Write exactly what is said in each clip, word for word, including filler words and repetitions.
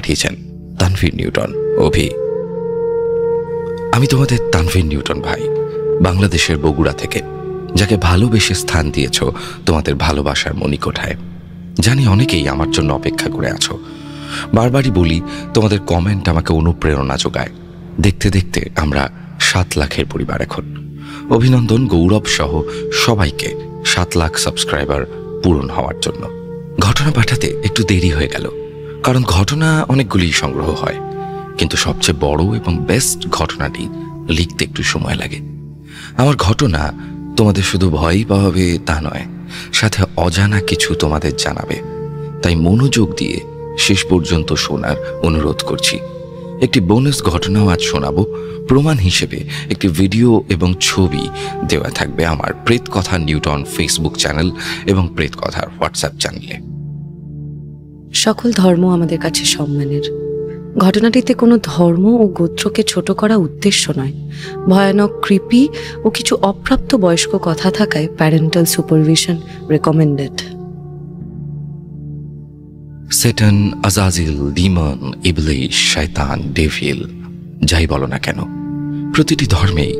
পাঠিয়েছেন তানভীর নিউটন অভি। আমি তোমাদের তানভীর নিউটন ভাই, বাংলাদেশের বগুড়া থেকে, যাকে ভালোবেসে স্থান দিয়েছ তোমাদের ভালোবাসার মণিকোঠায়। জানি অনেকেই আমার জন্য অপেক্ষা করে আছো। বারবারই বলি, তোমাদের কমেন্ট আমাকে অনুপ্রেরণা যোগায়। দেখতে দেখতে আমরা সাত লাখের পরিবার এখন। অভিনন্দন গৌরব সহ সবাইকে সাত লাখ সাবস্ক্রাইবার পূরণ হওয়ার জন্য। ঘটনা পাঠাতে একটু দেরি হয়ে গেল, কারণ ঘটনা অনেকগুলি সংগ্রহ হয়, কিন্তু সবচেয়ে বড় এবং বেস্ট ঘটনাটি লিখতে একটু সময় লাগে। আমার ঘটনা তোমাদের শুধু ভয়ই পাওয়াবে তা নয়, সাথে অজানা কিছু তোমাদের জানাবে। তাই মনোযোগ দিয়ে শেষ পর্যন্ত শোনার অনুরোধ করছি। একটি বোনাস ঘটনাও আজ শোনাবো। প্রমাণ হিসেবে একটি ভিডিও এবং ছবি দেওয়া থাকবে আমার প্রেতকথা নিউটন ফেসবুক চ্যানেল এবং প্রেতকথার হোয়াটসঅ্যাপ চ্যানেলে। সকল ধর্ম আমাদের কাছে সম্মানের। ঘটনাটিতে কোনো ধর্ম ও গোত্রকে ছোট করা উদ্দেশ্য নয়। ভয়ানক, কৃপি ও কিছু অপ্রাপ্ত বয়স্ক কথা থাকায় প্যারেন্টাল সুপারভিশন রেকমেন্ডেড। সেটান, আজাজিল, ডিমন, ইবলিশ, শয়তান, ডেভিল, যাই বলো না কেন, প্রতিটি ধর্মেই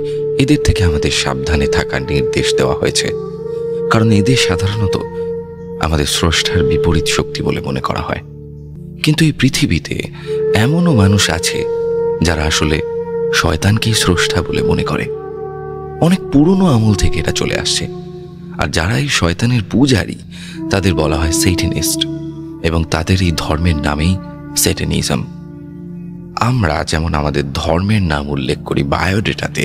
এদের থেকে আমাদের সাবধানে থাকার নির্দেশ দেওয়া হয়েছে, কারণ এদের সাধারণত আমাদের স্রষ্টার বিপরীত শক্তি বলে মনে করা হয়। কিন্তু এই পৃথিবীতে এমনও মানুষ আছে যারা আসলে শয়তানকেই স্রষ্টা বলে মনে করে। অনেক পুরনো আমল থেকে এটা চলে আসছে। আর যারা এই শয়তানের পূজারী তাদের বলা হয় স্যাটানিস্ট, এবং তাদের এই ধর্মের নামেই স্যাটানিজম। আমরা যেমন আমাদের ধর্মের নাম উল্লেখ করি বায়োডেটাতে,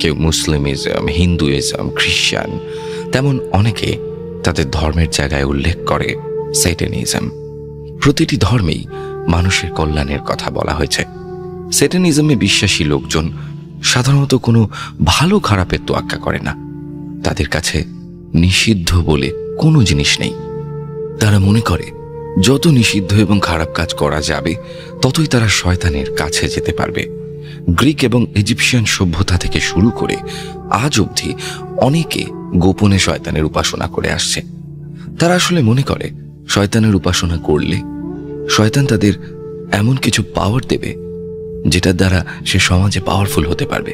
কেউ মুসলিমিজম, হিন্দুইজম, খ্রিস্টান, তেমন অনেকে তাদের ধর্মের জায়গায় উল্লেখ করে স্যাটানিজম। প্রতিটি ধর্মেই মানুষের কল্যাণের কথা বলা হয়েছে। স্যাটানিজমে বিশ্বাসী লোকজন সাধারণত কোনো ভালো খারাপের তোয়াক্কা করে না। তাদের কাছে নিষিদ্ধ বলে কোনো জিনিস নেই। তারা মনে করে যত নিষিদ্ধ এবং খারাপ কাজ করা যাবে ততই তারা শয়তানের কাছে যেতে পারবে। গ্রিক এবং ইজিপশিয়ান সভ্যতা থেকে শুরু করে আজ অবধি অনেকে গোপনে শয়তানের উপাসনা করে আসছে। তারা আসলে মনে করে শয়তানের উপাসনা করলে শয়তান তাদের এমন কিছু পাওয়ার দেবে যেটার দ্বারা সে সমাজে পাওয়ারফুল হতে পারবে।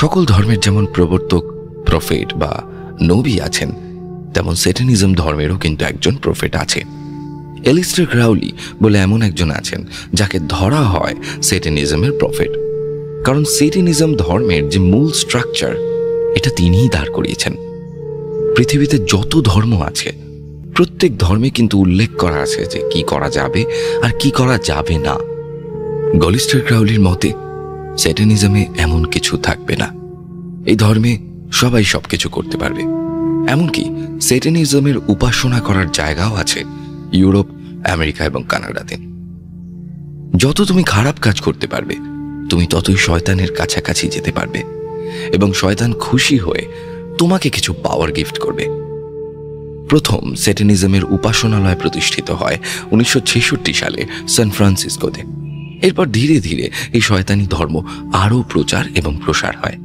সকল ধর্মের যেমন প্রবর্তক, প্রফেট বা নবী আছেন, তেমন স্যাটানিজম ধর্মেরও কিন্তু একজন প্রফেট আছে। এলিস্টার গ্রাউলি বলে এমন একজন আছেন যাকে ধরা হয় স্যাটানিজমের প্রফেট, কারণ স্যাটানিজম ধর্মের যে মূল স্ট্রাকচার এটা তিনিই দাঁড় করিয়েছেন। পৃথিবীতে যত ধর্ম আছে প্রত্যেক ধর্মে কিন্তু উল্লেখ করা আছে যে কি করা যাবে আর কি করা যাবে না। গলিস্টার ক্রাউলির মতে স্যাটানিজমে এমন কিছু থাকবে না। এই ধর্মে সবাই সব কিছু করতে পারবে। এমনকি স্যাটানিজমের উপাসনা করার জায়গাও আছে ইউরোপ, আমেরিকা এবং কানাডাতে। যত তুমি খারাপ কাজ করতে পারবে তুমি ততই শয়তানের কাছাকাছি যেতে পারবে, এবং শয়তান খুশি হয়ে তোমাকে কিছু পাওয়ার গিফট করবে। প্রথম স্যাটানিজমের উপাসনালয় প্রতিষ্ঠিত হয় উনিশশো ছেষট্টি সালে সান ফ্রান্সিসকোতে। এরপর ধীরে ধীরে এই শয়তানি ধর্ম আরও প্রচার এবং প্রসার হয়।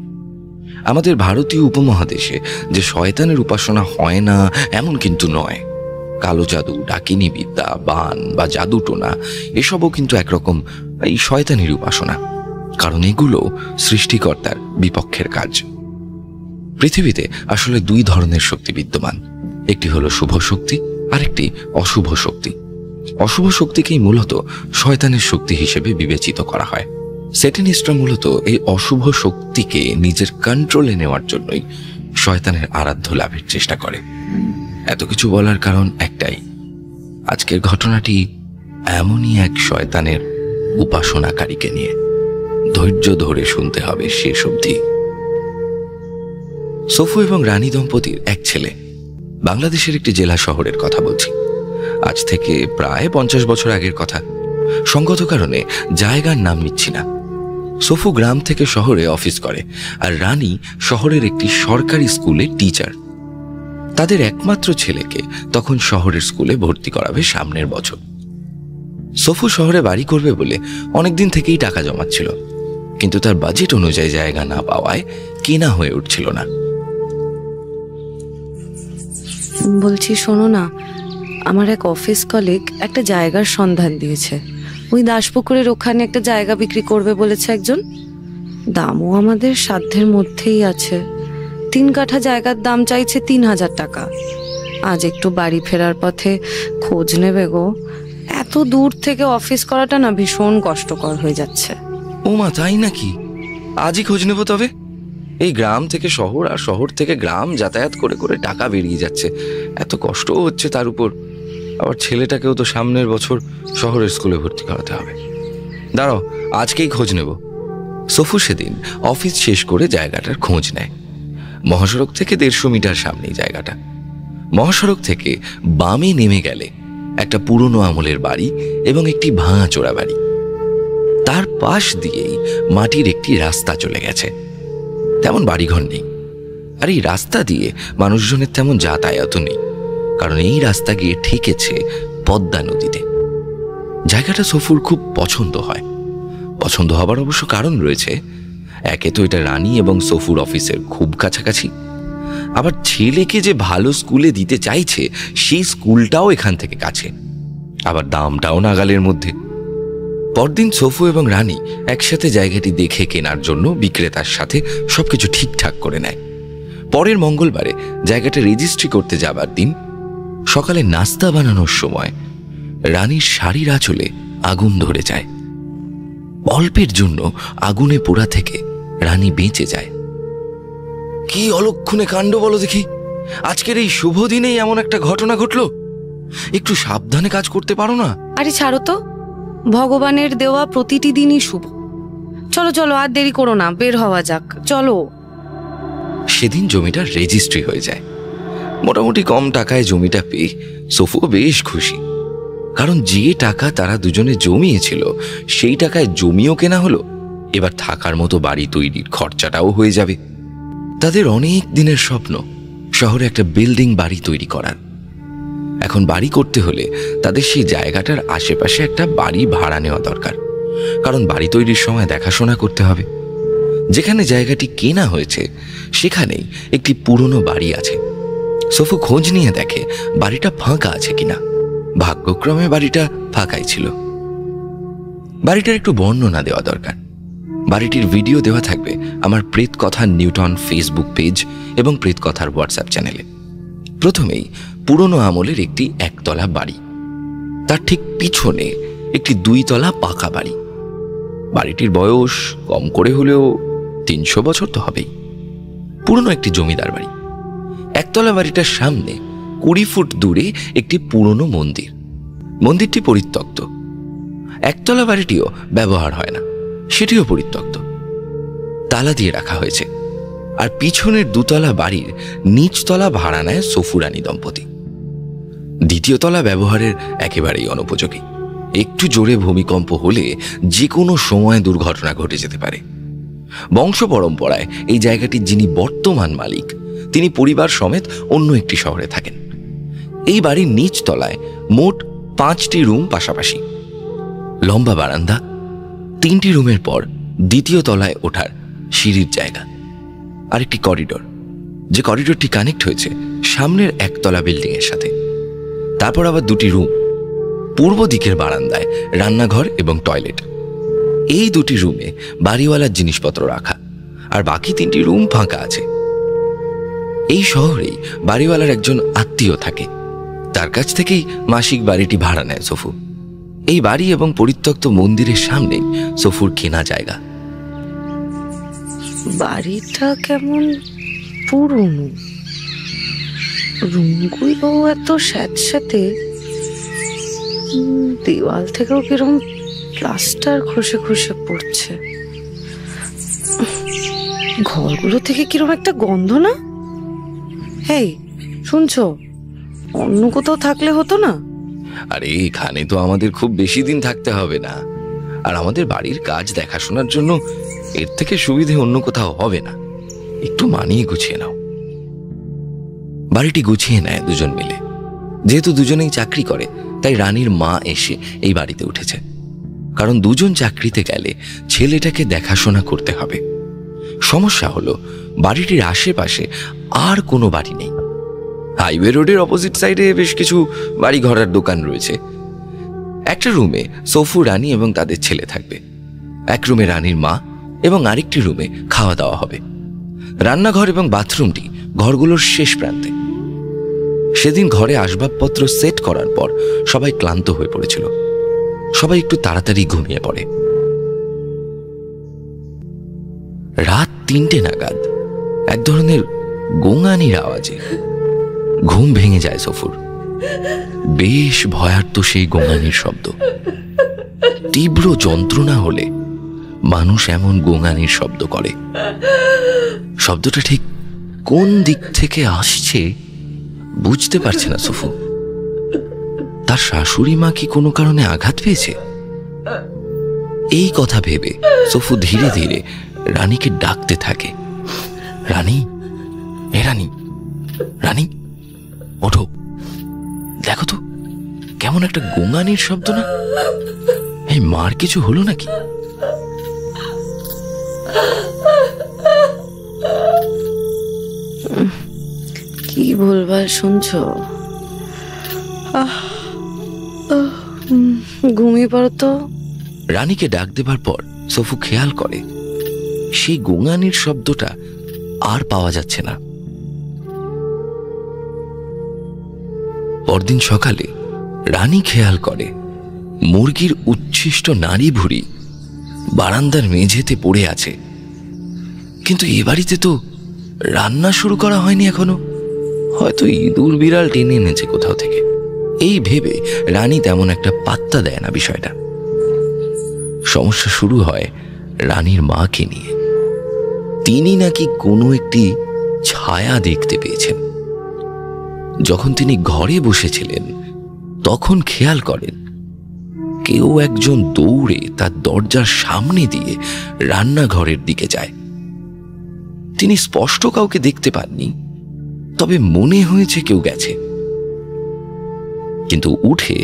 আমাদের ভারতীয় উপমহাদেশে যে শয়তানের উপাসনা হয় না এমন কিন্তু নয়। কালো জাদু, ডাকিনী বিদ্যা, বান বা জাদুটোনা এসবও কিন্তু একরকম এই শয়তানির উপাসনা, কারণ এগুলো সৃষ্টিকর্তার বিপক্ষের কাজ। পৃথিবীতে আসলে দুই ধরনের শক্তি বিদ্যমান, একটি হলো শুভ শক্তি, আরেকটি অশুভ শক্তি। অশুভ শক্তিকেই মূলত শয়তানের শক্তি হিসেবে বিবেচিত করা হয়। স্যাটানিস্টরা মূলত এই অশুভ শক্তিকে নিজের কন্ট্রোলে নেওয়ার জন্যই শয়তানের আরাধ্য লাভের চেষ্টা করে। এত কিছু বলার কারণ একটাই, আজকের ঘটনাটি এমনই এক শয়তানের উপাসনাকারীকে নিয়ে। ধৈর্য ধরে শুনতে হবে শেষ অবধি। সফু এবং রানী দম্পতির এক ছেলে। বাংলাদেশের একটি জেলা শহরের কথা বলছি, আজ থেকে প্রায় পঞ্চাশ বছর আগের কথা। সঙ্গত কারণে জায়গার নাম নিচ্ছি না। সফু গ্রাম থেকে শহরে অফিস করে, আর রানী শহরের একটি সরকারি স্কুলে টিচার। তাদের একমাত্র ছেলেকে তখন শহরের স্কুলে ভর্তি করাবে সামনের বছর। সফু শহরে বাড়ি করবে বলে অনেকদিন থেকেই টাকা জমাচ্ছিল, কিন্তু তার বাজেট অনুযায়ী জায়গা না পাওয়ায় কেনা হয়ে উঠছিল না। বলছি শোনো না, আমার এক অফিস কলিগ একটা জায়গার সন্ধান দিয়েছে। ওই দাসপুকুরের ওখানে একটা জায়গা বিক্রি করবে বলেছে একজন। দামও আমাদের সাধ্যের মধ্যেই আছে। তিন কাঠা জায়গার দাম চাইছে তিন হাজার টাকা। আজ একটু বাড়ি ফেরার পথে খোঁজ নেবে গো। এত দূর থেকে অফিস করাটা না ভীষণ কষ্টকর হয়ে যাচ্ছে। ও মা, তাই নাকি? আজই খোঁজ নেব তবে। এই গ্রাম থেকে শহর আর শহর থেকে গ্রাম যাতায়াত করে করে টাকা বেরিয়ে যাচ্ছে, এত কষ্টও হচ্ছে। তার উপর আবার ছেলেটাকেও তো সামনের বছর শহরের স্কুলে ভর্তি করাতে হবে। দাঁড়াও, আজকেই খোঁজ নেব। সফু সেদিন অফিস শেষ করে জায়গাটার খোঁজ নেয়। মহাসড়ক থেকে দেড়শো মিটার সামনেই জায়গাটা। মহাসড়ক থেকে বামে নেমে গেলে একটা পুরনো আমলের বাড়ি এবং একটি ভাঙা চোরা বাড়ি, তার পাশ দিয়েই মাটির একটি রাস্তা চলে গেছে। তেমন বাড়িঘর নেই, আর এই রাস্তা দিয়ে মানুষজনের তেমন যাতায়াত নেই, কারণ এই রাস্তা গিয়ে ঠেকেছে পদ্মা নদীতে। জায়গাটা সফুর খুব পছন্দ হয়। পছন্দ হবার অবশ্য কারণ রয়েছে। একে তো এটা রানী এবং সফুর অফিসের খুব কাছাকাছি, আবার ছেলেকে যে ভালো স্কুলে দিতে চাইছে সেই স্কুলটাও এখান থেকে কাছে, আবার দামটাও নাগালের মধ্যে। পরদিন সফু এবং রানী একসাথে জায়গাটি দেখে কেনার জন্য বিক্রেতার সাথে সবকিছু ঠিকঠাক করে নেয়। পরের মঙ্গলবারে জায়গাটা রেজিস্ট্রি করতে যাবার দিন সকালে নাস্তা বানানোর সময় রানীর শাড়ির আঁচলে আগুন ধরে যায়। অল্পের জন্য আগুনে পোড়া থেকে রানী বেঁচে যায়। কি অলক্ষণে কাণ্ড বলো দেখি! আজকের এই শুভ দিনেই এমন একটা ঘটনা ঘটলো। একটু সাবধানে কাজ করতে পারো না? আরে ছাড়ো তো, ভগবানের দেওয়া প্রতিটি দিনই শুভ। চলো চলো, আর দেরি করো না, বের হওয়া যাক, চলো। সেদিন জমিটা রেজিস্ট্রি হয়ে যায়। মোটামুটি কম টাকায় জমিটা পেয়ে সফুও বেশ খুশি, কারণ যে টাকা তারা দুজনে জমিয়েছিল সেই টাকায় জমিও কেনা হলো, এবার থাকার মতো বাড়ি তৈরির খরচাটাও হয়ে যাবে। তাদের অনেক দিনের স্বপ্ন শহরে একটা বিল্ডিং বাড়ি তৈরি করার। এখন বাড়ি করতে হলে তাদের সেই জায়গাটার আশেপাশে একটা বাড়ি ভাড়া নেওয়া দরকার, কারণ বাড়ি তৈরির সময় দেখাশোনা করতে হবে। যেখানে জায়গাটি কেনা হয়েছে সেখানেই একটি পুরনো বাড়ি আছে। সফু খোঁজ নিয়ে দেখে বাড়িটা ফাঁকা আছে কিনা। ভাগ্যক্রমে বাড়িটা ফাঁকাই ছিল। বাড়িটার একটু বর্ণনা দেওয়া দরকার। বাড়িটির ভিডিও দেওয়া থাকবে আমার প্রেত কথার নিউটন ফেসবুক পেজ এবং প্রেত কথার হোয়াটসঅ্যাপ চ্যানেলে। প্রথমেই পুরনো আমলের একটি একতলা বাড়ি, তার ঠিক পিছনে একটি দুইতলা পাকা বাড়ি। বাড়িটির বয়স কম করে হলেও তিনশো বছর তো হবেই। পুরনো একটি জমিদার বাড়ি। একতলা বাড়িটার সামনে কুড়ি ফুট দূরে একটি পুরনো মন্দির। মন্দিরটি পরিত্যক্ত। একতলা বাড়িটিও ব্যবহার হয় না, সেটিও পরিত্যক্ত, তালা দিয়ে রাখা হয়েছে। আর পিছনের দুতলা বাড়ির নিচতলা ভাড়া নেয় সফুরানী দম্পতি। দ্বিতীয় তলা ব্যবহারের একেবারেই অনুপযোগী। একটু জোরে ভূমিকম্প হলে যে কোনো সময় দুর্ঘটনা ঘটে যেতে পারে। বংশ পরম্পরায় এই জায়গাটির যিনি বর্তমান মালিক তিনি পরিবার সমেত অন্য একটি শহরে থাকেন। এই বাড়ির নিচ তলায় মোট পাঁচটি রুম পাশাপাশি, লম্বা বারান্দা, তিনটি রুমের পর দ্বিতীয় তলায় ওঠার সিঁড়ির জায়গা, আর একটি করিডোর, যে করিডোরটি কানেক্ট হয়েছে সামনের একতলা বিল্ডিংয়ের সাথে। তারপর আবার দুটি রুম, পূর্ব দিকের বারান্দায় রান্নাঘর এবং টয়লেট। এই দুটি রুমে বাড়িওয়ালার জিনিসপত্র রাখা, আর বাকি তিনটি রুম ফাঁকা আছে। এই শহরেই বাড়িওয়ালার একজন আত্মীয় থাকে, তার কাছ থেকেই মাসিক বাড়িটি ভাড়া নেয় সফু। এই বাড়ি এবং পরিত্যক্ত মন্দিরের সামনেই সফুর কেনা জায়গা। বাড়িটা কেমন পুরনো, রুমগুলো এত স্যাঁতস্যাঁতে, দেওয়াল থেকেও কিরকম প্লাস্টার খসে খসে পড়ছে, ঘরগুলো থেকে কিরকম একটা গন্ধ। না এই শুনছো, অন্য কোথাও থাকলে হতো না? আরে এখানে তো আমাদের খুব বেশি দিন থাকতে হবে না, আর আমাদের বাড়ির কাজ দেখাশোনার জন্য এর থেকে সুবিধে অন্য কোথাও হবে না। একটু মানিয়ে গুছিয়ে নাও। বাড়িটি গুছিয়ে নেয় দুজন মিলে। যেহেতু দুজনেই চাকরি করে তাই রানীর মা এসে এই বাড়িতে উঠেছে, কারণ দুজন চাকরিতে গেলে ছেলেটাকে দেখাশোনা করতে হবে। সমস্যা হলো বাড়িটির আশেপাশে আর কোনো বাড়ি নেই। হাইওয়ে রোডের অপোজিট সাইডে বেশ কিছু বাড়ি ঘরের দোকান রয়েছে, একটা রুমে সফু, রানী এবং তাদের ছেলে থাকবে। এক রুমে রানীর মা এবং আরেকটি রুমে খাওয়া দাওয়া হবে। রান্নাঘর এবং বাথরুমটি ঘরগুলোর শেষ প্রান্তে। সেদিন ঘরে আসবাবপত্র সেট করার পর সবাই ক্লান্ত হয়ে পড়েছিল। সবাই একটু তাড়াতাড়ি ঘুমিয়ে পড়ে। রাত তিনটে নাগাদ এক ধরনের গোঙানির আওয়াজে ঘুম ভেঙে যায় সফুর। বেশ ভয়ার্ত সেই গোঙানির শব্দ। তীব্র যন্ত্রণা হলে মানুষ এমন গোঙানির শব্দ করে। শব্দটা ঠিক কোন দিক থেকে আসছে বুঝতে পারছে না সফু। তার শাশুড়ি মা কি কোনো কারণে আঘাত পেয়েছে? এই কথা ভেবে সফু ধীরে ধীরে রানীকে ডাকতে থাকে, রানী, এ রানী, রানী ওঠো, দেখো তো কেমন একটা গোঙানির শব্দ না? এই মার কিছু হলো নাকি? কি বলবার শুনছ? ঘুমিয়ে পড়ো তো। রানীকে ডাক দেবার পর সফু খেয়াল করে সেই গোঙানির শব্দটা আর পাওয়া যাচ্ছে না। পরদিন সকালে রানী খেয়াল করে মুরগির উচ্ছিষ্ট নাড়ি ভুড়ি বারান্দার মেঝেতে পড়ে আছে, কিন্তু এ বাড়িতে তো রান্না শুরু করা হয়নি এখনো। হয়তো ইঁদুর বিড়াল টেনে এনেছে কোথাও থেকে। এই ভেবে রানী তেমন একটা পাত্তা দেয় না বিষয়টা। সমস্যা শুরু হয় রানীর মাকে নিয়ে। তিনি নাকি কোনো একটি ছায়া দেখতে পেয়েছেন। যখন তিনি ঘরে বসেছিলেন তখন খেয়াল করেন কেউ একজন দৌড়ে তার দরজার সামনে দিয়ে রান্নাঘরের দিকে যায়। তিনি স্পষ্ট কাউকে দেখতে পাননি, তবে মনে হয়েছে কেউ গেছে। কিন্তু উঠে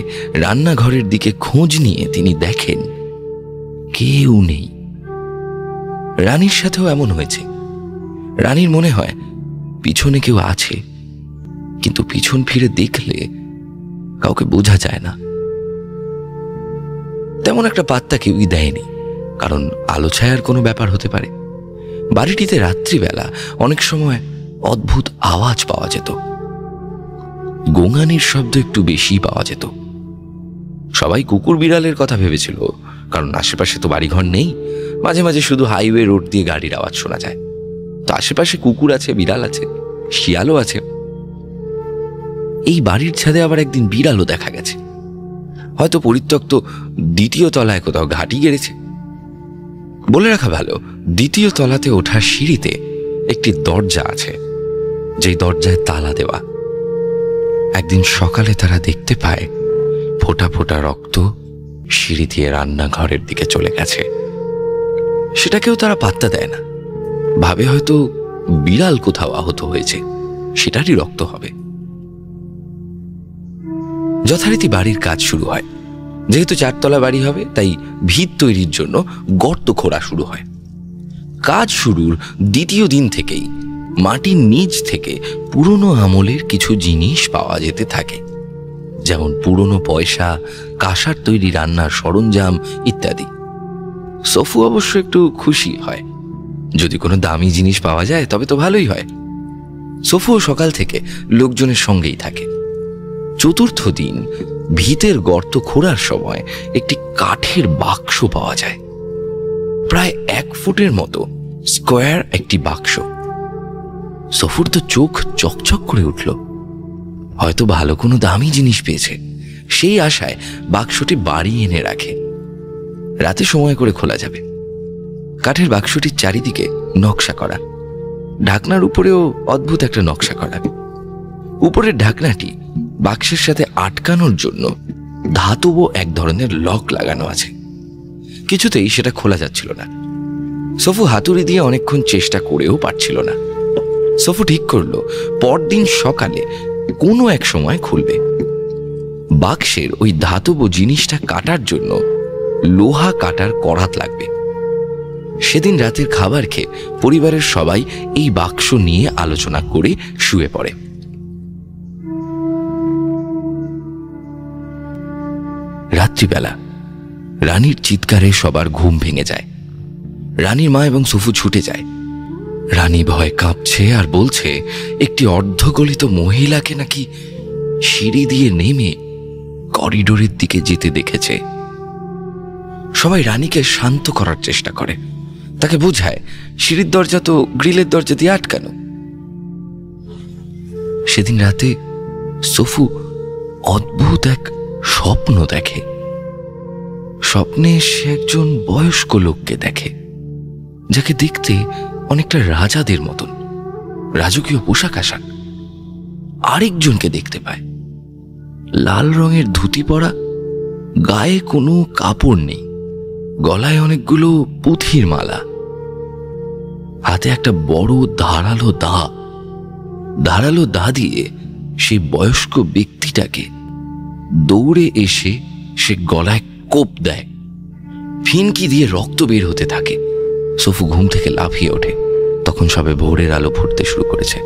রান্নাঘরের দিকে খোঁজ নিয়ে তিনি দেখেন কেউ নেই। রানীর সাথেও এমন হয়েছে। রানীর মনে হয় পিছনে কেউ আছে, কিন্তু পিছন ফিরে দেখলে কাউকে বোঝা যায় না। তেমন একটা পাত্তা কেউই দেয়নি, কারণ আলো ছায়ার কোনো ব্যাপার হতে পারে। বাড়িটিতে রাত্রিবেলা অনেক সময় অদ্ভুত আওয়াজ পাওয়া যেত। গোঙানির শব্দ একটু বেশি পাওয়া যেত। সবাই কুকুর বিড়ালের কথা ভেবেছিল, কারণ আশেপাশে তো বাড়িঘর নেই। মাঝে মাঝে শুধু হাইওয়ে রোড দিয়ে গাড়ির আওয়াজ শোনা যায়। তো আশেপাশে কুকুর আছে, বিড়াল আছে, শিয়ালও আছে। এই বাড়ির ছাদে আবার একদিন বিড়ালও দেখা গেছে। হয়তো পরিত্যক্ত দ্বিতীয় তলায় কোথাও ঘাঁটি গেড়েছে। বলে রাখা ভালো, দ্বিতীয় তলাতে ওঠা সিঁড়িতে একটি দরজা আছে, যেই দরজায় তালা দেওয়া। একদিন সকালে তারা দেখতে পায় ফোঁটা ফোঁটা রক্ত সিঁড়ি দিয়ে রান্নাঘরের দিকে চলে গেছে। সেটাকেও তারা পাত্তা দেয় না, ভাবে হয়তো বিড়াল কোথাও আহত হয়েছে, সেটারই রক্ত হবে। যথারীতি বাড়ির কাজ শুরু হয়। যেহেতু চারতলা বাড়ি হবে, তাই ভিত তৈরির জন্য গর্ত খোঁড়া শুরু হয়। কাজ শুরুর দ্বিতীয় দিন থেকেই মাটির নিচ থেকে পুরনো আমলের কিছু জিনিস পাওয়া যেতে থাকে, যেমন পুরনো পয়সা, কাঁসার তৈরি রান্নার সরঞ্জাম ইত্যাদি। সফু অবশ্য একটু খুশি হয়, যদি কোনো দামি জিনিস পাওয়া যায় তবে তো ভালোই হয়। সফুও সকাল থেকে লোকজনের সঙ্গেই থাকে। চতুর্থ দিন ভিতের গর্ত খোঁড়ার সময় একটি কাঠের বাক্স পাওয়া যায়, প্রায় এক ফুটের মতো স্কোয়ার একটি বাক্স। সফুর তো চোখ চকচক করে উঠল, হয়তো ভালো কোনো দামি জিনিস পেয়েছে। সেই আশায় বাক্সটি বাড়ি এনে রাখে, রাতে সময় করে খোলা যাবে। কাঠের বাক্সটির চারিদিকে নকশা করা, ঢাকনার উপরেও অদ্ভুত একটা নকশা করা। উপরের ঢাকনাটি বাক্সের সাথে আটকানোর জন্য ধাতব এক ধরনের লক লাগানো আছে। কিছুতেই সেটা খোলা যাচ্ছিল না। সফু হাতুড়ি দিয়ে অনেকক্ষণ চেষ্টা করেও পারছিল না। সফু ঠিক করল পরদিন সকালে কোনো এক সময় খুলবে। বাক্সের ওই ধাতব জিনিসটা কাটার জন্য লোহা কাটার করাত লাগবে। সেদিন রাতের খাবার খেয়ে পরিবারের সবাই এই বাক্স নিয়ে আলোচনা করে শুয়ে পড়ে। রাত রাত্রিবেলা রানীর চিৎকারে সবার ঘুম ভেঙে যায়। রানীর মা এবং সুফু ছুটে যায়। রানী ভয়ে কাঁপছে আর বলছে একটি অর্ধগলিত মহিলাকে নাকি সিঁড়ি দিয়ে নেমে করিডোরের দিকে যেতে দেখেছে। সবাই রানীকে শান্ত করার চেষ্টা করে, তাকে বোঝায় সিঁড়ির দরজা তো গ্রিলের দরজা দিয়ে আটকানো। সেদিন রাতে সুফু অদ্ভুত এক স্বপ্ন দেখে। স্বপ্নে সে একজন বয়স্ক লোককে দেখে, যাকে দেখতে অনেকটা রাজাদের মতন, রাজকীয় পোশাক আশাক। আরেকজনকে দেখতে পায়, লাল রঙের ধুতি পরা, গায়ে কোনো কাপড় নেই, গলায় অনেকগুলো পুঁথির মালা, হাতে একটা বড় ধারালো দা। ধারালো দা দিয়ে সেই বয়স্ক ব্যক্তিটাকে দৌড়ে এসে সে গলায় কোপ দেয়, ফিনকি দিয়ে রক্ত বের হতে থাকে। সুফু ঘুম থেকে লাফিয়ে ওঠে, তখন সবে ভোরের আলো ফুটতে শুরু করেছে।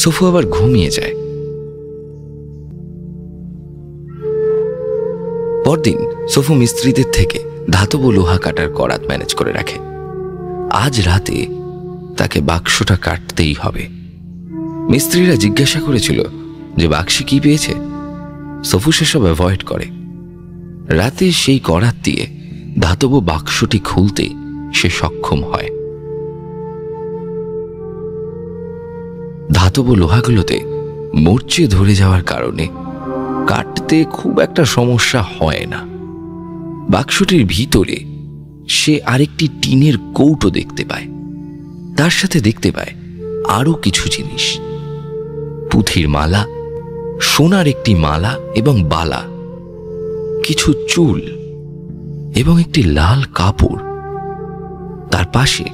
সুফু আবার ঘুমিয়ে যায়। পরদিন সুফু মিস্ত্রিদের থেকে ধাতব লোহা কাটার করাত ম্যানেজ করে রাখে। আজ রাতে তাকে বাক্সটা কাটতেই হবে। মিস্ত্রিরা জিজ্ঞাসা করেছিল যে বাক্সে কি পেয়েছে। সুফু সেসব অ্যাভয়েড করে। রাতে সেই করাত দিয়ে ধাতব বাক্সটি খুলতে সে সক্ষম হয়। ধাতব লোহাগুলোতে মরচে ধরে যাওয়ার কারণে কাটতে খুব একটা সমস্যা হয় না। বাক্সটির ভিতরে সে আরেকটি টিনের কৌটো দেখতে পায়, তার সাথে দেখতে পায় আরো কিছু জিনিস, পুঁথির মালা, সোনার একটি মালা এবং বালা, কিছু চুল এবং একটি লাল কাপড়। তার পাশে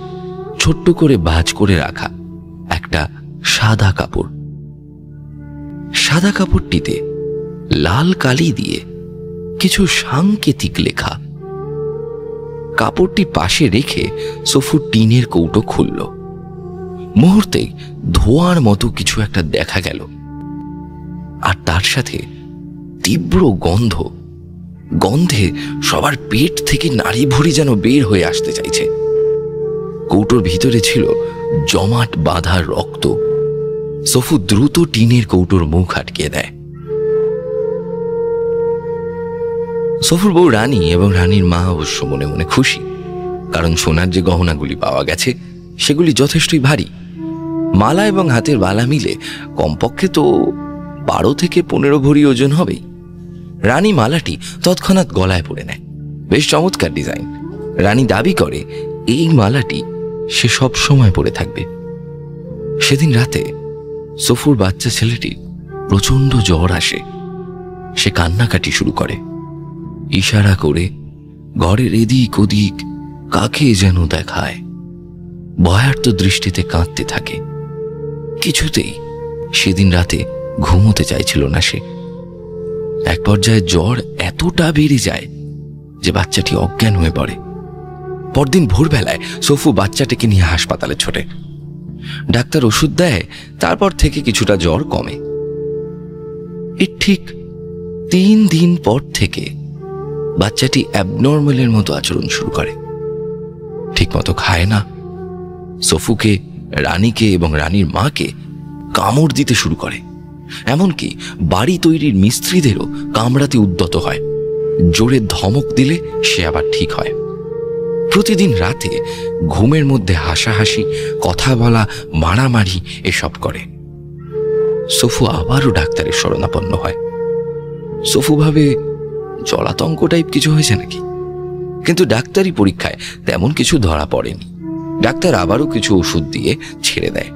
ছোট্ট করে ভাঁজ করে রাখা একটা সাদা কাপড়। সাদা কাপড়টিতে লাল কালি দিয়ে কিছু সাংকেতিক লেখা। কাপড়টি পাশে রেখে সুফু টিনের কৌটো খুলল। মুহূর্তে ধোঁয়ার মতো কিছু একটা দেখা গেল, আর তার সাথে তীব্র গন্ধ। গন্ধে সবার পেট থেকে নাড়ি ভুড়ি যেন বের হয়ে আসতে চাইছে। কৌটোর ভিতরে ছিল জমাট বাঁধা রক্ত। সুফু দ্রুত টিনের কৌটোর মুখ আটকিয়ে দেয়। সুফুর বউ রানী এবং রানীর মা অবশ্য মনে মনে খুশি, কারণ সোনার যে গহনাগুলি পাওয়া গেছে সেগুলি যথেষ্টই ভারী। মালা এবং হাতের বালা মিলে কমপক্ষে তো বারো থেকে পনেরো ভরি ওজন হবেই। রানী মালাটি তৎক্ষণাৎ গলায় পরে নেয়। বেশ চমৎকার ডিজাইন। রানী দাবি করে এই মালাটি সে সব সময় পরে থাকবে। সেদিন রাতে সুফুর বাচ্চা ছেলেটি প্রচণ্ড জ্বর আসে। সে কান্নাকাটি শুরু করে, ইশারা করে ঘরের এদিক ওদিক কাকে যেন দেখায়। ভয়ার্ত দৃষ্টিতে কাঁদতে থাকে। কিছুতেই সেদিন রাতে ঘুমোতে চাইছিল না সে। এক পর্যায়ে জ্বর এতটা বেড়ে যায় যে বাচ্চাটি অজ্ঞান হয়ে পড়ে। পরদিন ভোরবেলায় সুফু বাচ্চাটিকে নিয়ে হাসপাতালে ছোটে। ডাক্তার ওষুধ দেয়, তারপর থেকে কিছুটা জ্বর কমে। এর ঠিক তিন দিন পর থেকে বাচ্চাটি অ্যাবনর্মালের মতো আচরণ শুরু করে। ঠিকমতো খায় না। সুফুকে, রানীকে এবং রানীর মাকে কামড় দিতে শুরু করে। এমনকি বাড়ি তৈরির মিস্ত্রিদেরও কামড়াতে উদ্যত হয়। জোরে ধমক দিলে সে আবার ঠিক হয়। প্রতিদিন রাতে ঘুমের মধ্যে হাসাহাসি, কথা বলা, মারামারি এসব করে। সুফু আবারও ডাক্তারের শরণাপন্ন হয়। সুফু ভাবে জলাতঙ্ক টাইপ কিছু হয়েছে নাকি, কিন্তু ডাক্তারি পরীক্ষায় তেমন কিছু ধরা পড়েনি। ডাক্তার আবারও কিছু ওষুধ দিয়ে ছেড়ে দেয়।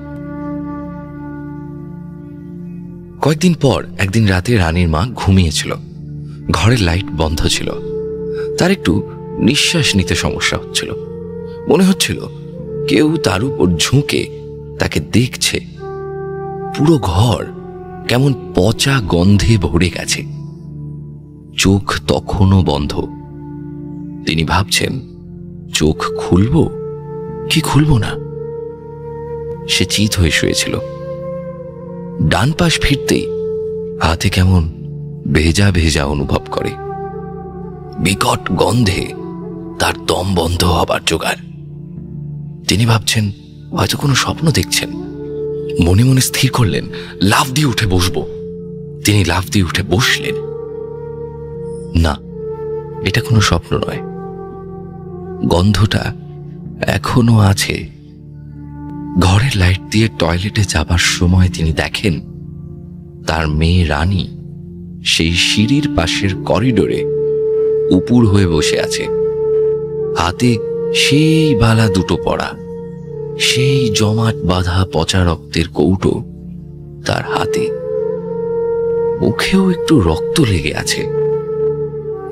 কয়েকদিন পর একদিন রাতে রানীর মা ঘুমিয়েছিল। ঘরের লাইট বন্ধ ছিল। তার একটু নিঃশ্বাস নিতে সমস্যা হচ্ছিল। মনে হচ্ছিল কেউ তার উপর ঝুঁকে তাকে দেখছে। পুরো ঘর কেমন পচা গন্ধে ভরে গেছে। চোখ তখনও বন্ধ। তিনি ভাবছেন, চোখ খুলব কি খুলব না। সে চিত হয়ে শুয়েছিল। ডান পাশ ফিরতেই হাতে কেমন ভেজা ভেজা অনুভব করে। বিকট গন্ধে তার দম বন্ধ হবার জোগাড়। তিনি ভাবছেন হয়তো কোনো স্বপ্ন দেখছেন। মনে মনে স্থির করলেন লাফ দিয়ে উঠে বসব। তিনি লাফ দিয়ে উঠে বসলেন। না, এটা কোনো স্বপ্ন নয়, গন্ধটা এখনো আছে। ঘরের লাইট দিয়ে টয়লেটে যাবার সময় তিনি দেখেন তার মেয়ে রানী সেই সিঁড়ির পাশের করিডোরে উপুর হয়ে বসে আছে, হাতে সেই বালা দুটো পড়া, সেই জমাট বাঁধা পচা রক্তের কৌটো তার হাতে, মুখেও একটু রক্ত লেগে আছে।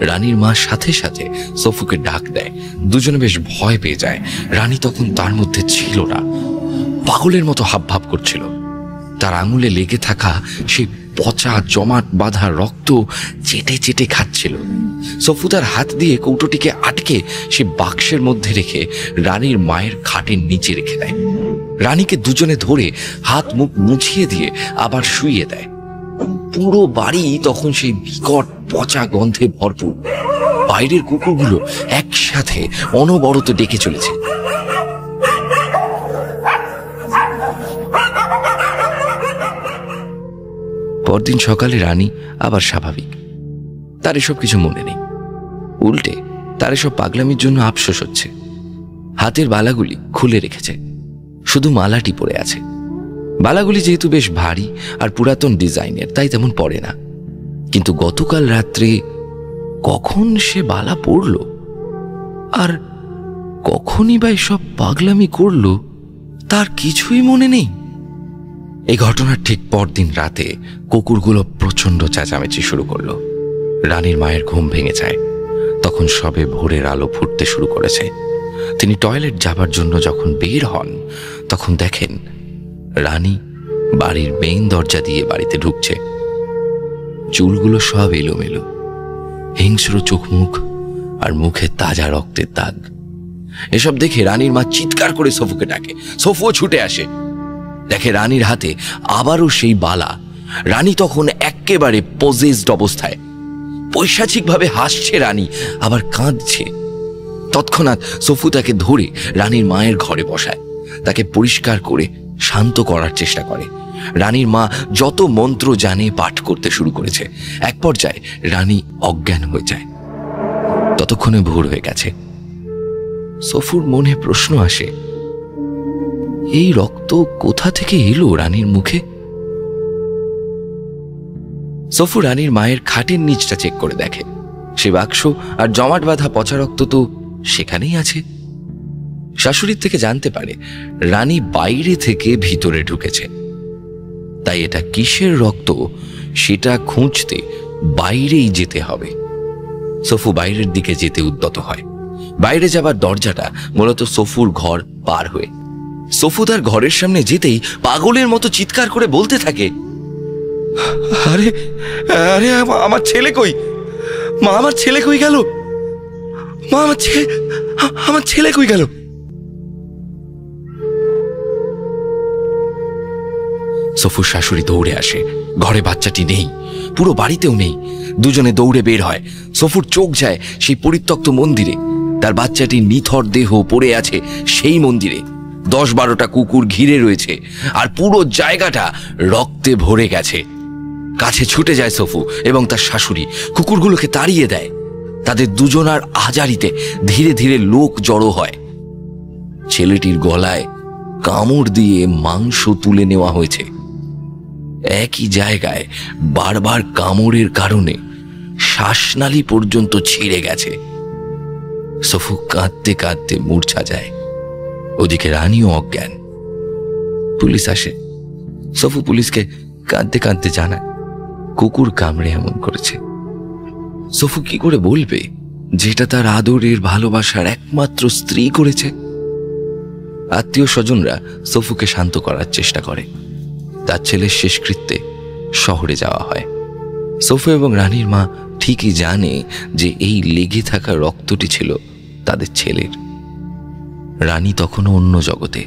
রানীর মা সাথে সাথে সফুকে ডাক দেয়। দুজনে বেশ ভয় পেয়ে যায়। রানী তখন তার মধ্যে ছিল না, পাগলের মতো হাবভাব করছিল। তার আঙুলে লেগে থাকা সেই পচা জমাট বাঁধা রক্ত চেটে চেটে খাচ্ছিল। সফু তার হাত দিয়ে কৌটোটিকে আটকে সে বাক্সের মধ্যে রেখে রানীর মায়ের খাটের নিচে রেখে দেয়। রানীকে দুজনে ধরে হাত মুখ মুছিয়ে দিয়ে আবার শুইয়ে দেয়। পুরো বাড়ি তখন সেই বিকট পচা গন্ধে ভরপুর। বাইরের কুকুরগুলো একসাথে অনবরত ডেকে চলেছে। পরদিন সকালে রানী আবার স্বাভাবিক। তার এসব কিছু মনে নেই, উল্টে তার এসব পাগলামির জন্য আফসোস হচ্ছে। হাতের বালাগুলি খুলে রেখেছে, শুধু মালাটি পড়ে আছে। বালাগুলি যেহেতু বেশ ভারী আর পুরাতন ডিজাইনের, তাই তেমন পড়ে না। কিন্তু গতকাল রাত্রে কখন সে বালা পড়ল আর কখনই বা এসব পাগলামি করল তার কিছুই মনে নেই। এই ঘটনার ঠিক পরদিন রাতে কুকুরগুলো প্রচণ্ড চেঁচামেচি শুরু করল। রানীর মায়ের ঘুম ভেঙে যায়। তখন সবে ভোরের আলো ফুটতে শুরু করেছে। তিনি টয়লেট যাবার জন্য যখন বের হন, তখন দেখেন রানী বাড়ির মেইন দরজা দিয়ে বাড়িতে ঢুকছে। চুলগুলো সব এলোমেলো, হিংস্র চোখ মুখ আর মুখে তাজা রক্তের দাগ। এসব দেখে রানীর মা চিৎকার করে সফুকে ডাকে। সফুও ছুটে আসে, দেখে রানীর হাতে আবারও সেই বালা। রানী তখন একেবারে পজেসড অবস্থায়, পৈশাচিকভাবে হাসছে রানী, আবার কাঁদছে। তৎক্ষণাৎ সফু তাকে ধরে রানীর মায়ের ঘরে বসায়, তাকে পরিষ্কার করে শান্ত করার চেষ্টা করে। রানীর মা যত মন্ত্র জানে পাঠ করতে শুরু করেছে। এক পর্যায়ে রানী অজ্ঞান হয়ে যায়। ততক্ষণে ভোর হয়ে গেছে। সফুর মনে প্রশ্ন আসে, এই রক্ত কোথা থেকে এলো রানীর মুখে? সফু রানীর মায়ের খাটের নিচটা চেক করে দেখে, সে বাক্স আর জমাট বাঁধা পচা রক্ত তো সেখানেই আছে। শাশুড়ির থেকে জানতে পারে রানী বাইরে থেকে ভিতরে ঢুকেছে, তাই এটা কিসের রক্ত সেটা খুঁজতে বাইরেই যেতে হবে। সফু বাইরের দিকে যেতে উদ্যত হয়। বাইরে যাবার দরজাটা মূলত সফুর ঘর পার হয়ে। সফু তার ঘরের সামনে যেতেই পাগলের মতো চিৎকার করে বলতে থাকে, আরে আরে আমার ছেলে কই? মা, আমার ছেলে কই গেল? মা, আমার ছেলে আমার ছেলে কই গেল? সফুর শাশুড়ি দৌড়ে আসে। ঘরে বাচ্চাটি নেই, পুরো বাড়িতেও নেই। দুজনে দৌড়ে বের হয়। সফুর চোখ যায় সেই পরিত্যক্ত মন্দিরে। তার বাচ্চাটির নিথর দেহ পড়ে আছে সেই মন্দিরে। দশ বারোটা কুকুর ঘিরে রয়েছে আর পুরো জায়গাটা রক্তে ভরে গেছে। কাছে ছুটে যায় সফু এবং তার শাশুড়ি, কুকুরগুলোকে তাড়িয়ে দেয়। তাদের দুজনার আহাজারিতে ধীরে ধীরে লোক জড়ো হয়। ছেলেটির গলায় কামড় দিয়ে মাংস তুলে নেওয়া হয়েছে। একই জায়গায় বারবার কামড়ের কারণে শ্বাসনালী পর্যন্ত ছিঁড়ে গেছে। সফু কাঁদতে কাঁদতে মূর্ছা যায়। ওদিকে রানীও অজ্ঞান। পুলিশ আসে। সফু পুলিশকে কাঁদতে কাঁদতে জানায় কুকুর কামড়ে এমন করেছে। সফু কি করে বলবে যেটা তার আদরের ভালোবাসার একমাত্র স্ত্রী করেছে? আত্মীয় স্বজনরা সফুকে শান্ত করার চেষ্টা করে। তার ছেলের শেষকৃত্যে শহরে যাওয়া হয়। সফু এবং রানীর মা ঠিকই জানে যে এই লেগে থাকা রক্তটি ছিল তাদের ছেলের। রানী তখনও অন্য জগতে।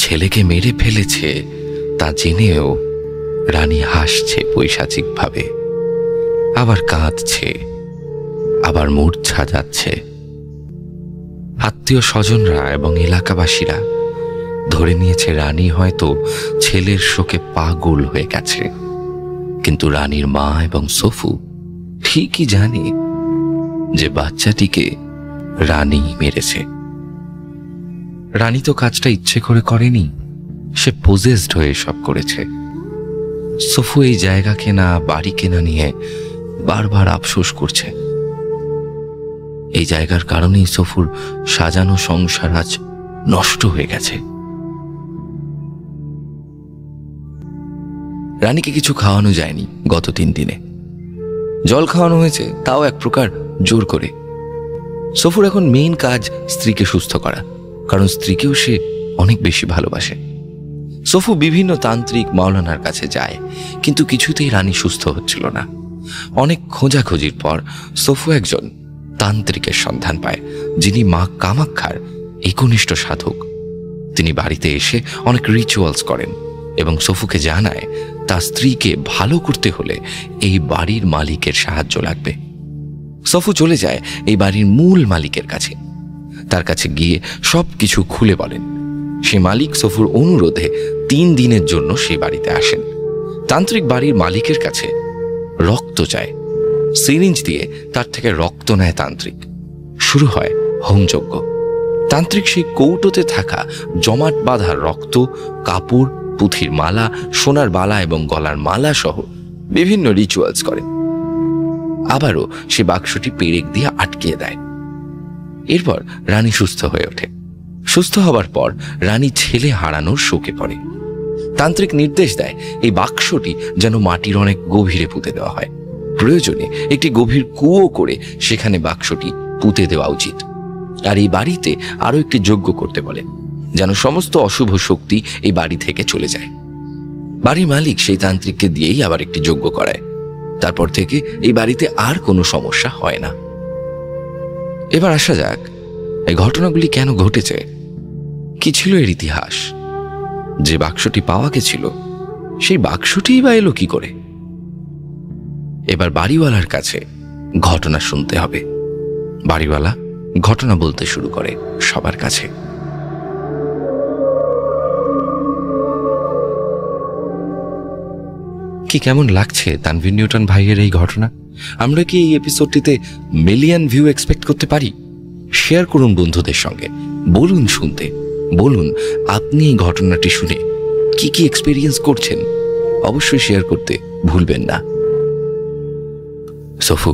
ছেলেকে মেরে ফেলেছে তা জেনেও রানী হাসছে পৈশাচিকভাবে, আবার কাঁদছে, আবার মূর্ছা যাচ্ছে। আত্মীয় স্বজনরা এবং এলাকাবাসীরা ধরে নিয়েছে রানী হয়তো ছেলের শোকে পাগল হয়ে গেছে, কিন্তু রানীর মা এবং সফু ঠিকই জানে যে বাচ্চাটিকে রানী মেরেছে। রানী তো কাজটা ইচ্ছে করে করেনি, সে পজেসড হয়ে সব করেছে। সফু এই জায়গা কেনা বাড়ি কেনা নিয়ে বারবার আফসোস করছে। এই জায়গার কারণেই সফুর সাজানো সংসার আজ নষ্ট হয়ে গেছে। রানীকে কিছু খাওয়ানো যায়নি গত তিন দিনে, জল খাওয়ানো হয়েছে, তাও এক প্রকার জোর করে। সফুর এখন মেইন কাজ স্ত্রীকে সুস্থ করা, কারণ স্ত্রীকেও সে অনেক বেশি ভালোবাসে। সফু বিভিন্ন তান্ত্রিক মাওলানার কাছে যায়, কিন্তু কিছুতেই রানী সুস্থ হচ্ছিল না। অনেক খোঁজাখুঁজির পর সফু একজন তান্ত্রিকের সন্ধান পায়, যিনি মা কামাক্ষার একনিষ্ঠ সাধক। তিনি বাড়িতে এসে অনেক রিচুয়ালস করেন এবং সফুকে জানায় তার স্ত্রীকে ভালো করতে হলে এই বাড়ির মালিকের সাহায্য লাগবে। সফু চলে যায় এই বাড়ির মূল মালিকের কাছে। তার কাছে গিয়ে সব কিছু খুলে বলেন। সে মালিক সফুর অনুরোধে তিন দিনের জন্য সে বাড়িতে আসেন। তান্ত্রিক বাড়ির মালিকের কাছে রক্ত চায়, সিরিঞ্জ দিয়ে তার থেকে রক্ত নেয় তান্ত্রিক। শুরু হয় হোমযজ্ঞ। তান্ত্রিক সেই কৌটোতে থাকা জমাট বাঁধা রক্ত, কাপড়, পুঁথির মালা, সোনার বালা এবং গলার মালা সহ বিভিন্ন রিচুয়ালস করেন। আবারও সে বাক্সটি পেরেক দিয়ে আটকিয়ে দেয়। এরপর রানী সুস্থ হয়ে ওঠে। সুস্থ হবার পর রানী ছেলে হারানোর শোকে পড়ে। তান্ত্রিক নির্দেশ দেয় এই বাক্সটি যেন মাটির অনেক গভীরে পুঁতে দেওয়া হয়। প্রয়োজনে একটি গভীর কুয়ো করে সেখানে বাক্সটি পুঁতে দেওয়া উচিত। আর এই বাড়িতে আরও একটি যজ্ঞ করতে বলে, যেন সমস্ত অশুভ শক্তি এই বাড়ি থেকে চলে যায়। বাড়ির মালিক সেই তান্ত্রিককে দিয়েই আবার একটি যজ্ঞ করায়। তারপর থেকে এই বাড়িতে আর কোনো সমস্যা হয় না। এবার আসা যাক এই ঘটনাগুলি কেন ঘটেছে, কি ছিল এর ইতিহাস। যে বাক্সটি পাওয়া গেছিল সেই বাক্সটিই বা এলো কি করে? এবার বাড়িওয়ালার কাছে ঘটনা শুনতে হবে। বাড়িওয়ালা ঘটনা বলতে শুরু করে সবার কাছে। কি কেমন লাগছে তানভীর নিউটন ভাইয়ের এই ঘটনা? আমরা কি এই এপিসোডটিতে মিলিয়ন ভিউ এক্সপেক্ট করতে পারি? শেয়ার করুন বন্ধুদের সঙ্গে, বলুন শুনতে, বলুন আপনি এই ঘটনাটি শুনে কি কি এক্সপিরিয়েন্স করছেন। অবশ্যই শেয়ার করতে ভুলবেন না। সফু,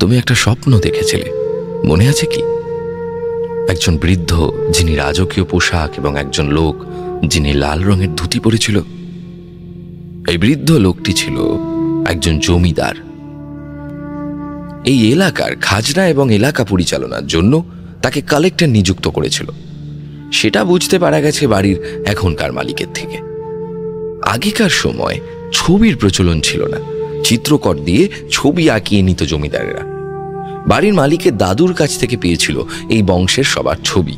তুমি একটা স্বপ্ন দেখেছিলে, মনে আছে কি? একজন বৃদ্ধ যিনি রাজকীয় পোশাক এবং একজন লোক যিনি লাল রঙের ধুতি পরেছিল। এই বৃদ্ধ লোকটি ছিল একজন জমিদার। এই এলাকার খাজনা এবং এলাকা পরিচালনার জন্য তাকে কালেক্টর নিযুক্ত করেছিল। সেটা বুঝতে পারা গেছে বাড়ির এখনকার মালিকের থেকে। আগেকার সময় ছবির প্রচলন ছিল না, চিত্রকর দিয়ে ছবি আঁকিয়ে নিত জমিদারেরা। বাড়ির মালিকের দাদুর কাছ থেকে পেয়েছিল এই বংশের সবার ছবি।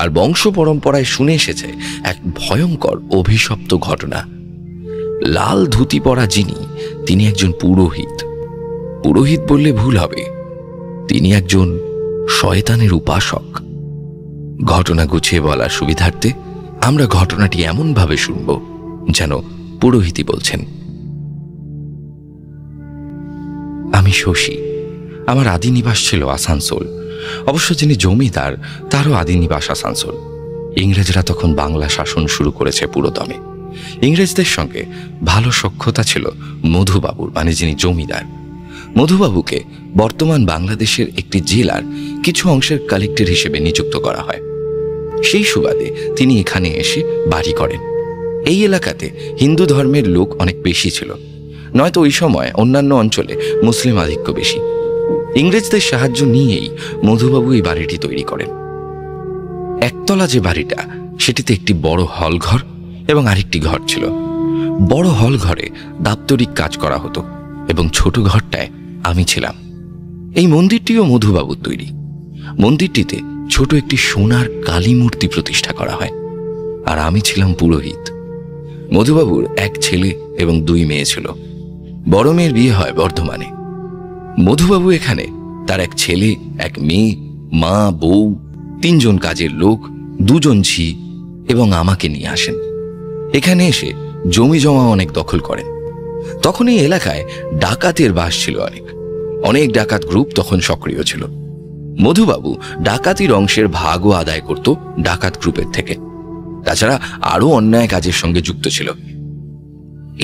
আর বংশ পরম্পরায় শুনে এসেছে এক ভয়ঙ্কর অভিশপ্ত ঘটনা। লাল ধুতি পরা যিনি, তিনি একজন পুরোহিত। পুরোহিত বললে ভুল হবে, তিনি একজন শয়তানের উপাসক। ঘটনা গুছিয়ে বলার সুবিধার্থে আমরা ঘটনাটি এমনভাবে শুনব যেন পুরোহিতই বলছেন। আমি শশী, আমার আদি নিবাস ছিল আসানসোল। অবশ্য যিনি জমিদার তারও আদি নিবাস আসানসোল। ইংরেজরা তখন বাংলা শাসন শুরু করেছে পুরোদমে। ইংরেজদের সঙ্গে ভালো সখ্যতা ছিল মধুবাবুর, মানে যিনি জমিদার। মধুবাবুকে বর্তমান বাংলাদেশের একটি জেলার কিছু অংশের কালেক্টর হিসেবে নিযুক্ত করা হয়। সেই সুবাদে তিনি এখানে এসে বাড়ি করেন। এই এলাকাতে হিন্দু ধর্মের লোক অনেক বেশি ছিল, নয়তো ওই সময় অন্যান্য অঞ্চলে মুসলিম আধিক্য বেশি। ইংরেজদের সাহায্য নিয়েই মধুবাবু এই বাড়িটি তৈরি করেন। একতলা যে বাড়িটা, সেটিতে একটি বড় হল ঘর এবং আরেকটি ঘর ছিল। বড় হল ঘরে দাপ্তরিক কাজ করা হতো এবং ছোট ঘরটায় আমি ছিলাম। এই মন্দিরটিও মধুবাবুর তৈরি। মন্দিরটিতে ছোট একটি সোনার কালী মূর্তি প্রতিষ্ঠা করা হয়, আর আমি ছিলাম পুরোহিত। মধুবাবুর এক ছেলে এবং দুই মেয়ে ছিল। বড় মেয়ের বিয়ে হয় বর্ধমানে। মধুবাবু এখানে তার এক ছেলে, এক মেয়ে, মা, বউ, তিনজন কাজের লোক, দুজন ঝি এবং আমাকে নিয়ে আসেন। এখানে এসে জমি জমা অনেক দখল করেন। তখন এই এলাকায় ডাকাতের বাস ছিল অনেক। অনেক ডাকাত গ্রুপ তখন সক্রিয় ছিল। মধুবাবু ডাকাতির অংশের ভাগও আদায় করত ডাকাত গ্রুপের থেকে। তাছাড়া আরও অন্যায় কাজের সঙ্গে যুক্ত ছিল।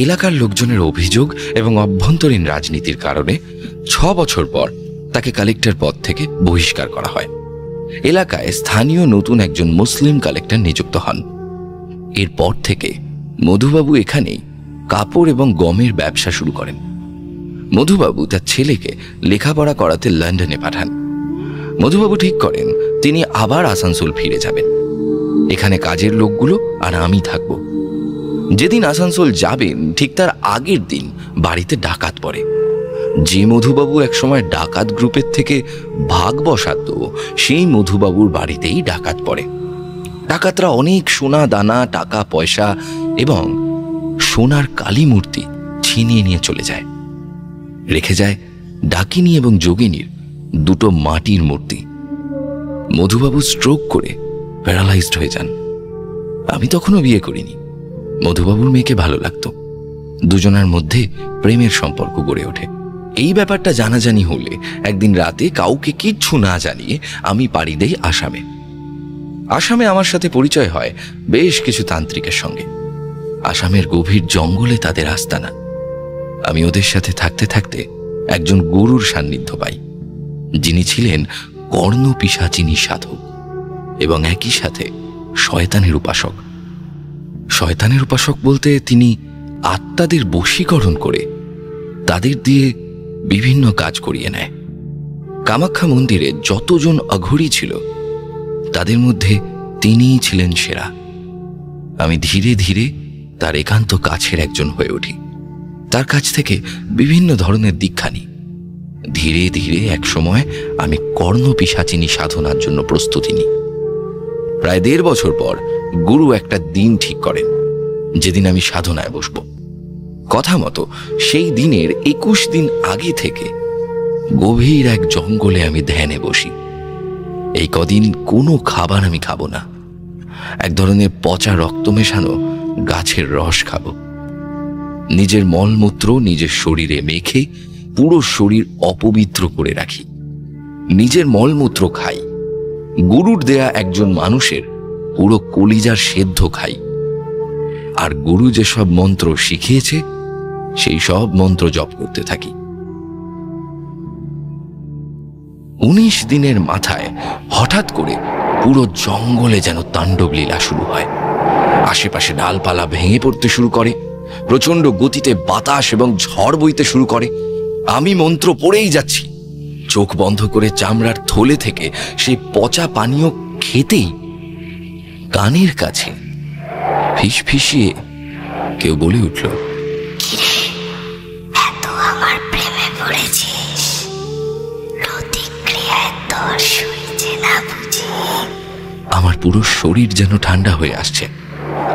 এলাকার লোকজনের অভিযোগ এবং অভ্যন্তরীণ রাজনীতির কারণে ছ বছর পর তাকে কালেক্টর পদ থেকে বহিষ্কার করা হয়। এলাকায় স্থানীয় নতুন একজন মুসলিম কালেক্টর নিযুক্ত হন। এরপর থেকে মধুবাবু এখানেই কাপড় এবং গমের ব্যবসা শুরু করেন। মধুবাবু তার ছেলেকে লেখাপড়া করাতে লন্ডনে পাঠান। মধুবাবু ঠিক করেন তিনি আবার আসানসোল ফিরে যাবেন। এখানে কাজের লোকগুলো আর আমি থাকব। যেদিন আসানসোল যাবেন ঠিক তার আগের দিন বাড়িতে ডাকাত পড়ে। যে মধুবাবু একসময় ডাকাত গ্রুপের থেকে ভাগ বসাত, সেই মধুবাবুর বাড়িতেই ডাকাত পড়ে। ডাকাতরা অনেক সোনা দানা, টাকা পয়সা এবং সোনার কালী মূর্তি ছিনিয়ে নিয়ে চলে যায়। রেখে যায় ডাকিনী এবং যোগিনীর দুটো মাটির মূর্তি। মধুবাবু স্ট্রোক করে প্যারালাইজড হয়ে যান। আমি তখনও বিয়ে করিনি। মধুবাবুর মেয়েকে ভালো লাগত। দুজনার মধ্যে প্রেমের সম্পর্ক গড়ে ওঠে। এই ব্যাপারটা জানাজানি হলে একদিন রাতে কাউকে কিচ্ছু না জানিয়ে আমি পাড়ি দেই আসামে। আসামে আমার সাথে পরিচয় হয় বেশ কিছু তান্ত্রিকের সঙ্গে। আসামের গভীর জঙ্গলে তাদের আস্তানা। আমি ওদের সাথে থাকতে থাকতে একজন গুরুর সান্নিধ্য পাই, যিনি ছিলেন কর্ণ পিশাচিনী সাধক এবং একই সাথে শয়তানের উপাসক। শয়তানের উপাসক বলতে তিনি আত্মাদের বশীকরণ করে তাদের দিয়ে বিভিন্ন কাজ করিয়ে নেয়। কামাখ্যা মন্দিরে যতজন অঘরী ছিল তাদের মধ্যে তিনিই ছিলেন সেরা। আমি ধীরে ধীরে তার একান্ত কাছের একজন হয়ে উঠি। তার কাছ থেকে বিভিন্ন ধরনের দীক্ষা নিই। ধীরে ধীরে একসময় আমি কর্ণ পিশাচিনী সাধনার জন্য প্রস্তুতি নিই। প্রায় দেড় বছর পর গুরু একটা দিন ঠিক করেন যেদিন আমি সাধনায় বসব। কথা মতো সেই দিনের একুশ দিন আগে থেকে গভীর এক জঙ্গলে আমি ধ্যানে বসি। এই কদিন কোনো খাবার আমি খাব না। এক ধরনের পচা রক্ত মেশানো গাছের রস খাব। নিজের মলমূত্র নিজের শরীরে মেখে পুরো শরীর অপবিত্র করে রাখি। নিজের মলমূত্র খাই। গুরুর দেয়া একজন মানুষের পুরো কলিজার সেদ্ধ খাই। আর গুরু যেসব মন্ত্র শিখিয়েছে সেই সব মন্ত্র জপ করতে থাকি। উনিশ দিনের মাথায় হঠাৎ করে পুরো জঙ্গলে যেন তাণ্ডব লীলা শুরু হয়। আশেপাশে ডালপালা ভেঙে পড়তে শুরু করে, প্রচণ্ড গতিতে বাতাস এবং ঝড় বইতে শুরু করে। আমি মন্ত্র পড়েই যাচ্ছি। চোখ বন্ধ করে চামড়ার থলে থেকে সেই পচা পানীয় খেতেই কানের কাছে ফিস ফিসিয়ে কেউ বলে উঠল, আমার পুরো শরীর যেন ঠান্ডা হয়ে আসছে।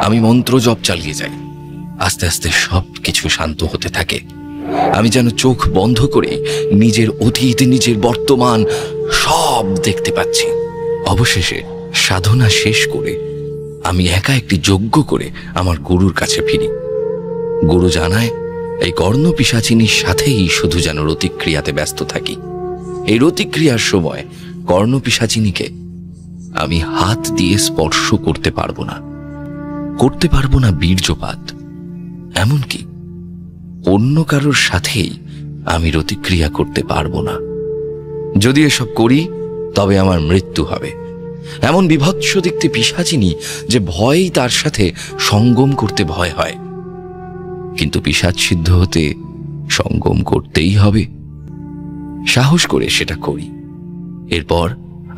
আমি মন্ত্র জপ চালিয়ে যাই। আস্তে আস্তে সব কিছু শান্ত হতে থাকে। আমি যেন চোখ বন্ধ করে নিজের অতীত, নিজের বর্তমান সব দেখতে পাচ্ছি। অবশেষে সাধনা শেষ করে আমি একা একটি যজ্ঞ করে আমার গুরুর কাছে ফিরি। গুরু জানায় এই কর্ণ পিশাচিনীর সাথেই শুধু যেন রতিক্রিয়াতে ব্যস্ত থাকি। এই রতিক্রিয়ার সময় কর্ণ পিশাচিনীকে আমি হাত দিয়ে স্পর্শ করতে পারবো না, করতে পারবো না বীর্যপাত। এমনকি অন্য কারোর সাথেই আমি রতিক্রিয়া করতে পারবো না। যদি এসব করি তবে আমার মৃত্যু হবে। এমন বিভৎস দেখতে পিশাচিনী যে ভয়ই তার সাথে সঙ্গম করতে ভয় হয়। কিন্তু পিশাচ সিদ্ধ হতে সঙ্গম করতেই হবে। সাহস করে সেটা করি। এরপর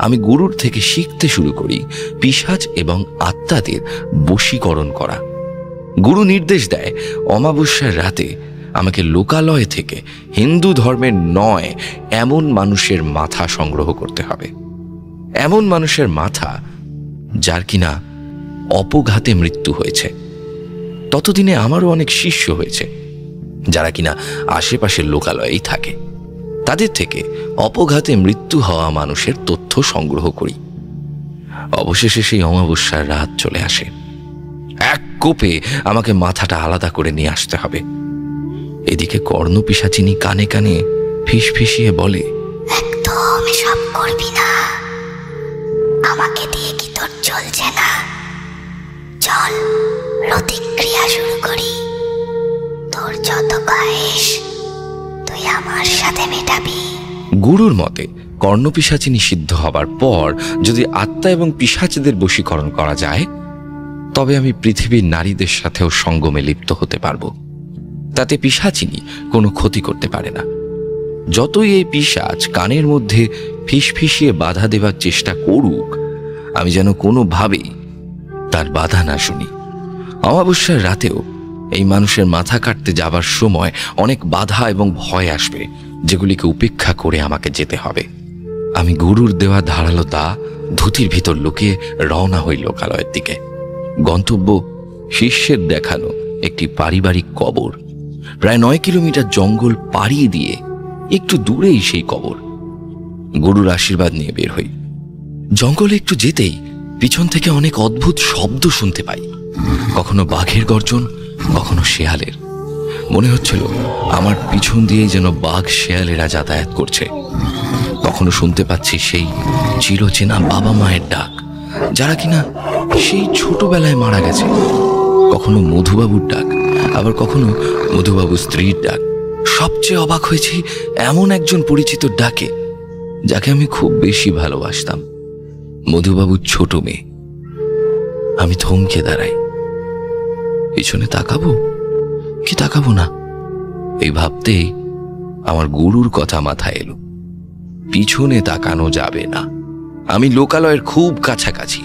আমি গুরুর থেকে শিখতে শুরু করি পিশাচ এবং আত্মাদের বশীকরণ করা। গুরু নির্দেশ দেয় অমাবস্যার রাতে আমাকে লোকালয় থেকে হিন্দু ধর্মের নয় এমন মানুষের মাথা সংগ্রহ করতে হবে। এমন মানুষের মাথা যার কিনা অপঘাতে মৃত্যু হয়েছে। ততদিনে আমারও অনেক শিষ্য হয়েছে যারা কিনা আশেপাশের লোকালয়েই থাকে। তাদের থেকে অপঘাতে মৃত্যু হওয়া মানুষের তথ্য সংগ্রহ করি। অবশেষে সেই অমাবস্যার রাত চলে আসে। এক কোপে আমাকে মাথাটা আলাদা করে নিয়ে আসতে হবে। এদিকে কর্ণপিশাচিনী কানে কানে ফিসফিসিয়ে বলে, একদম এসব করবি না, আমাকে দিয়ে কি তোর চলছে না, চল প্রতিক্রিয়া শুরু করি, তোর যত বয়স তুই আমার সাথে মেটাবি। গুরুর মতে কর্ণপিশাচিনী সিদ্ধ হবার পর যদি আত্মা এবং পিশাচদের বশীকরণ করা যায়, তবে আমি পৃথিবীর নারীদের সাথেও সঙ্গমে লিপ্ত হতে পারব। তাতে পিশাচিনী কোনো ক্ষতি করতে পারে না। যতই এই পিশাচ কানের মধ্যে ফিসফিসিয়ে বাধা দেবার চেষ্টা করুক, আমি যেন কোনোভাবেই তার বাধা না শুনি। অমাবস্যার রাতেও এই মানুষের মাথা কাটতে যাবার সময় অনেক বাধা এবং ভয় আসবে, যেগুলিকে উপেক্ষা করে আমাকে যেতে হবে। আমি গুরুর দেওয়া ধারালো দা ধুতির ভিতর লুকিয়ে রওনা হই লোকালয়ের দিকে। গন্তব্য শিষ্যের দেখানো একটি পারিবারিক কবর। প্রায় নয় কিলোমিটার জঙ্গল পাড়ি দিয়ে একটু দূরেই সেই কবর। গুরুর আশীর্বাদ নিয়ে বের হই। জঙ্গলে একটু যেতেই পিছন থেকে অনেক অদ্ভুত শব্দ শুনতে পাই, কখনো বাঘের গর্জন, কখনো শেয়ালের। মনে হচ্ছিল আমার পিছন দিয়ে যেন বাঘ শেয়ালেরা যাতায়াত করছে। কখনো শুনতে পাচ্ছি সেই চিরচেনা বাবা মায়ের ডাক, যারা কিনা সেই ছোটবেলায় মারা গেছে। কখনো মধুবাবুর ডাক, আবার কখনো মধুবাবুর স্ত্রীর ডাক। সবচেয়ে অবাক হয়েছি এমন একজন পরিচিত ডাকে, যাকে আমি খুব বেশি ভালোবাসতাম, মধুবাবুর ছোট মেয়ে। আমি থমকে দাঁড়াই। পিছনে তাকাবো কি তাকাবো না, এই ভাবতেই আমার গুরুর কথা মাথায় এলো। পিছনে তাকানো যাবে না। আমি লোকালয়ের খুব কাছাকাছি।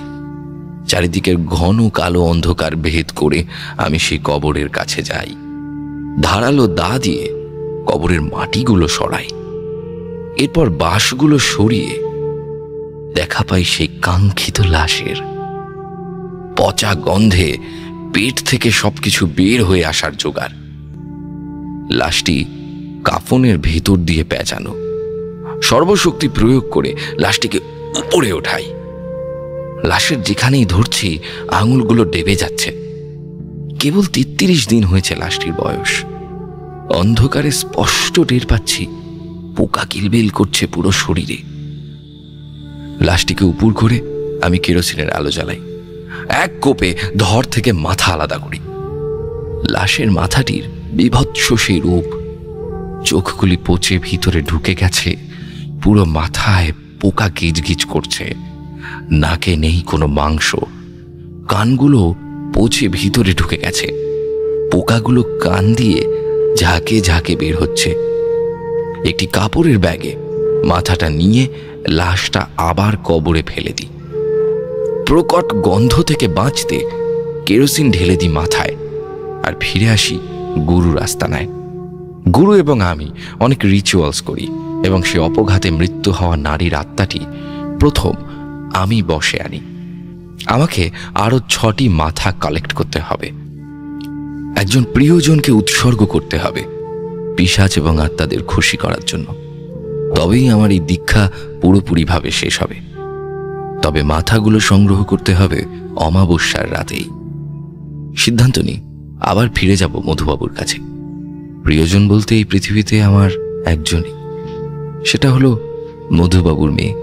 চারিদিকের ঘন কালো অন্ধকার ভেদ করে আমি সেই কবরের কাছে যাই। ধারালো দা দিয়ে কবরের মাটিগুলো সরাই। এরপর বাঁশগুলো সরিয়ে দেখা পাই সেই কাঙ্ক্ষিত লাশের। পচা গন্ধে পেট থেকে সবকিছু বের হয়ে আসার জোগাড়। লাশটি কাফনের ভেতর দিয়ে পেঁচানো। সর্বশক্তি প্রয়োগ করে লাশটিকে উপরে ওঠাই। লাশের যেখানেই ধরছি আঙুলগুলো ডেবে যাচ্ছে। কেবল তেত্রিশ দিন হয়েছে লাশটির বয়স। অন্ধকারে স্পষ্ট টের পাচ্ছি পোকা কিলবিল করছে পুরো শরীরে। লাশটিকে উপর করে আমি কেরোসিনের আলো জ্বালাই। এক কোপে ধর থেকে মাথা আলাদা করি। লাশের মাথাটির বিভৎস সেই রূপ, চোখগুলি পচে ভিতরে ঢুকে গেছে, পুরো মাথায় পোকা গিজগিজ করছে, নাকে নেই কোনো মাংস, কানগুলো পচে ভিতরে ঢুকে গেছে, পোকাগুলো কান দিয়ে ঝাঁকে ঝাঁকে বের হচ্ছে। একটি কাপড়ের ব্যাগে মাথাটা নিয়ে লাশটা আবার কবরে ফেলে দিই। প্রকট গন্ধ থেকে বাঁচতে কেরোসিন ঢেলে দিই মাথায় আর ফিরে আসি গুরুর আস্তানায়। গুরু এবং আমি অনেক রিচুয়ালস করি এবং সে অপঘাতে মৃত্যু হওয়া নারীর আত্মাটি প্রথম আমি বসে আনি। আমাকে আরও ছটি মাথা কালেক্ট করতে হবে, একজন প্রিয়জনকে উৎসর্গ করতে হবে পিশাচ এবং আত্মাদের খুশি করার জন্য। তবেই আমার এই দীক্ষা পুরোপুরিভাবে শেষ হবে। তবে মাথাগুলো সংগ্রহ করতে হবে অমাবস্যার রাতেই। সিদ্ধান্ত নিই আবার ফিরে যাব মধুবাবুর কাছে। প্রিয়জন বলতে এই পৃথিবীতে আমার একজনই, সেটা হলো মধুবাবুর মেয়ে।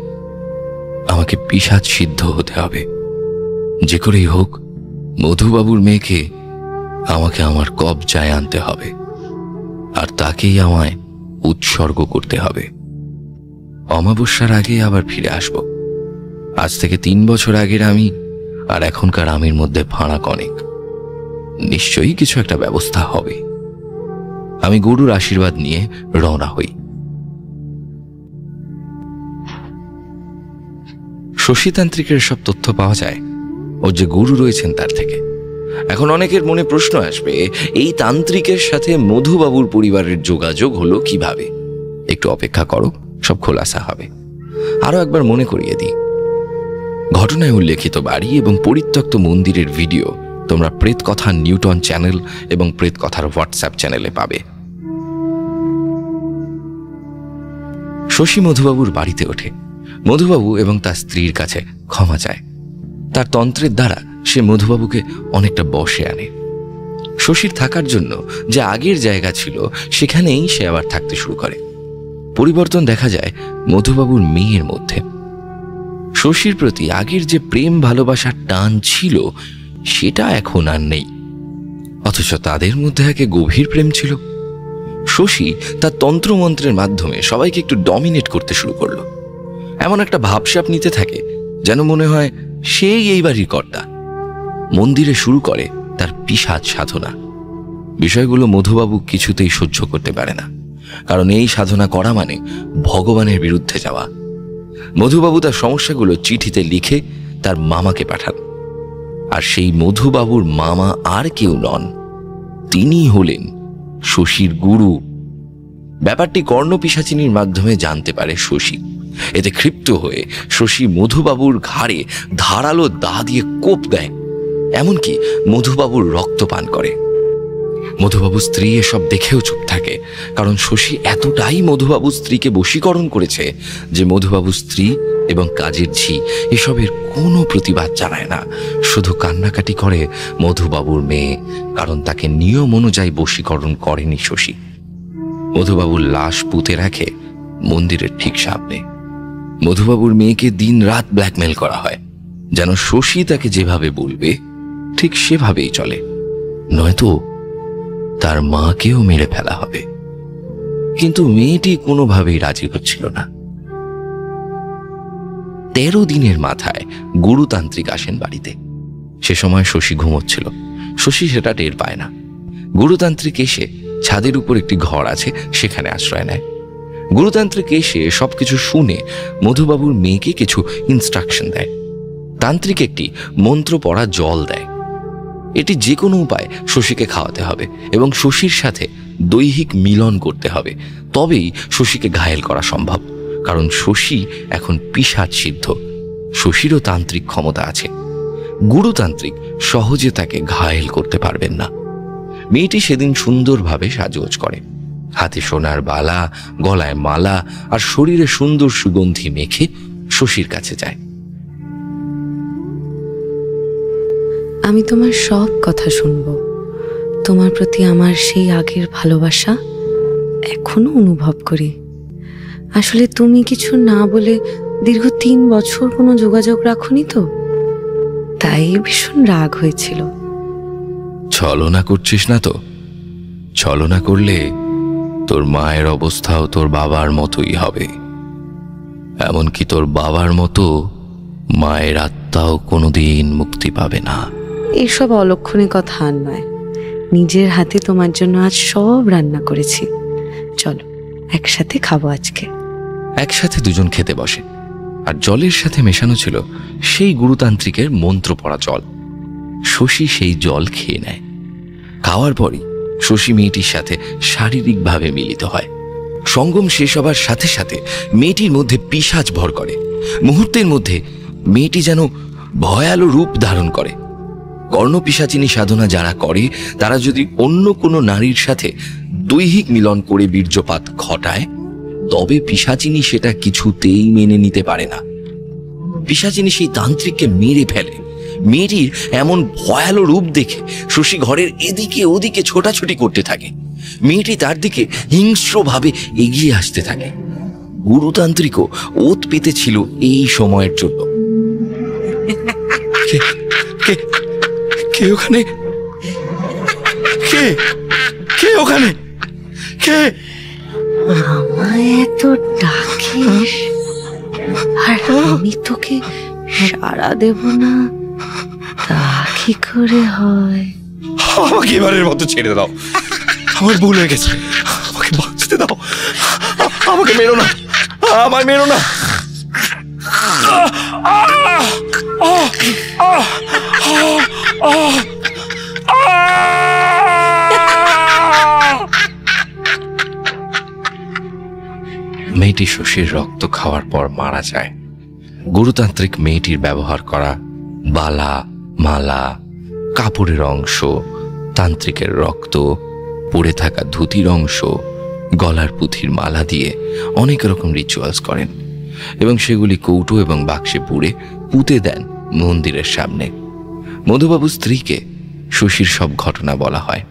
আমাকে পিশাচ সিদ্ধ হতে হবে। যে করেই হোক মধুবাবুর মেয়েকে আমাকে আমার কবজায় আনতে হবে, আর তাকেই আমায় উৎসর্গ করতে হবে। অমাবস্যার আগে আবার ফিরে আসব। আজ থেকে তিন বছর আগের আমি আর এখনকার আমির মধ্যে ফারাক অনেক। নিশ্চয়ই কিছু একটা ব্যবস্থা হবে। আমি গুরুর আশীর্বাদ নিয়ে রওনা হই। শশীতান্ত্রিকের সব তথ্য পাওয়া যায় ও যে গুরু রয়েছেন তার থেকে। এখন অনেকের মনে প্রশ্ন আসবে, এই তান্ত্রিকের সাথে মধুবাবুর পরিবারের যোগাযোগ হলো কিভাবে? একটু অপেক্ষা করো, সব খোলাসা হবে। আরও একবার মনে করিয়ে দিই, ঘটনায় উল্লেখিত বাড়ি এবং পরিত্যক্ত মন্দিরের ভিডিও তোমরা প্রেতকথা নিউটন চ্যানেল এবং প্রেতকথার হোয়াটসঅ্যাপ চ্যানেলে পাবে। শশী মধুবাবুর বাড়িতে ওঠে। মধুবাবু এবং তার স্ত্রীর কাছে ক্ষমা চায়। তার তন্ত্রের দ্বারা সে মধুবাবুকে অনেকটা বশে আনে। শশীর থাকার জন্য যে আগের জায়গা ছিল সেখানেই সে আবার থাকতে শুরু করে। পরিবর্তন দেখা যায় মধুবাবুর মেয়ের মধ্যে। শশীর প্রতি আগের যে প্রেম ভালোবাসার টান ছিল সেটা এখন আর নেই, অথচ তাদের মধ্যে একে গভীর প্রেম ছিল। শশী তার তন্ত্রমন্ত্রের মাধ্যমে সবাইকে একটু ডমিনেট করতে শুরু করলো। এমন একটা ভাবসাপ নিতে থাকে যেন মনে হয় সেই এই বাড়ির কর্তা। মন্দিরে শুরু করে তার পিশাচ সাধনা। বিষয়গুলো মধুবাবু কিছুতেই সহ্য করতে পারে না, কারণ এই সাধনা করা মানে ভগবানের বিরুদ্ধে যাওয়া। মধুবাবু তার সমস্যাগুলো চিঠিতে লিখে তার মামাকে পাঠান, আর সেই মধুবাবুর মামা আর কেউ নন, তিনি হলেন শশীর গুরু। ব্যাপারটি কর্ণপিশাচিনীর মাধ্যমে জানতে পারে শশী। এতে ক্ষিপ্ত হয়ে শশী মধুবাবুর ঘাড়ে ধারালো দা দিয়ে কোপ দেয়, এমনকি মধুবাবুর রক্ত পান করে। মধুবাবুর স্ত্রী এসব দেখেও চুপ থাকে, কারণ শশী এতটাই মধুবাবুর স্ত্রীকে বশীকরণ করেছে যে মধুবাবুর স্ত্রী এবং কাজের ঝি এসবের কোনো প্রতিবাদ জানায় না, শুধু কান্নাকাটি করে মধুবাবুর মেয়ে, কারণ তাকে নিয়ম অনুযায়ী বশীকরণ করেনি শশী। মধুবাবুর লাশ পুঁতে রাখে মন্দিরের ঠিক সামনে। মধুবাবুর মেয়েকে দিন রাত ব্ল্যাকমেল করা হয়, যেন শশী তাকে যেভাবে বলবে ঠিক সেভাবেই চলে, নয়তো তার মাকেও মেরে ফেলা হবে। কিন্তু মেয়েটি কোনোভাবেই রাজি হচ্ছিল না। তেরো দিনের মাথায় গুরুতান্ত্রিক আসেন বাড়িতে। সে সময় শশী ঘুমোচ্ছিল। শশী সেটা টের পায় না। গুরুতান্ত্রিক এসে ছাদের উপর একটি ঘর আছে সেখানে আশ্রয় নেয়। গুরুতান্ত্রিক এসে সবকিছু শুনে মধুবাবুর মেয়েকে কিছু ইনস্ট্রাকশন দেয়। তান্ত্রিক একটি মন্ত্র পড়া জল দেয়। এটি যে কোনো উপায় শশীকে খাওয়াতে হবে এবং শশীর সাথে দৈহিক মিলন করতে হবে, তবেই শশীকে ঘায়েল করা সম্ভব। কারণ শশী এখন পিশাচ সিদ্ধ। শশীরও তান্ত্রিক ক্ষমতা আছে। গুরুতান্ত্রিক সহজে তাকে ঘায়েল করতে পারবেন না। মেয়েটি সেদিন সুন্দরভাবে সাজগোজ করে। হাতে সোনার বালা, গলায় মালা আর শরীরে সুন্দর সুগন্ধি মেখে শশীর কাছে যায়। আমি তোমার সব কথা শুনব। তোমার প্রতি আমার সেই আগের ভালোবাসা এখনো অনুভব করি। আসলে তুমি কিছু না বলে দীর্ঘ তিন বছর কোনো যোগাযোগ রাখনি তো, তাই ভীষণ রাগ হয়েছিল। ছলনা করছিস না তো? ছলনা করলে তোর মায়ের অবস্থাও তোর বাবার মতোই হবে। এমনকি তোর বাবার মতো মায়ের আত্মাও কোনোদিন মুক্তি পাবে না। এসব অলক্ষণে কথা আর নয়। নিজের হাতে তোমার জন্য আজ সব রান্না করেছি, চলো একসাথে খাবো আজকে। একসাথে দুজন খেতে বসে, আর জলের সাথে মেশানো ছিল সেই গুরুতান্ত্রিকের মন্ত্র পড়া জল। শশী সেই জল খেয়ে নেয়। খাওয়ার পরই শশী মেয়েটির সাথে শারীরিকভাবে মিলিত হয়। সঙ্গম শেষ হবার সাথে সাথে মেয়েটির মধ্যে পিশাচ ভর করে। মুহূর্তের মধ্যে মেয়েটি যেন ভয়ালো রূপ ধারণ করে। কর্ণপিশাচিনী সাধনা যারা করে তারা যদি অন্য কোনো নারীর সাথে দৈহিক মিলন করে বীর্যপাত ঘটায়, তবে পিশাচিনী সেটা কিছুতেই মেনে নিতে পারে না। পিশাচিনী সেই তান্ত্রিককে মেরে ফেলে। মেয়েটির এমন ভয়ালো রূপ দেখে শশী ঘরের এদিকে ওদিকে ছোটাছুটি করতে থাকে। মেয়েটি তার দিকে হিংস্রভাবে এগিয়ে আসতে থাকে। গুরুতান্ত্রিকও ওত পেতেছিল এই সময়ের জন্য। কে ওখানে? কে কে ওখানে? কে আমায় এত ডাকিস? আর আমি তোকে সাড়া দেব না তা কি করে হয়? আমাকে এবারের মতো ছেড়ে দাও। আমার ভুল হয়ে গেছে, আমাকে বাঁচতে দাও। আমাকে মেরো না, আমায় মেরো না। মেয়েটি শশীর রক্ত খাওয়ার পর মারা যায়। গুরুতান্ত্রিক মেয়েটির ব্যবহার করা বালা, মালা, কাপড়ের অংশ, তান্ত্রিকের রক্ত, পড়ে থাকা ধুতির অংশ, গলার পুঁথির মালা দিয়ে অনেক রকম রিচুয়ালস করেন এবং সেগুলি কৌটো এবং বাক্সে পুড়ে পুঁতে দেন মন্দিরের সামনে। মধুবাবুর স্ত্রীকে শশীর সব ঘটনা বলা হয়,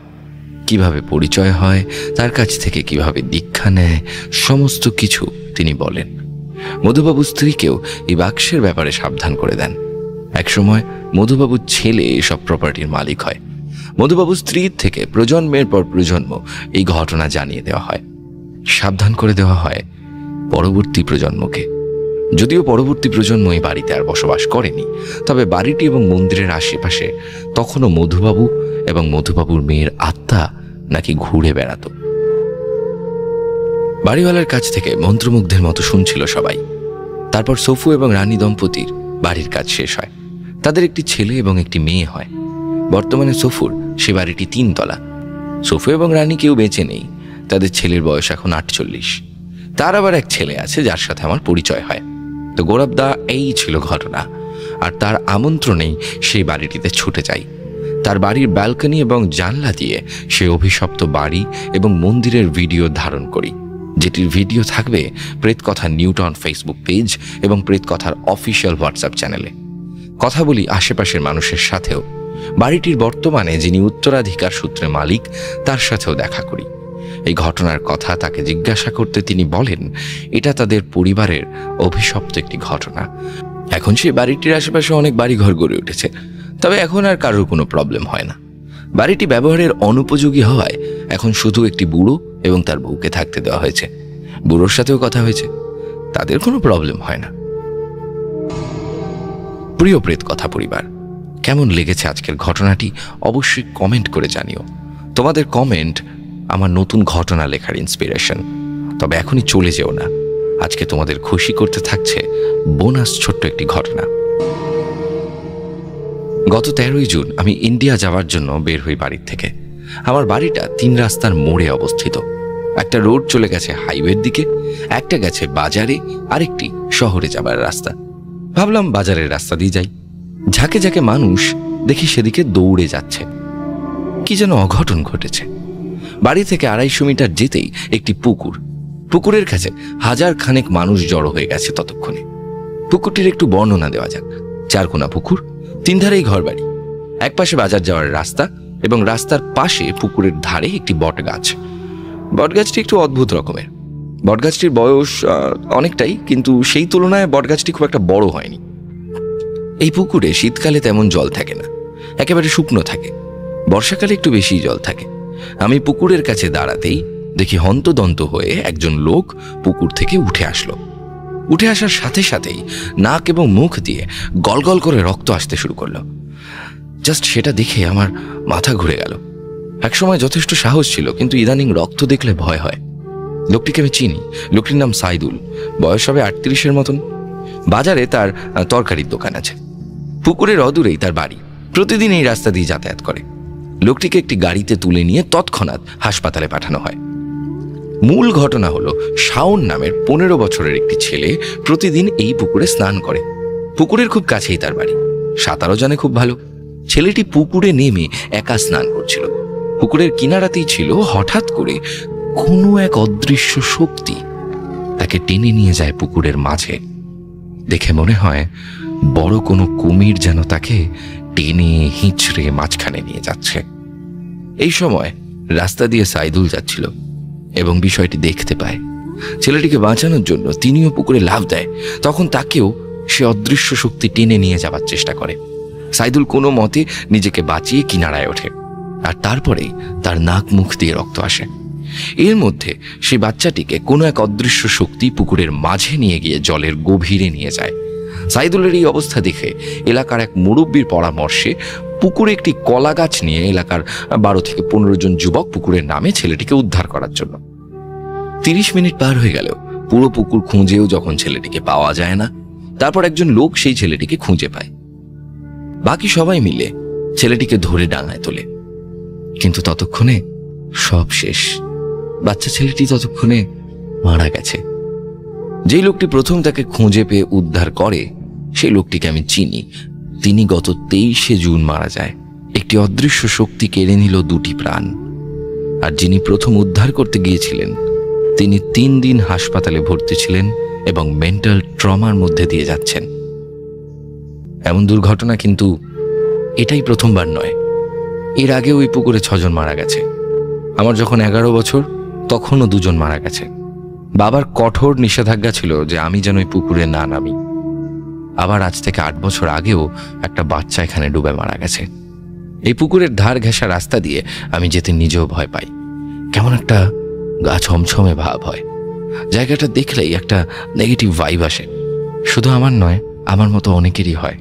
কিভাবে পরিচয় হয়, তার কাছ থেকে কিভাবে দীক্ষা নেয়, সমস্ত কিছু তিনি বলেন। মধুবাবুর স্ত্রীকেও এই বাক্সের ব্যাপারে সাবধান করে দেন। একসময় মধুবাবুর ছেলে এসব প্রপার্টির মালিক হয়। মধুবাবুর স্ত্রীর থেকে প্রজন্মের পর প্রজন্ম এই ঘটনা জানিয়ে দেওয়া হয়, সাবধান করে দেওয়া হয় পরবর্তী প্রজন্মকে। যদিও পরবর্তী প্রজন্ম এই বাড়িতে আর বসবাস করেনি, তবে বাড়িটি এবং মন্দিরের আশেপাশে তখনও মধুবাবু এবং মধুবাবুর মেয়ের আত্মা নাকি ঘুরে বেড়াত। বাড়িওয়ালার কাছ থেকে মন্ত্রমুগ্ধের মতো শুনছিল সবাই। তারপর সফু এবং রানী দম্পতির বাড়ির কাজ শেষ হয়। তাদের একটি ছেলে এবং একটি মেয়ে হয়। বর্তমানে সফুর সে বাড়িটি তিনতলা। সফু এবং রানী কেউ বেঁচে নেই। তাদের ছেলের বয়স এখন আটচল্লিশ। তার আবার এক ছেলে আছে যার সাথে আমার পরিচয় হয়। তো গোরাবদা, এই ছিল ঘটনা। আর তার আমন্ত্রণেই সেই বাড়িটিতে ছুটে যাই। তার বাড়ির ব্যালকনি এবং জানলা দিয়ে সেই অভিশপ্ত বাড়ি এবং মন্দিরের ভিডিও ধারণ করি, যেটির ভিডিও থাকবে প্রেতকথা নিউটন ফেসবুক পেজ এবং প্রেতকথার অফিসিয়াল হোয়াটসঅ্যাপ চ্যানেলে। কথা বলি আশেপাশের মানুষের সাথেও। বাড়িটির বর্তমানে যিনি উত্তরাধিকার সূত্রে মালিক, তার সাথেও দেখা করি। এই ঘটনার কথা তাকে জিজ্ঞাসা করতে তিনি বলেন এটা তাদের পরিবারের অভিশপ্ত একটি ঘটনা। এখন সেই বাড়িটির আশেপাশে অনেক বাড়িঘর গড়ে উঠেছে, তবে এখন আর কারোর কোনো প্রবলেম হয় না। বাড়িটি ব্যবহারের অনুপযোগী হওয়ায় এখন শুধু একটি বুড়ো এবং তার বউকে থাকতে দেওয়া হয়েছে। বুড়োর সাথেও কথা হয়েছে, তাদের কোনো প্রবলেম হয় না। প্রিয় প্রেত কথা পরিবার, কেমন লেগেছে আজকের ঘটনাটি অবশ্যই কমেন্ট করে জানিও। তোমাদের কমেন্ট আমার নতুন ঘটনা লেখার ইন্সপিরেশন। তবে এখনই চলে যেও না, আজকে তোমাদের খুশি করতে থাকছে বোনাস ছোট্ট একটি ঘটনা। গত তেরোই জুন আমি ইন্ডিয়া যাওয়ার জন্য বের হই বাড়ির থেকে। আমার বাড়িটা তিন রাস্তার মোড়ে অবস্থিত। একটা রোড চলে গেছে হাইওয়ের দিকে, একটা গেছে বাজারে, আরেকটি শহরে যাবার রাস্তা। ভাবলাম বাজারের রাস্তা দিয়ে যাই। ঝাঁকে ঝাঁকে মানুষ দেখি সেদিকে দৌড়ে যাচ্ছে। কি যেন অঘটন ঘটেছে। বাড়ি থেকে আড়াইশো মিটার যেতেই একটি পুকুর। পুকুরের কাছে হাজার খানেক মানুষ জড়ো হয়ে গেছে ততক্ষণে। পুকুরটির একটু বর্ণনা দেওয়া যাক। চারকোনা পুকুর, তিন ধারেই ঘর বাড়ি, এক পাশে বাজার যাওয়ার রাস্তা এবং রাস্তার পাশে পুকুরের ধারে একটি বটগাছ। বটগাছটি একটু অদ্ভুত রকমের। বটগাছটির বয়স অনেকটাই, কিন্তু সেই তুলনায় বটগাছটি খুব একটা বড় হয়নি। এই পুকুরে শীতকালে তেমন জল থাকে না, একেবারে শুকনো থাকে। বর্ষাকালে একটু বেশি জল থাকে। আমি পুকুরের কাছে দাঁড়াতেই দেখি হন্তদন্ত হয়ে একজন লোক পুকুর থেকে উঠে আসলো। উঠে আসার সাথে সাথেই নাক এবং মুখ দিয়ে গলগল করে রক্ত আসতে শুরু করলো। জাস্ট সেটা দেখে আমার মাথা ঘুরে গেল। একসময় যথেষ্ট সাহস ছিল, কিন্তু ইদানিং রক্ত দেখলে ভয় হয়। লোকটিকে আমি চিনি। লোকটির নাম সাইদুল, বয়স হবে আটত্রিশের মতন। বাজারে তার তরকারির দোকান আছে। পুকুরের অদূরেই তার বাড়ি। প্রতিদিন এই রাস্তা দিয়ে যাতায়াত করে। লোকটিকে একটি গাড়িতে তুলে নিয়ে তৎক্ষণাৎ হাসপাতালে পাঠানো হয়। মূল ঘটনা হলো, শাওন নামের পনেরো বছরের একটি ছেলে প্রতিদিন এই পুকুরে স্নান করে। পুকুরের খুব কাছেই তার বাড়ি। সাঁতারও জানে খুব ভালো। ছেলেটি পুকুরে নেমে একা স্নান করছিল। পুকুরের কিনারাতেই ছিল, হঠাৎ করে কোনো এক অদৃশ্য শক্তি তাকে টেনে নিয়ে যায় পুকুরের মাঝে। দেখে মনে হয় বড় কোনো কুমির যেন তাকে টেনে হিঁচড়ে মাঝখানে নিয়ে যাচ্ছে। এই সময় রাস্তা দিয়ে সাইদুল যাচ্ছিল এবং বিষয়টি দেখতে পায়। ছেলেটিকে বাঁচানোর জন্য তিনিও পুকুরে লাফ দেয়। তখন তাকেও সে অদৃশ্য শক্তি টেনে নিয়ে যাবার চেষ্টা করে। সাইদুল কোনো মতে নিজেকে বাঁচিয়ে কিনারায় ওঠে, আর তারপরেই তার নাক মুখ দিয়ে রক্ত আসে। এর মধ্যে সে বাচ্চাটিকে কোনো এক অদৃশ্য শক্তি পুকুরের মাঝে নিয়ে গিয়ে জলের গভীরে নিয়ে যায়। সাইদুলের এই অবস্থা দেখে এলাকার এক মুরব্বীর পরামর্শে পুকুরে একটি কলা গাছ নিয়ে এলাকার বারো থেকে পনেরো জন যুবক পুকুরের নামে ছেলেটিকে উদ্ধার করার জন্য। তিরিশ মিনিট পার হয়ে গেলেও পুরো পুকুর খুঁজেও যখন ছেলেটিকে পাওয়া যায় না, তারপর একজন লোক সেই ছেলেটিকে খুঁজে পায়। বাকি সবাই মিলে ছেলেটিকে ধরে ডাঙায় তোলে, কিন্তু ততক্ষণে সব শেষ। বাচ্চা ছেলেটি ততক্ষণে মারা গেছে। যে লোকটি প্রথম তাকে খুঁজে পেয়ে উদ্ধার করে, সেই লোকটিকে আমি চিনি। তিনি গত তেইশে জুন মারা যায়। একটি অদৃশ্য শক্তি কেড়ে নিল দুটি প্রাণ। আর যিনি প্রথম উদ্ধার করতে গিয়েছিলেন, তিনি তিন দিন হাসপাতালে ভর্তি ছিলেন এবং মেন্টাল ট্রমার মধ্যে দিয়ে যাচ্ছেন। এমন দুর্ঘটনা কিন্তু এটাই প্রথমবার নয়। এর আগে ওই পুকুরে ছজন মারা গেছে। আমার যখন এগারো বছর তখনও দুজন মারা গেছে। বাবার কঠোর নিষেধাজ্ঞা ছিল যে আমি যেন ওই পুকুরে না নামি। আবার আজ থেকে আট বছর আগেও একটা বাচ্চা এখানে ডুবে মারা গেছে। এই পুকুরের ধার ঘেঁষা রাস্তা দিয়ে আমি যেতে নিজেও ভয় পাই। কেমন একটা গা ছমছমে ভাব হয়। জায়গাটা দেখলেই একটা নেগেটিভ ভাইব আসে। শুধু আমার নয়, আমার মতো অনেকেরই হয়।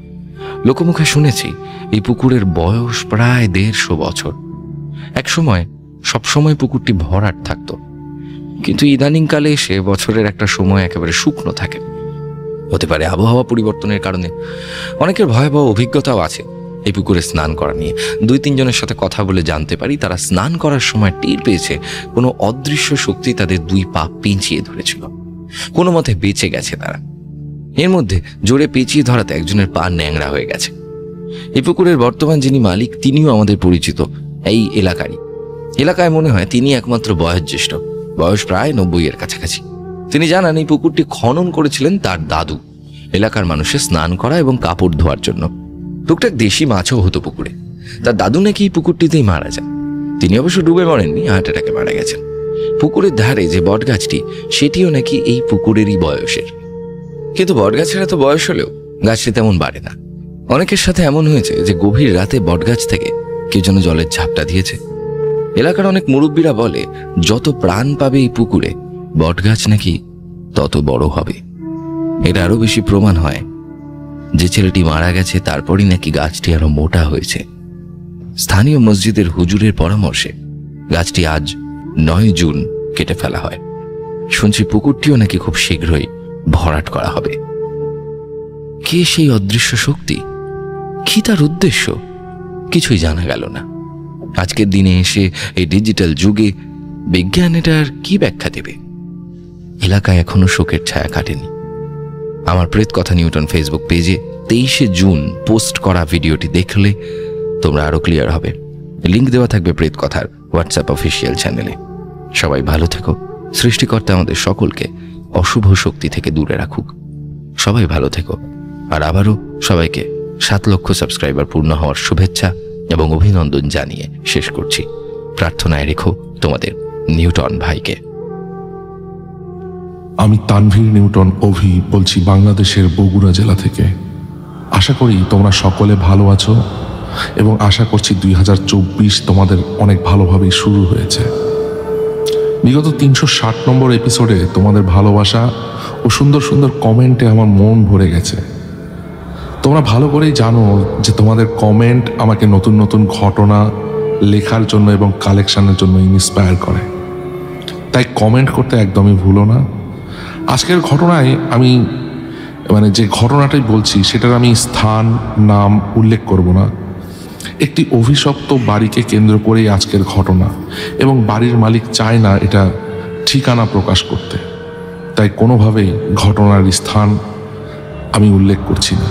লোকমুখে শুনেছি এই পুকুরের বয়স প্রায় দেড়শো বছর। একসময় সবসময় পুকুরটি ভরাট থাকত, কিন্তু ইদানিংকালে এসে বছরের একটা সময় একেবারে শুকনো থাকে। হতে পারে আবহাওয়া পরিবর্তনের কারণে। অনেকের ভয়াবহ অভিজ্ঞতাও আছে এই পুকুরে স্নান করা নিয়ে। দুই তিনজনের সাথে কথা বলে জানতে পারি তারা স্নান করার সময় টের পেয়েছে কোনো অদৃশ্য শক্তি তাদের দুই পা পেঁচিয়ে ধরেছিল। কোনো মতে বেঁচে গেছে তারা। এর মধ্যে জোরে পেঁচিয়ে ধরাতে একজনের পা ন্যাংরা হয়ে গেছে। এই পুকুরের বর্তমান যিনি মালিক তিনিও আমাদের পরিচিত এই এলাকারই। এলাকায় মনে হয় তিনি একমাত্র বয়োজ্যেষ্ঠ, বয়স প্রায় নব্বই এর কাছাকাছি। তিনি জানান এই পুকুরটি খনন করেছিলেন তার দাদু, এলাকার মানুষের স্নান করা এবং কাপড় ধোয়ার জন্য। টুকটাক দেশি মাছও হতো পুকুরে। তার দাদু নাকি এই পুকুরটিতেই মারা যান। তিনি অবশ্য ডুবে মরেননি, হার্ট অ্যাটাকে মারা গেছেন। পুকুরের ধারে যে বটগাছটি সেটিও নাকি এই পুকুরেরই বয়সের। কিন্তু বটগাছের এত বয়স হলেও গাছটি তেমন বাড়ে না। অনেকের সাথে এমন হয়েছে যে গভীর রাতে বটগাছ থেকে কেউ যেন জলের ঝাপটা দিয়েছে। এলাকার অনেক মুরব্বীরা বলে যত প্রাণ পাবে এই পুকুরে, বটগাছ নাকি তত বড় হবে। এটা আরও বেশি প্রমাণ হয় যে ছেলেটি মারা গেছে তারপরই নাকি গাছটি আরো মোটা হয়েছে। স্থানীয় মসজিদের হুজুরের পরামর্শে গাছটি আজ নয় জুন কেটে ফেলা হয়। শুনছি পুকুরটিও নাকি খুব শীঘ্রই ভরাট করা হবে। কে সেই অদৃশ্য শক্তি, কি তার উদ্দেশ্য, কিছুই জানা গেল না। আজকের দিনে এসে এই ডিজিটাল যুগে বিজ্ঞান এটার কি ব্যাখ্যা দেবে? এলাকায় এখনো শোকের ছায়া কাটেনি। আমার প্রেত কথা নিউটন ফেসবুক পেজে তেইশে জুন পোস্ট করা ভিডিওটি দেখলে তোমরা আরও ক্লিয়ার হবে। লিঙ্ক দেওয়া থাকবে প্রেত কথার হোয়াটসঅ্যাপ অফিসিয়াল চ্যানেলে। সবাই ভালো থেকো। সৃষ্টিকর্তা আমাদের সকলকে অশুভ শক্তি থেকে দূরে রাখুক। সবাই ভালো থেকো। আর আবারও সবাইকে সাত লক্ষ সাবস্ক্রাইবার পূর্ণ হওয়ার শুভেচ্ছা এবং অভিনন্দন জানিয়ে শেষ করছি। প্রার্থনায় রেখো তোমাদের নিউটন ভাইকে। আমি তানভীর নিউটন অভি বলছি, বাংলাদেশের বগুড়া জেলা থেকে। আশা করি তোমরা সকলে ভালো আছো এবং আশা করছি দুই হাজার চব্বিশ তোমাদের অনেক ভালোভাবেই শুরু হয়েছে। বিগত তিনশো ষাট নম্বর এপিসোডে তোমাদের ভালোবাসা ও সুন্দর সুন্দর কমেন্টে আমার মন ভরে গেছে। তোমরা ভালো করেই জানো যে তোমাদের কমেন্ট আমাকে নতুন নতুন ঘটনা লেখার জন্য এবং কালেকশানের জন্য ইন্সপায়ার করে। তাই কমেন্ট করতে একদমই ভুলো না। আজকের ঘটনায় আমি মানে যে ঘটনাটাই বলছি সেটার আমি স্থান নাম উল্লেখ করব না। একটি অভিশপ্ত বাড়িকে কেন্দ্র করেই আজকের ঘটনা এবং বাড়ির মালিক চায় না এটা ঠিকানা প্রকাশ করতে, তাই কোনোভাবেই ঘটনার স্থান আমি উল্লেখ করছি না।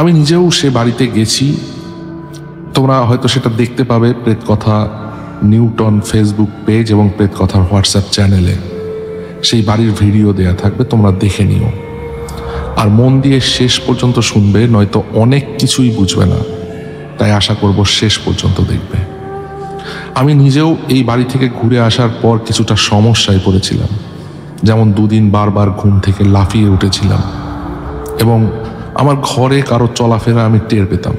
আমি নিজেও সে বাড়িতে গেছি, তোমরা হয়তো সেটা দেখতে পাবে প্রেত কথা নিউটন ফেসবুক পেজ এবং প্রেত কথার হোয়াটসঅ্যাপ চ্যানেলে। সেই বাড়ির ভিডিও দেয়া থাকবে, তোমরা দেখে নিও আর মন দিয়ে শেষ পর্যন্ত শুনবে, নয়তো অনেক কিছুই বুঝবে না। তাই আশা করব শেষ পর্যন্ত দেখবে। আমি নিজেও এই বাড়ি থেকে ঘুরে আসার পর কিছুটা সমস্যায় পড়েছিলাম, যেমন দুদিন বারবার ঘুম থেকে লাফিয়ে উঠেছিলাম এবং আমার ঘরে কারো চলাফেরা আমি টের পেতাম।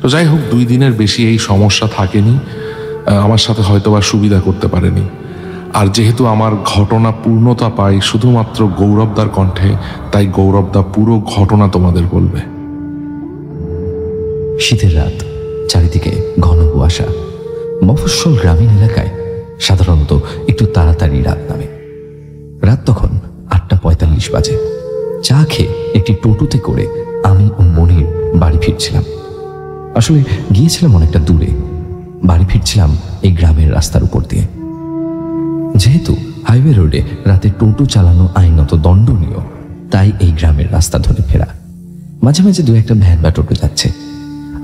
তো যাই হোক, দুই দিনের বেশি এই সমস্যা থাকেনি, আমার সাথে হয়তো বা সুবিধা করতে পারেনি। আর যেহেতু আমার ঘটনা পূর্ণতা পায় শুধুমাত্র গৌরবদার কণ্ঠে, তাই গৌরবদা পুরো ঘটনা তোমাদের বলবে। শীতের রাত, চারিদিকে ঘন কুয়াশা। মফস্বল গ্রামীণ এলাকায় সাধারণত একটু তাড়াতাড়ি রাত নামে। রাত তখন আটটা পঁয়তাল্লিশ বাজে। চা খেয়ে একটি টোটোতে করে আমি ও মনির বাড়ি ফিরছিলাম। আসলে গিয়েছিলাম অনেকটা দূরে, বাড়ি ফিরছিলাম এই গ্রামের রাস্তার উপর দিয়ে। যেহেতু হাইওয়ে রোডে রাতে টোটো চালানো আইনত দণ্ডনীয়, তাই এই গ্রামের রাস্তা ধরে ফেরা। মাঝে মাঝে দু একটা ভ্যান বা টোটো যাচ্ছে।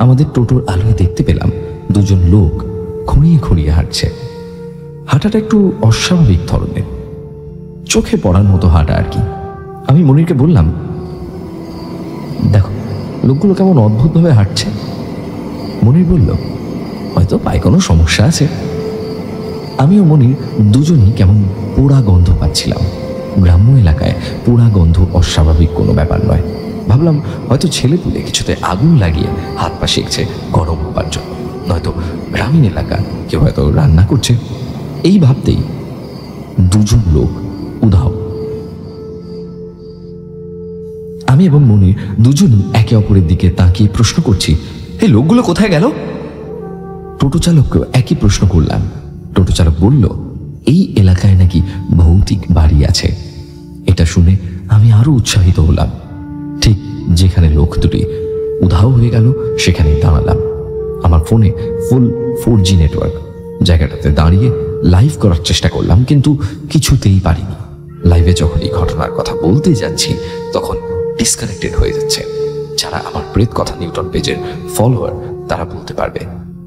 আমাদের টোটোর আলোয় দেখতে পেলাম দুজন লোক খুঁড়িয়ে খুঁড়িয়ে হাঁটছে। হাঁটাটা একটু অস্বাভাবিক ধরনের, চোখে পড়ার মতো হাঁটা আর কি। আমি মনিরকে বললাম, দেখো লোকগুলো কেমন অদ্ভুতভাবে হাঁটছে। মনির বলল, হয়তো পায়ে কোনো সমস্যা আছে। আমিও মনির দুজনই কেমন পোড়া গন্ধ পাচ্ছিলাম। গ্রাম্য এলাকায় পোড়া গন্ধ অস্বাভাবিক কোনো ব্যাপার নয়। ভাবলাম হয়তো ছেলেপুলে কিছুতে আগুন লাগিয়ে হাত পা সেঁকছে গরম হওয়ার জন্য, নয়তো গ্রামীণ এলাকা কেউ হয়তো রান্না করছে। এই ভাবতেই দুজন লোক উধাও। আমি এবং মনির দুজনই একে অপরের দিকে তাকিয়ে প্রশ্ন করছি, এই লোকগুলো কোথায় গেল? টোটো চালককেও একই প্রশ্ন করলাম। টোটো চালক বলল, এই এলাকায় নাকি ভৌতিক বাড়ি আছে। এটা শুনে আমি আরো উৎসাহিত হলাম। ঠিক যেখানে লোক দুটি উধাও হয়ে গেল সেখানে দাঁড়ালাম। আমার ফোনে ফুল ফোর জি নেটওয়ার্ক। জায়গাটাতে দাঁড়িয়ে লাইভ করার চেষ্টা করলাম, কিন্তু কিছুতেই পারিনি। লাইভে যখন এই ঘটনার কথা বলতে যাচ্ছি তখন ডিসকানেক্টেড হয়ে যাচ্ছে। যারা আমার প্রেত কথা নিউটন পেজের ফলোয়ার তারা বলতে পারবে,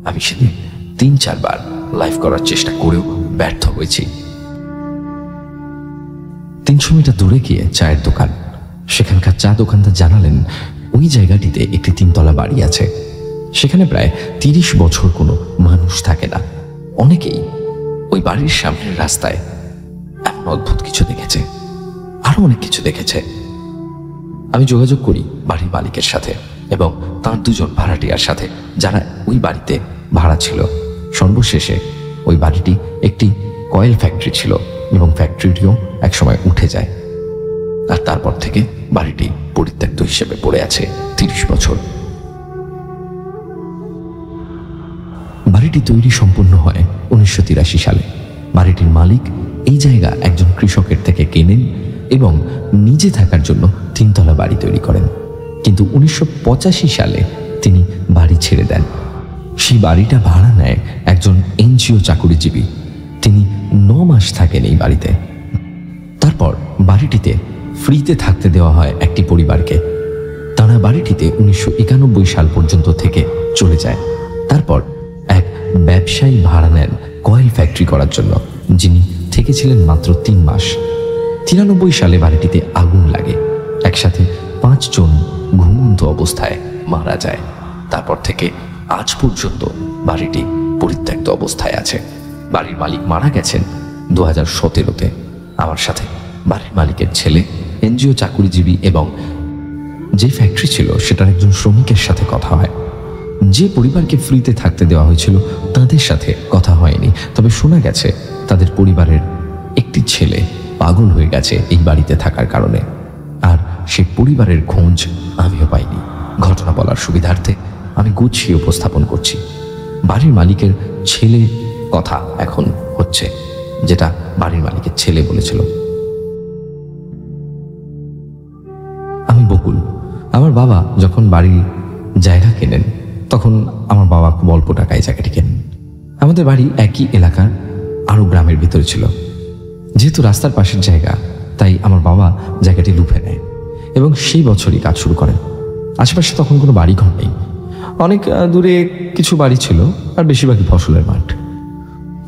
আমি সেদিন তিন চারবার লাইভ করার চেষ্টা করেও ব্যর্থ হয়েছি। তিনশো মিটার দূরে গিয়ে চায়ের দোকান, সেখানকার চা দোকানদার জানালেন ওই জায়গাটিতে একটি তিনতলা বাড়ি আছে। সেখানে প্রায় তিরিশ বছর কোনো মানুষ থাকে না। অনেকেই ওই বাড়ির সামনের রাস্তায় এমন অদ্ভুত কিছু দেখেছে, আরো অনেক কিছু দেখেছে। আমি যোগাযোগ করি বাড়ির মালিকের সাথে এবং তার দুজন ভাড়াটিয়ার সাথে যারা ওই বাড়িতে ভাড়া ছিল। সর্বশেষে ওই বাড়িটি একটি কয়েল ফ্যাক্টরি ছিল এবং ফ্যাক্টরিটিও একসময় উঠে যায়, আর তারপর থেকে বাড়িটি পরিত্যক্ত হিসেবে পড়ে আছে তিরিশ বছর। বাড়িটি তৈরি সম্পূর্ণ হয় উনিশশো তিরাশি সালে। বাড়িটির মালিক এই জায়গা একজন কৃষকের থেকে কেনেন এবং নিজে থাকার জন্য তিনতলা বাড়ি তৈরি করেন, কিন্তু উনিশশো পঁচাশি সালে তিনি বাড়ি ছেড়ে দেন। সেই বাড়িটা ভাড়া নেয় একজন এনজিও চাকুরিজীবী। তিনি ন মাস থাকেন এই বাড়িতে। তারপর বাড়িটিতে ফ্রিতে থাকতে দেওয়া হয় একটি পরিবারকে। তারা বাড়িটিতে উনিশশো একানব্বই সাল পর্যন্ত থেকে চলে যায়। তারপর এক ব্যবসায়ী ভাড়া নেন কয়েল ফ্যাক্টরি করার জন্য, যিনি থেকেছিলেন মাত্র তিন মাস। তিরানব্বই সালে বাড়িটিতে আগুন লাগে, একসাথে পাঁচজন ঘুমন্ত অবস্থায় মারা যায়। তারপর থেকে আজ পর্যন্ত বাড়িটি পরিত্যক্ত অবস্থায় আছে। বাড়ির মালিক মারা গেছেন দু হাজার সতেরোতে। আমার সাথে বাড়ির মালিকের ছেলে, এনজিও চাকুরিজীবী এবং যে ফ্যাক্টরি ছিল সেটার একজন শ্রমিকের সাথে কথা হয়। যে পরিবারকে ফ্রিতে থাকতে দেওয়া হয়েছিল তাদের সাথে কথা হয়নি, তবে শোনা গেছে তাদের পরিবারের একটি ছেলে পাগল হয়ে গেছে এই বাড়িতে থাকার কারণে। আর সেই পরিবারের খোঁজ আমিও পাইনি। ঘটনা বলার সুবিধার্থে আমি গুছিয়ে উপস্থাপন করছি। বাড়ির মালিকের ছেলে কথা এখন হচ্ছে, যেটা বাড়ির মালিকের ছেলে বলেছিল। আমি বকুল। আমার বাবা যখন বাড়ির জায়গা কেনেন তখন আমার বাবা খুব অল্প টাকায় জায়গাটি কেনেন। আমাদের বাড়ি একই এলাকার আরও গ্রামের ভিতরে ছিল। যেহেতু রাস্তার পাশের জায়গা, তাই আমার বাবা জায়গাটি লুফে নেয় এবং সেই বছরই কাজ শুরু করেন। আশেপাশে তখন কোনো বাড়িঘর নেই, অনেক দূরে কিছু বাড়ি ছিল আর বেশিরভাগই ফসলের মাঠ।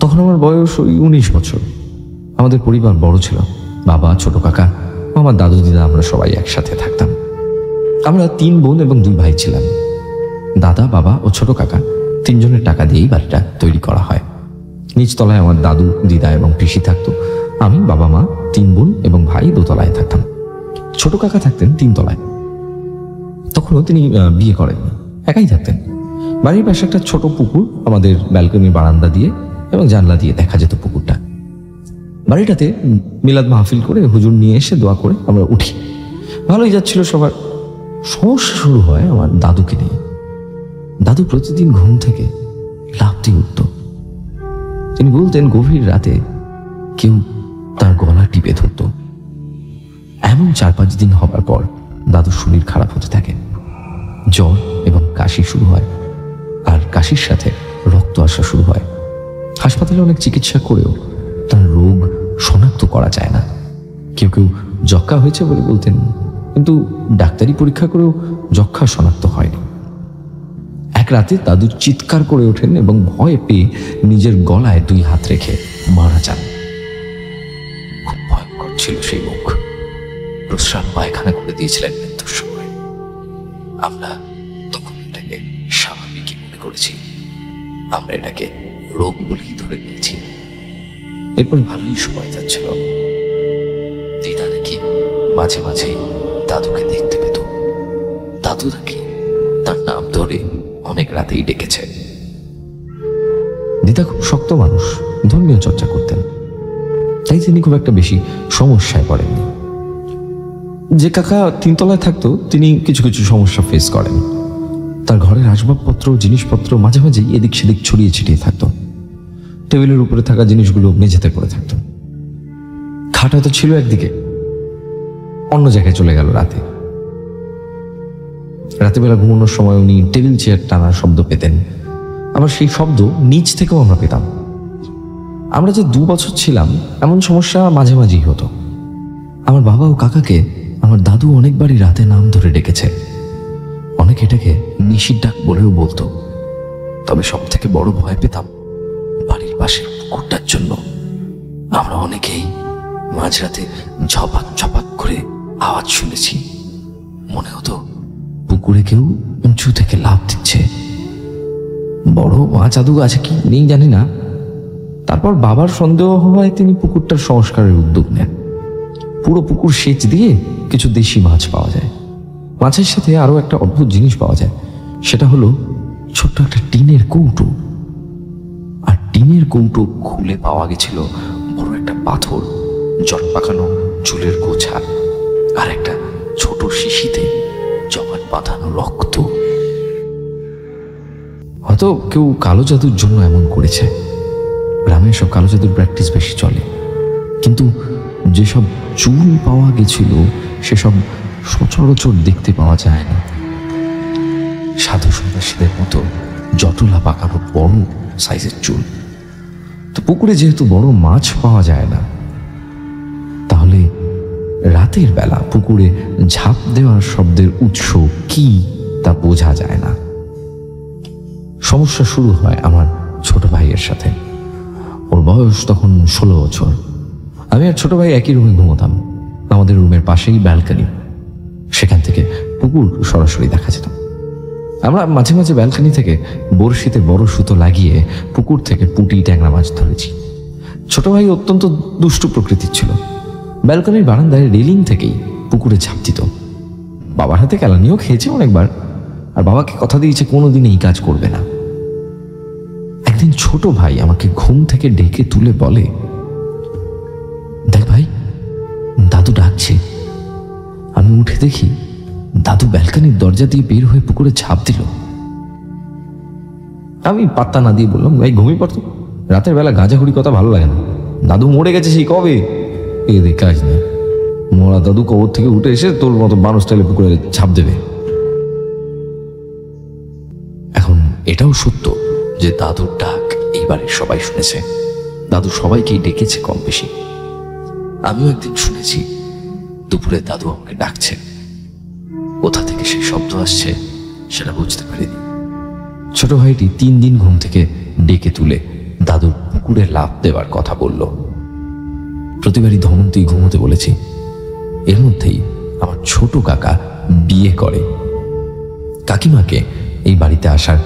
তখন আমার বয়স ওই উনিশ বছর। আমাদের পরিবার বড় ছিল, বাবা, ছোট কাকা, আমার দাদু, দিদা, আমরা সবাই একসাথে থাকতাম। আমরা তিন বোন এবং দুই ভাই ছিলাম। দাদা, বাবা ও ছোট কাকা তিনজনের টাকা দিয়েই বাড়িটা তৈরি করা হয়। নিচতলায় আমার দাদু, দিদা এবং পিসি থাকতো। আমি, বাবা, মা, তিন বোন এবং ভাই দোতলায় থাকতাম। ছোট কাকা থাকতেন তিনতলায়। তখনও তিনি বিয়ে করেননি, একাই থাকতেন। বাড়ির পাশে একটা ছোট পুকুর, আমাদের ব্যালকনি, বারান্দা দিয়ে এবং জানলা দিয়ে দেখা যেত পুকুরটা। বাড়িটাতে মিলাদ মাহফিল করে হুজুর নিয়ে এসে দোয়া করে আমরা উঠি। ভালোই যাচ্ছিল সবার। সমস্যা শুরু হয় আমার দাদুকে নিয়ে। দাদু প্রতিদিন ঘুম থেকে লাফ দিয়ে উঠত। তিনি বলতেন গভীর রাতে কেউ তার গলা টিপে ধরত। এমন চার পাঁচ দিন হবার পর দাদুর শরীর খারাপ হতে থাকে। জ্বর এবং কাশি শুরু হয়, আর কাশির সাথে রক্ত আসা শুরু হয়। হাসপাতালে অনেক চিকিৎসা করেও তার রোগ শনাক্ত করা যায় না। কেউ কেউ যক্ষা হয়েছে বলে বলতেন, কিন্তু ডাক্তারি পরীক্ষা করেও যক্ষা শনাক্ত হয়নি। এক রাতে দাদু চিৎকার করে ওঠেন এবং ভয় পেয়ে নিজের গলায় দুই হাত রেখে মারা যান। খুব ভয়ঙ্কর ছিল সেই মুখ। প্রস্রাব পায়খানা করে দিয়েছিলেন মৃত্যুর সময়। আমরা তখন এটাকে স্বাভাবিকই মনে করেছি, আমরা এটাকে রোগ বলেই ধরে নিয়েছি। এরপর ভালোই সময় যাচ্ছিল। দিদা নাকি মাঝে মাঝে দাদুকে দেখতে পেত। দাদু নাকি তার নাম ধরে অনেক রাতেই ডেকেছে। দিদা খুব শক্ত মানুষ, ধর্মীয় চর্চা করতেন, তাই তিনি খুব একটা বেশি সমস্যায় পড়েননি। যে কাকা তিনতলায় থাকতো তিনি কিছু কিছু সমস্যা ফেস করেন। তার ঘরের আসবাবপত্র, জিনিসপত্র মাঝে মাঝেই এদিক সেদিক ছড়িয়ে ছিটিয়ে থাকতো। টেবিলের উপরে থাকা জিনিসগুলো মেঝেতে পড়ে থাকতো। খাট হয়তো ছিল একদিকে, অন্য জায়গায় চলে গেল রাতে। রাতের বেলা ঘুমানোর সময় উনি টেবিল চেয়ার টানার শব্দ পেতেন। আবার সেই শব্দ নিচ থেকেও আমরা পেতাম। আমরা যে দু বছর ছিলাম এমন সমস্যা মাঝে মাঝেই হতো। আমার বাবা ও কাকাকে আমার দাদু অনেকবারই রাতে নাম ধরে ডেকেছে। অনেকে এটাকে নিশির ডাক বলেও বলতো। তবে সব থেকে বড় ভয় পেতাম বাড়ির পাশের কুকুরটার জন্য। আমরা অনেকেই মাঝরাতে ঝপাক ঝপাক করে আওয়াজ শুনেছি। মনে হতো পুকুরে কেউ উঁচু থেকে লাফ দিচ্ছে। বড় মাছ আদু আছে কি নেই জানি না। তারপর বাবার সন্দেহ হওয়ায় তিনি পুকুরটার সংস্কারের উদ্যোগ নেন। পুরো পুকুর সেচ দিয়ে কিছু দেশি মাছ পাওয়া যায়। মাছের সাথে আরও একটা অদ্ভুত জিনিস পাওয়া যায়, সেটা হলো ছোট্ট একটা টিনের কৌটো। আর টিনের কৌটো খুলে পাওয়া গেছিল বড় একটা পাথর, জট পাকানো চুলের গোছা, আর একটা ছোট শিশিতে জমাট বাঁধানো রক্ত। হয়তো কেউ কালো জাদুর জন্য এমন করেছে। গ্রামে সব কালো জাদুর প্র্যাকটিস বেশি চলে। কিন্তু যেসব চুল পাওয়া গেছিল সেসব সচরাচর দেখতে পাওয়া যায় না। সাধু সন্ন্যাসীদের মতো জটলা পাকানো বড় সাইজের চুল। তো পুকুরে যেহেতু বড় মাছ পাওয়া যায় না, তাহলে রাতের বেলা পুকুরে ঝাঁপ দেওয়ার শব্দের উৎস কি তা বোঝা যায় না। সমস্যা শুরু হয় আমার ছোট ভাইয়ের সাথে। ওর বয়স তখন ষোলো বছর। আমি আর ছোট ভাই একই রুমে ঘুমোতাম। আমাদের রুমের পাশেই ব্যালকনি, সেখান থেকে পুকুর সরাসরি দেখা যেত। আমরা মাঝে মাঝে ব্যালকনি থেকে বড়শিতে বড় সুতো লাগিয়ে পুকুর থেকে পুঁটি ট্যাংরা মাছ ধরেছি। ছোট ভাই অত্যন্ত দুষ্টু প্রকৃতির ছিল। ব্যালকনির বারান্দায় রেলিং থেকেই পুকুরে ঝাঁপ দিত। বাবার হাতে কেলানিও খেয়েছে অনেকবার, আর বাবাকে কথা দিয়েছে কোনোদিন এই কাজ করবে না। একদিন ছোট ভাই আমাকে ঘুম থেকে ডেকে তুলে বলে, দেখ ভাই, দাদু ডাকছে। আমি উঠে দেখি দাদু ব্যালকনির দরজা দিয়ে বের হয়ে পুকুরে ঝাঁপ দিল। আমি পাত্তা না দিয়ে বললাম, ভাই ঘুমিয়ে পড়তো, রাতের বেলা গাঁজাখুড়ি কথা ভালো লাগে না। দাদু মরে গেছে সেই কবে, এদের কাজ নেই। মরা দাদু কবর থেকে উঠে এসে তোর মতো মানুষ টাইলে পুকুরে ঝাঁপ দেবে। এখন এটাও সত্য যে দাদুর ডাক এই বাড়ির সবাই শুনেছে। দাদু সবাইকেই ডেকেছে কম বেশি। আমিও একদিন শুনেছি দুপুরে দাদু আমাকে ডাকছে। কোথা থেকে সেই শব্দ আসছে সেটা বুঝতে পারিনি। ছোট ভাইটি তিন দিন ঘুম থেকে ডেকে তুলে দাদুর পুকুরে লাফ দেওয়ার কথা বলল। প্রতিবারই ধমন্তি ঘুমোতে বলেছি। এর মধ্যেই আমার ছোট কাকা বিয়ে করে। কাকিমাকে এই বাড়িতে আসার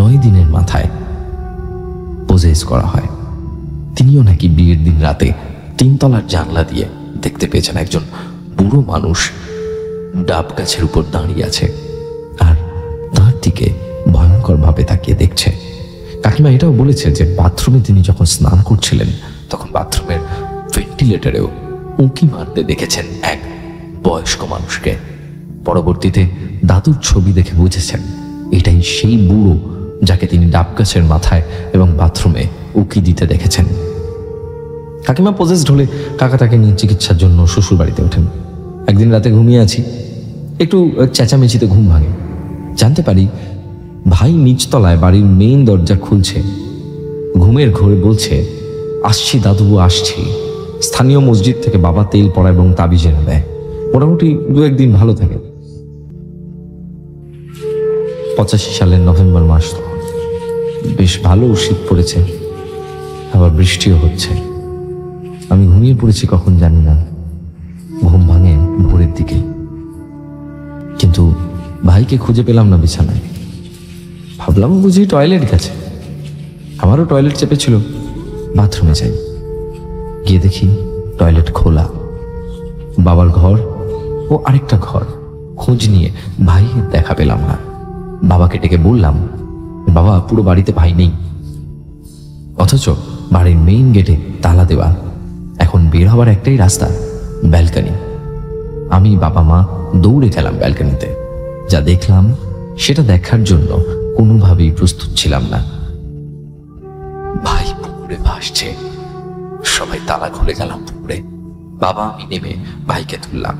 নয় দিনের মাথায় পজেস করা হয়। তিনিও নাকি বিয়ের দিন রাতে তিনতলার জানলা দিয়ে দেখতে পেয়েছেন একজন বুড়ো মানুষ ডাব গাছের উপর দাঁড়িয়ে আছে আর তার দিকে ভয়ঙ্করভাবে তাকিয়ে দেখছে। কাকিমা এটাও বলেছে যে বাথরুমে তিনি যখন স্নান করছিলেন তখন বাথরুমের ভেন্টিলেটরেও উঁকি মারতে দেখেছেন এক বয়স্ক মানুষকে। পরবর্তীতে দাদুর ছবি দেখে বুঝেছেন এটাই সেই বুড়ো যাকে তিনি ডাব গাছের মাথায় এবং বাথরুমে উঁকি দিতে দেখেছেন। কাকিমা পজেসড হলে কাকা তাকে নিয়ে চিকিৎসার জন্য শ্বশুর বাড়িতে ওঠেন। একদিন রাতে ঘুমিয়ে আছি, একটু চেঁচামেচিতে ঘুম ভাঙে। জানতে পারি ভাই নিচতলায় বাড়ির মেইন দরজা খুলছে। ঘুমের ঘোরে বলছে, আসছি দাদু আসছি। স্থানীয় মসজিদ থেকে বাবা তেল পড়া এবং তাবিজ এনে দেয়। মোটামুটি দু একদিন ভালো থাকে। পঁচাশি সালের নভেম্বর মাস, বেশ ভালো শীত পড়েছে, আবার বৃষ্টিও হচ্ছে। আমি ঘুমিয়ে পড়েছি কখন জানি না, ঘুম ভাঙে ভোরের দিকে, কিন্তু ভাইকে খুঁজে পেলাম না বিছানায়। ভাবলাম বুঝি টয়লেট গেছে, আমারও টয়লেট চেপেছিল, বাথরুমে যাই, গিয়ে দেখি টয়লেট খোলা, বাবার ঘর ও আরেকটা ঘর। খোঁজ নিয়ে ভাই দেখা পেলাম না, বাবাকে ডেকে বললাম বাবা পুরো বাড়িতে ভাই নেই, অথচ বাড়ির মেইন গেটে তালা দেওয়া, এখন বের হবার একটাই রাস্তা, ব্যালকনি। আমি বাবা মা দৌড়ে গেলাম ব্যালকনিতে, যা দেখলাম সেটা দেখার জন্য কোনোভাবেই প্রস্তুত ছিলাম না। ভাই পুকুরে ভাসছে, সবাই তালা খুলে গেলাম পুকুরে, বাবা আমি নেমে ভাইকে তুললাম,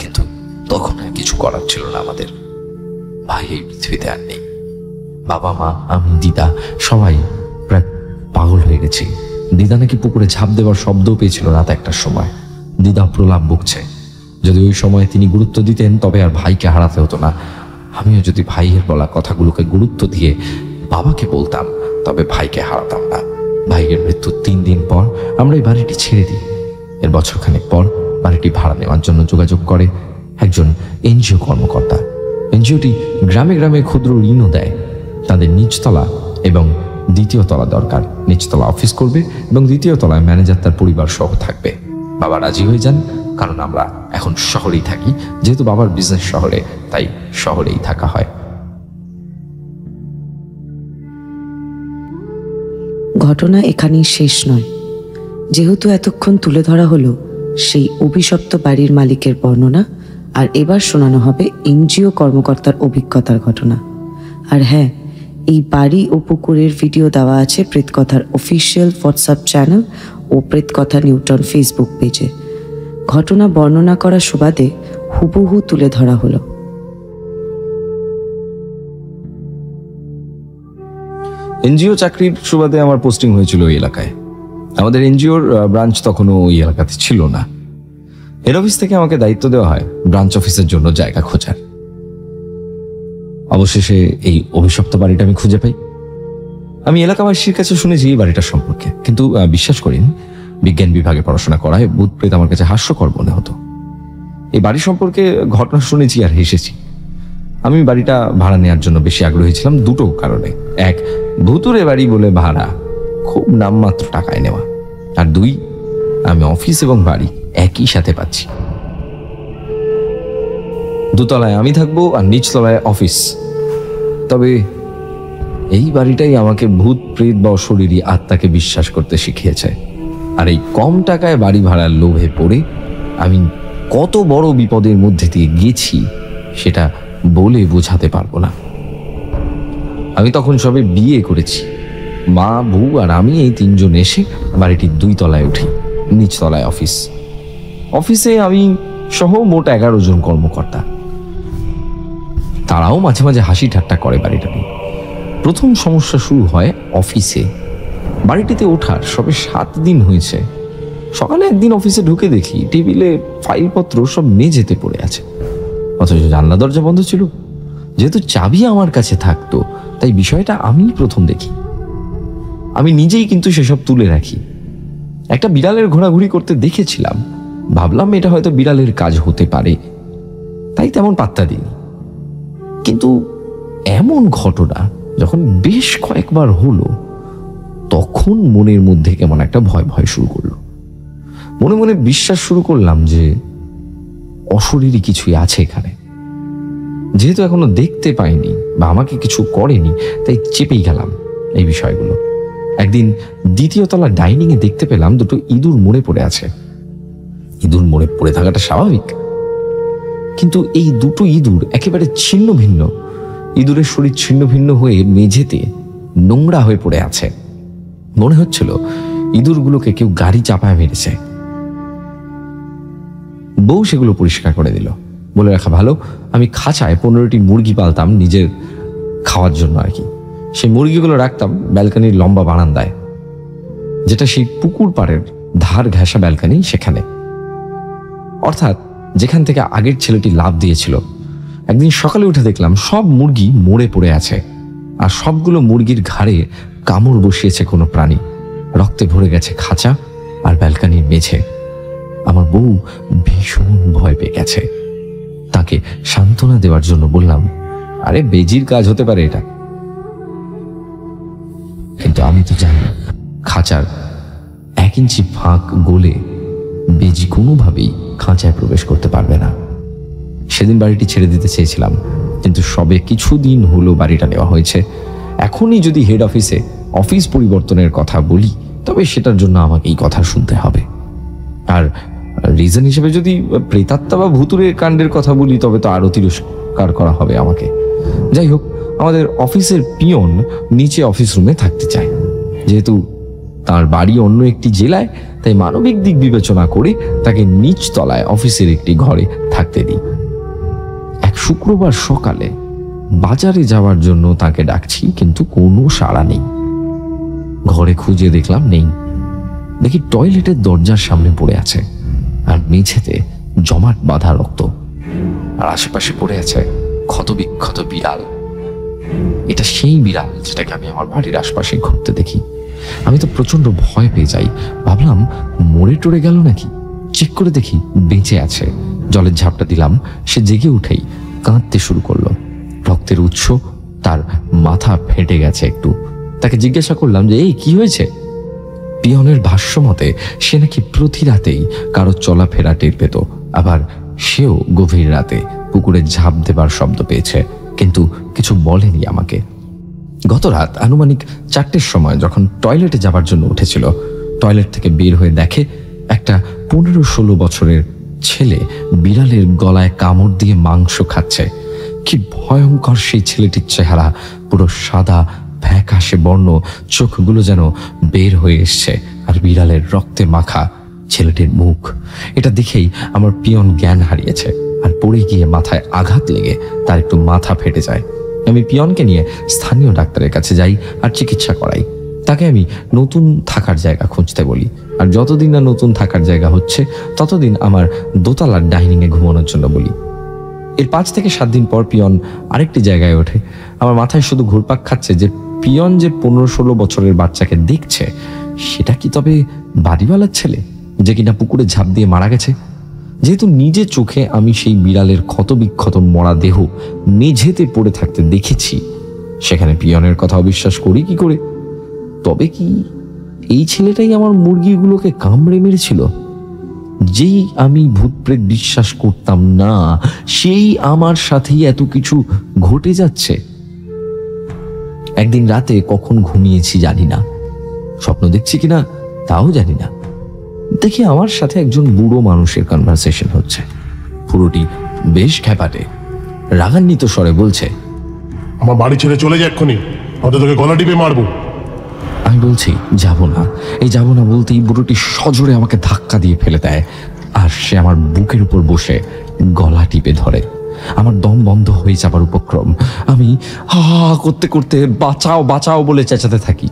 কিন্তু তখন আর কিছু করার ছিল না আমাদের। ভাই এই পৃথিবীতে আর নেই, বাবা মা আমি দিদা সবাই প্রায় পাগল হয়ে গেছি। দিদা নাকি পুকুরে ঝাঁপ দেওয়ার শব্দও পেয়েছিল রাত একটার সময়, দিদা প্রলাপ বকছে। যদি ওই সময় তিনি গুরুত্ব দিতেন তবে আর ভাইকে হারাতে হতো না। আমিও যদি ভাইয়ের বলা কথাগুলোকে গুরুত্ব দিয়ে বাবাকে বলতাম তবে ভাইকে হারাতাম না। ভাইয়ের মৃত্যুর তিন দিন পর আমরা এই বাড়িটি ছেড়ে দিই। এর বছরখানেক পর বাড়িটি ভাড়া নেওয়ার জন্য যোগাযোগ করে একজন এনজিও কর্মকর্তা। এনজিওটি গ্রামে গ্রামে ক্ষুদ্র ঋণও দেয়। তাদের নিচতলা এবং দ্বিতীয় তলা দরকার, নিচতলা অফিস করবে এবং দ্বিতীয় তলায় ম্যানেজার তার পরিবার সহ থাকবে। বাবা রাজি হয়ে যান, কারণ আমরা এখন শহরেই থাকি, যেহেতু বাবার বিজনেস শহরে তাই শহরেই থাকা হয়। ঘটনা এখানেই শেষ নয়, যেহেতু এতক্ষণ তুলে ধরা হলো সেই অভিশপ্ত বাড়ির মালিকের বর্ণনা, আর এবার শোনানো হবে এনজিও কর্মকর্তার অভিজ্ঞতার ঘটনা। আর হ্যাঁ, এই বাড়ি ও পুকুরের ভিডিও দেওয়া আছে প্রেতকথার অফিসিয়াল হোয়াটসঅ্যাপ চ্যানেল ও প্রেতকথা নিউটন ফেসবুক পেজে। ঘটনা বর্ণনা করা সুবাদে হুবহু তুলে ধরা হলো। এনজিও চাকরির সুবাদে আমার পোস্টিং হয়েছিল ওই এলাকায়। আমাদের এনজিওর ব্রাঞ্চ তখনও ওই এলাকাতে ছিল না। হেড অফিস থেকে আমাকে দায়িত্ব দেওয়া হয় ব্রাঞ্চ অফিসের জন্য জায়গা খোঁজার। অবশেষে এই অভিশপ্ত বাড়িটা আমি খুঁজে পাই। আমি এলাকাবাসীর কাছে শুনেছি এই বাড়িটার সম্পর্কে, কিন্তু বিশ্বাস করিনি। বিজ্ঞান বিভাগে পড়াশোনা করায় ভূত প্রেত আমার কাছে হাস্যকর মনে হতো। এই বাড়ি সম্পর্কে ঘটনা শুনেছি আর হেসেছি। আমি বাড়িটা ভাড়া নেওয়ার জন্য বেশি আগ্রহী ছিলাম দুটো কারণে। এক, ভূতুরে বাড়ি বলে ভাড়া খুব নামমাত্র টাকায় নেওয়া, আর দুই, আমি অফিস এবং বাড়ি একই সাথে পাচ্ছি। দুতলায় আমি থাকবো আর নিচতলায় অফিস। তবে এই বাড়িটাই আমাকে ভূত প্রেত বা অশরীরী আত্মাকে বিশ্বাস করতে শিখিয়েছে। আর এই কম টাকায় বাড়ি ভাড়ার লোভে পড়ে আমি কত বড় বিপদের মধ্যে দিয়ে গেছি সেটা বলে বোঝাতে পারবো না। আমি তখন সবে বিয়ে করেছি। মা, বউ আর আমি এই তিনজন এসে বাড়িটির দুই তলায় উঠি, নিচতলায় অফিস। অফিসে আমি সহ মোট এগারো জন কর্মকর্তা। তারাও মাঝে মাঝে হাসি ঠাট্টা করে বাড়িটাকে। প্রথম সমস্যা শুরু হয় অফিসে। বাড়িটিতে ওঠার সবে সাত দিন হয়েছে। সকালে একদিন অফিসে ঢুকে দেখি টেবিলে ফাইলপত্র সব মেঝেতে পড়ে আছে, অথচ জানলা দরজা বন্ধ ছিল। যেহেতু চাবি আমার কাছে থাকতো তাই বিষয়টা আমি প্রথম দেখি। আমি নিজেই কিন্তু সেসব তুলে রাখি। একটা বিড়ালের ঘোরাঘুরি করতে দেখেছিলাম, ভাবলাম এটা হয়তো বিড়ালের কাজ হতে পারে, তাই তেমন পাত্তা দিইনি। কিন্তু এমন ঘটনা যখন বেশ কয়েকবার হলো তখন মনের মধ্যে কেমন একটা ভয় ভয় শুরু করলো। মনে মনে বিশ্বাস শুরু করলাম যে অশরীরী কিছুই আছে এখানে। যেহেতু এখনো দেখতে পাইনি বা আমাকে কিছু করেনি তাই চেপেই গেলাম এই বিষয়গুলো। একদিন দ্বিতীয় তলা ডাইনিং এ দেখতে পেলাম দুটো ইঁদুর মরে পড়ে আছে। ইঁদুর মরে পড়ে থাকাটা স্বাভাবিক, কিন্তু এই দুটো ইঁদুর একেবারে ছিন্ন ভিন্ন। ইঁদুরের শরীর ছিন্ন ভিন্ন হয়ে মেঝেতে নোংরা হয়ে পড়ে আছে। মনে হচ্ছিল ইঁদুরগুলোকে কেউ গাড়ি চাপায় মেরেছে। বউ সেগুলো পরিষ্কার করে দিল। বলে রাখা ভালো, আমি খাঁচায় পনেরোটি মুরগি পালতাম নিজের খাওয়ার জন্য আর কি। সেই মুরগিগুলো রাখতাম ব্যালকনির লম্বা বারান্দায়, যেটা সেই পুকুর পাড়ের ধার ঘেঁষা ব্যালকনি, সেখানে, অর্থাৎ যেখান থেকে আগের ছেলেটি লাফ দিয়েছিল। একদিন সকালে উঠে দেখলাম সব মুরগি মরে পড়ে আছে, আর সবগুলো মুরগির ঘাড়ে কামড় বসিয়েছে কোনো প্রাণী। রক্তে ভরে গেছে খাঁচা আর ব্যালকানির মেঝে। আমার বউ ভীষণ ভয় পেয়ে গেছে। তাকে সান্ত্বনা দেওয়ার জন্য বললাম, আরে বেজির কাজ হতে পারে এটা, কিন্তু আমি তো জানি খাঁচার এক ইঞ্চি ফাঁক গলে বেজি কোনোভাবেই খাঁচায় প্রবেশ করতে পারবে না। সেদিন বাড়িটি ছেড়ে দিতে চেয়েছিলাম, কিন্তু সবে কিছুদিন হলো বাড়িটা নেওয়া হয়েছে। এখনই যদি হেড অফিসে অফিস পরিবর্তনের কথা বলি, তবে সেটার জন্য আমাকে এই কথা শুনতে হবে। আর রিজন হিসেবে যদি প্রেতাত্মা বা ভুতুড়ে কাণ্ডের কথা বলি, তবে তো আরও তিরস্কার করা হবে আমাকে। যাই হোক, আমাদের অফিসের পিয়ন নিচে অফিস রুমে থাকতে চায়। যেহেতু তার বাড়ি অন্য একটি জেলায়, তাই মানবিক দিক বিবেচনা করে তাকে নিচ তলায় অফিসের একটি ঘরে থাকতে দিই। এক শুক্রবার সকালে বাজারে যাওয়ার জন্য তাকে ডাকছি, কিন্তু কোনো সাড়া নেই। ঘরে খুঁজে দেখলাম নেই, দেখি টয়লেটের দরজার সামনে পড়ে আছে, আর মেঝেতে জমাট বাঁধা রক্ত, আর আশেপাশে পড়ে আছে ক্ষতবিক্ষত বিড়াল। এটা সেই বিড়াল যেটাকে আমি আমার বাড়ির আশপাশে ঘুরতে দেখি। আমি তো প্রচন্ড ভয় পেয়ে যাই, ভাবলাম মরে টরে গেল নাকি। চেক করে দেখি বেঁচে আছে। জলের ঝাপটা দিলাম, সে জেগে উঠেই কাঁদতে শুরু করলো। রক্তের উৎস তার মাথা ফেটে গেছে একটু। তাকে জিজ্ঞাসা করলাম যে এই কি হয়েছে। পিয়নের ভাষ্য মতে সে নাকি প্রতি রাতেই কারো চলাফেরা টের পেত, আবার সেও গভীর রাতে পুকুরে ঝাঁপ দেবার শব্দ পেয়েছে, কিন্তু কিছু বলেনি আমাকে। গত রাত আনুমানিক চারটের সময় যখন টয়লেটে যাবার জন্য উঠেছিল, টয়লেট থেকে বের হয়ে দেখে একটা পনেরো ষোলো বছরের ছেলে বিড়ালের গলায় কামড় দিয়ে মাংস খাচ্ছে। কি ভয়ঙ্কর সেই ছেলেটির চেহারা, পুরো সাদা ফ্যাকাশে বর্ণ, চোখগুলো যেন বের হয়ে এসছে, আর বিড়ালের রক্তে মাখা ছেলেটির মুখ। এটা দেখেই আমার পিয়ন জ্ঞান হারিয়েছে, আর পড়ে গিয়ে মাথায় আঘাত লেগে তার একটু মাথা ফেটে যায়। আমি পিয়নকে নিয়ে স্থানীয় ডাক্তারের কাছে যাই আর চিকিৎসা করাই। তাকে আমি নতুন থাকার জায়গা খুঁজতে বলি, আর যতদিন না নতুন থাকার জায়গা হচ্ছে, ততদিন আমার দোতলার ডাইনিংয়ে ঘুমানোর জন্য বলি। এর পাঁচ থেকে সাত দিন পর পিয়ন আরেকটি জায়গায় ওঠে। আমার মাথায় শুধু ঘুরপাক খাচ্ছে যে পিয়ন যে পনেরো ষোলো বছরের বাচ্চাকে দেখছে, সেটা কি তবে বাড়িওয়ালার ছেলে যে কিনা পুকুরে ঝাঁপ দিয়ে মারা গেছে? যেহেতু নিজে চোখে আমি সেই বিড়ালের ক্ষতবিক্ষত মরা দেহ মেঝেতে পড়ে থাকতে দেখেছি, সেখানে পিয়নের কথা অবিশ্বাস করি কি করে? তবে কি এই ছেলেটাই আমার মুরগিগুলোকে কামড়ে মেরেছিল? যেই আমি ভূতপ্রেত বিশ্বাস করতাম না, সেই আমার সাথেই এত কিছু ঘটে যাচ্ছে। একদিন রাতে কখন ঘুমিয়েছি জানি না, স্বপ্ন দেখছি কিনা তাও জানি না, দেখি আমার সাথে একজন বুড়ো মানুষের কনভারসেশন হচ্ছে। পুরোটি বেশ খ্যাপাটে, রাগান্বিত স্বরে বলছে, আমার বাড়ি ছেড়ে চলে যা এক্ষুনি, নয়তো তোকে গলা টিপে মারবো। আমি বলছি যাব না। এই যাব না বলতেই বুড়োটি সজোরে আমাকে ধাক্কা দিয়ে ফেলে দেয়, আর সে আমার বুকের উপর বসে গলা টিপে ধরে। আমার দম বন্ধ হয়ে যাবার উপক্রম। আমি হা হা করতে করতে বাঁচাও বাঁচাও বলে চেঁচাতে থাকি।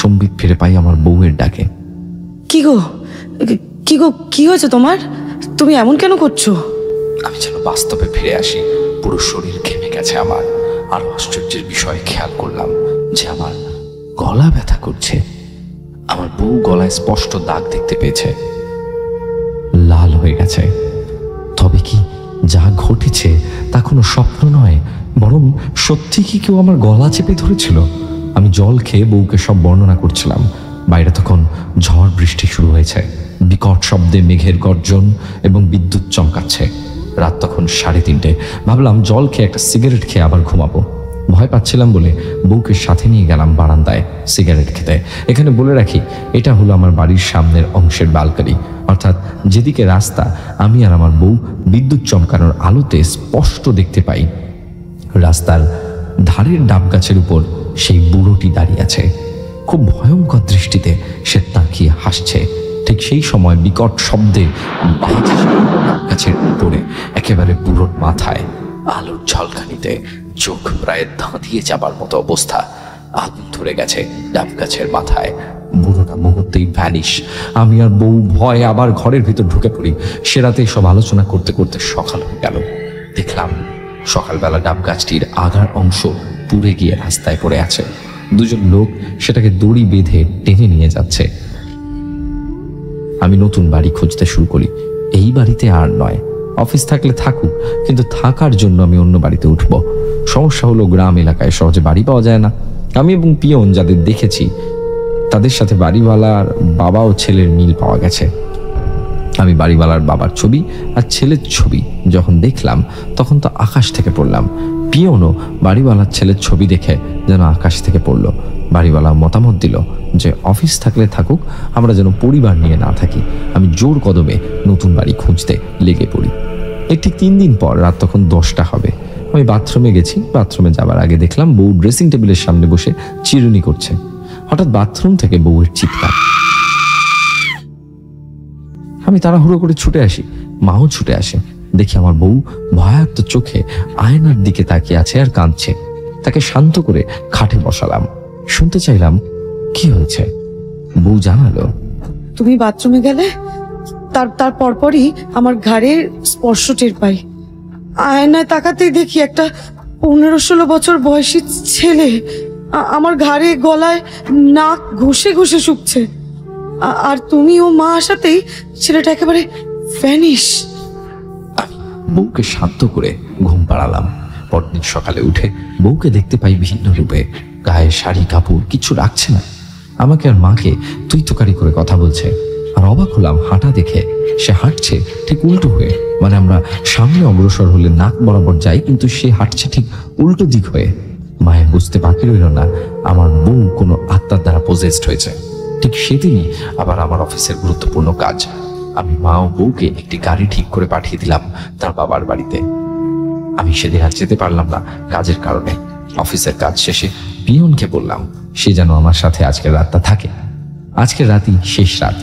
সম্বিত ফিরে পাই আমার বউয়ের ডাকে। কি গো কি গো কি হয়েছে তোমার? তুমি এমন কেন করছো? আমি যেন বাস্তবে ফিরে আসি, পুরো শরীর ঘেমে গেছে আমার। আর আশ্চর্যের বিষয়ে খেয়াল করলাম যে আমার গলা ব্যথা করছে। আমার বউ গলায় স্পষ্ট দাগ দেখতে পেয়েছে, লাল হয়ে গেছে। তবে কি যা ঘটেছে তা কোনো স্বপ্ন নয়, বরং সত্যি কি কেউ আমার গলা চেপে ধরেছিল? আমি জল খেয়ে বউকে সব বর্ণনা করছিলাম। বাইরে তখন ঝড় বৃষ্টি শুরু হয়েছে, বিকট শব্দে মেঘের গর্জন এবং বিদ্যুৎ চমকাচ্ছে। রাত তখন সাড়ে তিনটে। ভাবলাম জল খেয়ে একটা সিগারেট খেয়ে আবার ঘুমাবো। ভয় পাচ্ছিলাম বলে বউকে সাথে নিয়ে গেলাম বারান্দায় সিগারেট খেতে। এখানে বলে রাখি, এটা হলো আমার বাড়ির সামনের অংশের ব্যালকনি, অর্থাৎ যেদিকে রাস্তা আমি আর আমার বউ বিদ্যুৎ চমকানোর আলোতে স্পষ্ট দেখতে পাই। রাস্তার ধারের ডাব গাছের উপর সেই বুড়োটি দাঁড়িয়ে আছে। খুব ভয়ঙ্কর দৃষ্টিতে সে তাকিয়ে হাসছে। ঠিক সেই সময় বিকট শব্দে গাছের উপরে একেবারে পুরো মাথায় আলোর ঝলকানিতে চোখ প্রায় ধাঁধিয়ে যাবার মতো অবস্থা। আগুন ধরে গেছে ডাব গাছের মাথায়। বুড়োটা মুহূর্তেই ভ্যানিশ। আমি আর বউ ভয়ে আবার ঘরের ভিতর ঢুকে পড়ি। সে রাতে সব আলোচনা করতে করতে সকাল হয়ে গেল। দেখলাম সকালবেলা ডাব গাছটির আগার অংশ পুড়ে গিয়ে রাস্তায় পড়ে আছে। দুজন লোক সেটাকে দড়ি বেঁধে টেনে নিয়ে যাচ্ছে। আমি নতুন বাড়ি খুঁজতে শুরু করি। এই বাড়িতে আর নয়, অফিস থাকলে থাকুক, কিন্তু থাকার জন্য আমি অন্য বাড়িতে উঠব। সমস্যা হলো গ্রাম এলাকায় সহজে বাড়ি পাওয়া যায় না। আমি এবং পিয়ন যাদের দেখেছি তাদের সাথে বাড়িওয়ালার বাবা ও ছেলের মিল পাওয়া গেছে। আমি বাড়িওয়ালার বাবার ছবি আর ছেলের ছবি যখন দেখলাম তখন তো আকাশ থেকে পড়লাম। পিয়নও বাড়িওয়ালার ছেলের ছবি দেখে যেন আকাশ থেকে পড়ল। বাড়িওয়ালা মতামত দিল যে অফিস থাকলে থাকুক, আমরা যেন পরিবার নিয়ে না থাকি। আমি জোর কদমে নতুন বাড়ি খুঁজতে লেগে পড়ি। একটি তিন দিন পর, রাত তখন দশটা হবে, আমি বাথরুমে গেছি। বাথরুমে যাবার আগে দেখলাম বউ ড্রেসিং টেবিলের সামনে বসে চিরুনি করছে। হঠাৎ বাথরুম থেকে বউয়ের চিৎকার। আমি তাড়াহুড়ো করে ছুটে আসি, মাও ছুটে আসে। দেখি আমার বউ ভয়ার্ত চোখে আয়নার দিকে তাকিয়ে আছে আর কাঁদছে। তাকে শান্ত করে খাটে বসালাম, শুনতে চাইলাম কি হয়েছে। বউ জানালো, তুমি বাথরুমে গেলে তার তার পরপরই আমার ঘাড়ের স্পর্শ টের পাই। আয়নায় তাকাতেই দেখি একটা পনেরো ষোলো বছর বয়সী ছেলে আমার ঘাড়ে গলায় নাক ঘষে ঘষে শুকছে। আর তুমি ও মা আসাতেই ছেলেটা একেবারে ভ্যানিশ। বউকে শান্ত করে ঘুম পাড়ালাম। পরদিন সকালে উঠে বউকে দেখতে পাই ভিন্ন রূপে, গায়ে শাড়ি কাপড় কিছু রাখছে না। আমাকে আর মাকে তুই তোকারি করে কথা বলছে। আর অবাক হলাম হাঁটা দেখে, সে হাঁটছে ঠিক উল্টো হয়ে। মানে আমরা সামনে অগ্রসর হলে নাক বরাবর যাই, কিন্তু সে হাঁটছে ঠিক উল্টো দিক হয়ে। মায়ের বুঝতে বাকি রইল না আমার বউ কোনো আত্মার দ্বারা পজেসড হয়েছে। ঠিক সেদিনই আবার আমার অফিসের গুরুত্বপূর্ণ কাজ। আমি মা ও বউকে একটি গাড়ি ঠিক করে পাঠিয়ে দিলাম তার বাবার বাড়িতে। আমি সেদিন আর যেতে পারলাম না কাজের কারণে। অফিসের কাজ শেষে পিয়নকে বললাম সে যেন আমার সাথে আজকের রাতটা থাকে। আজকের রাতই শেষ রাত।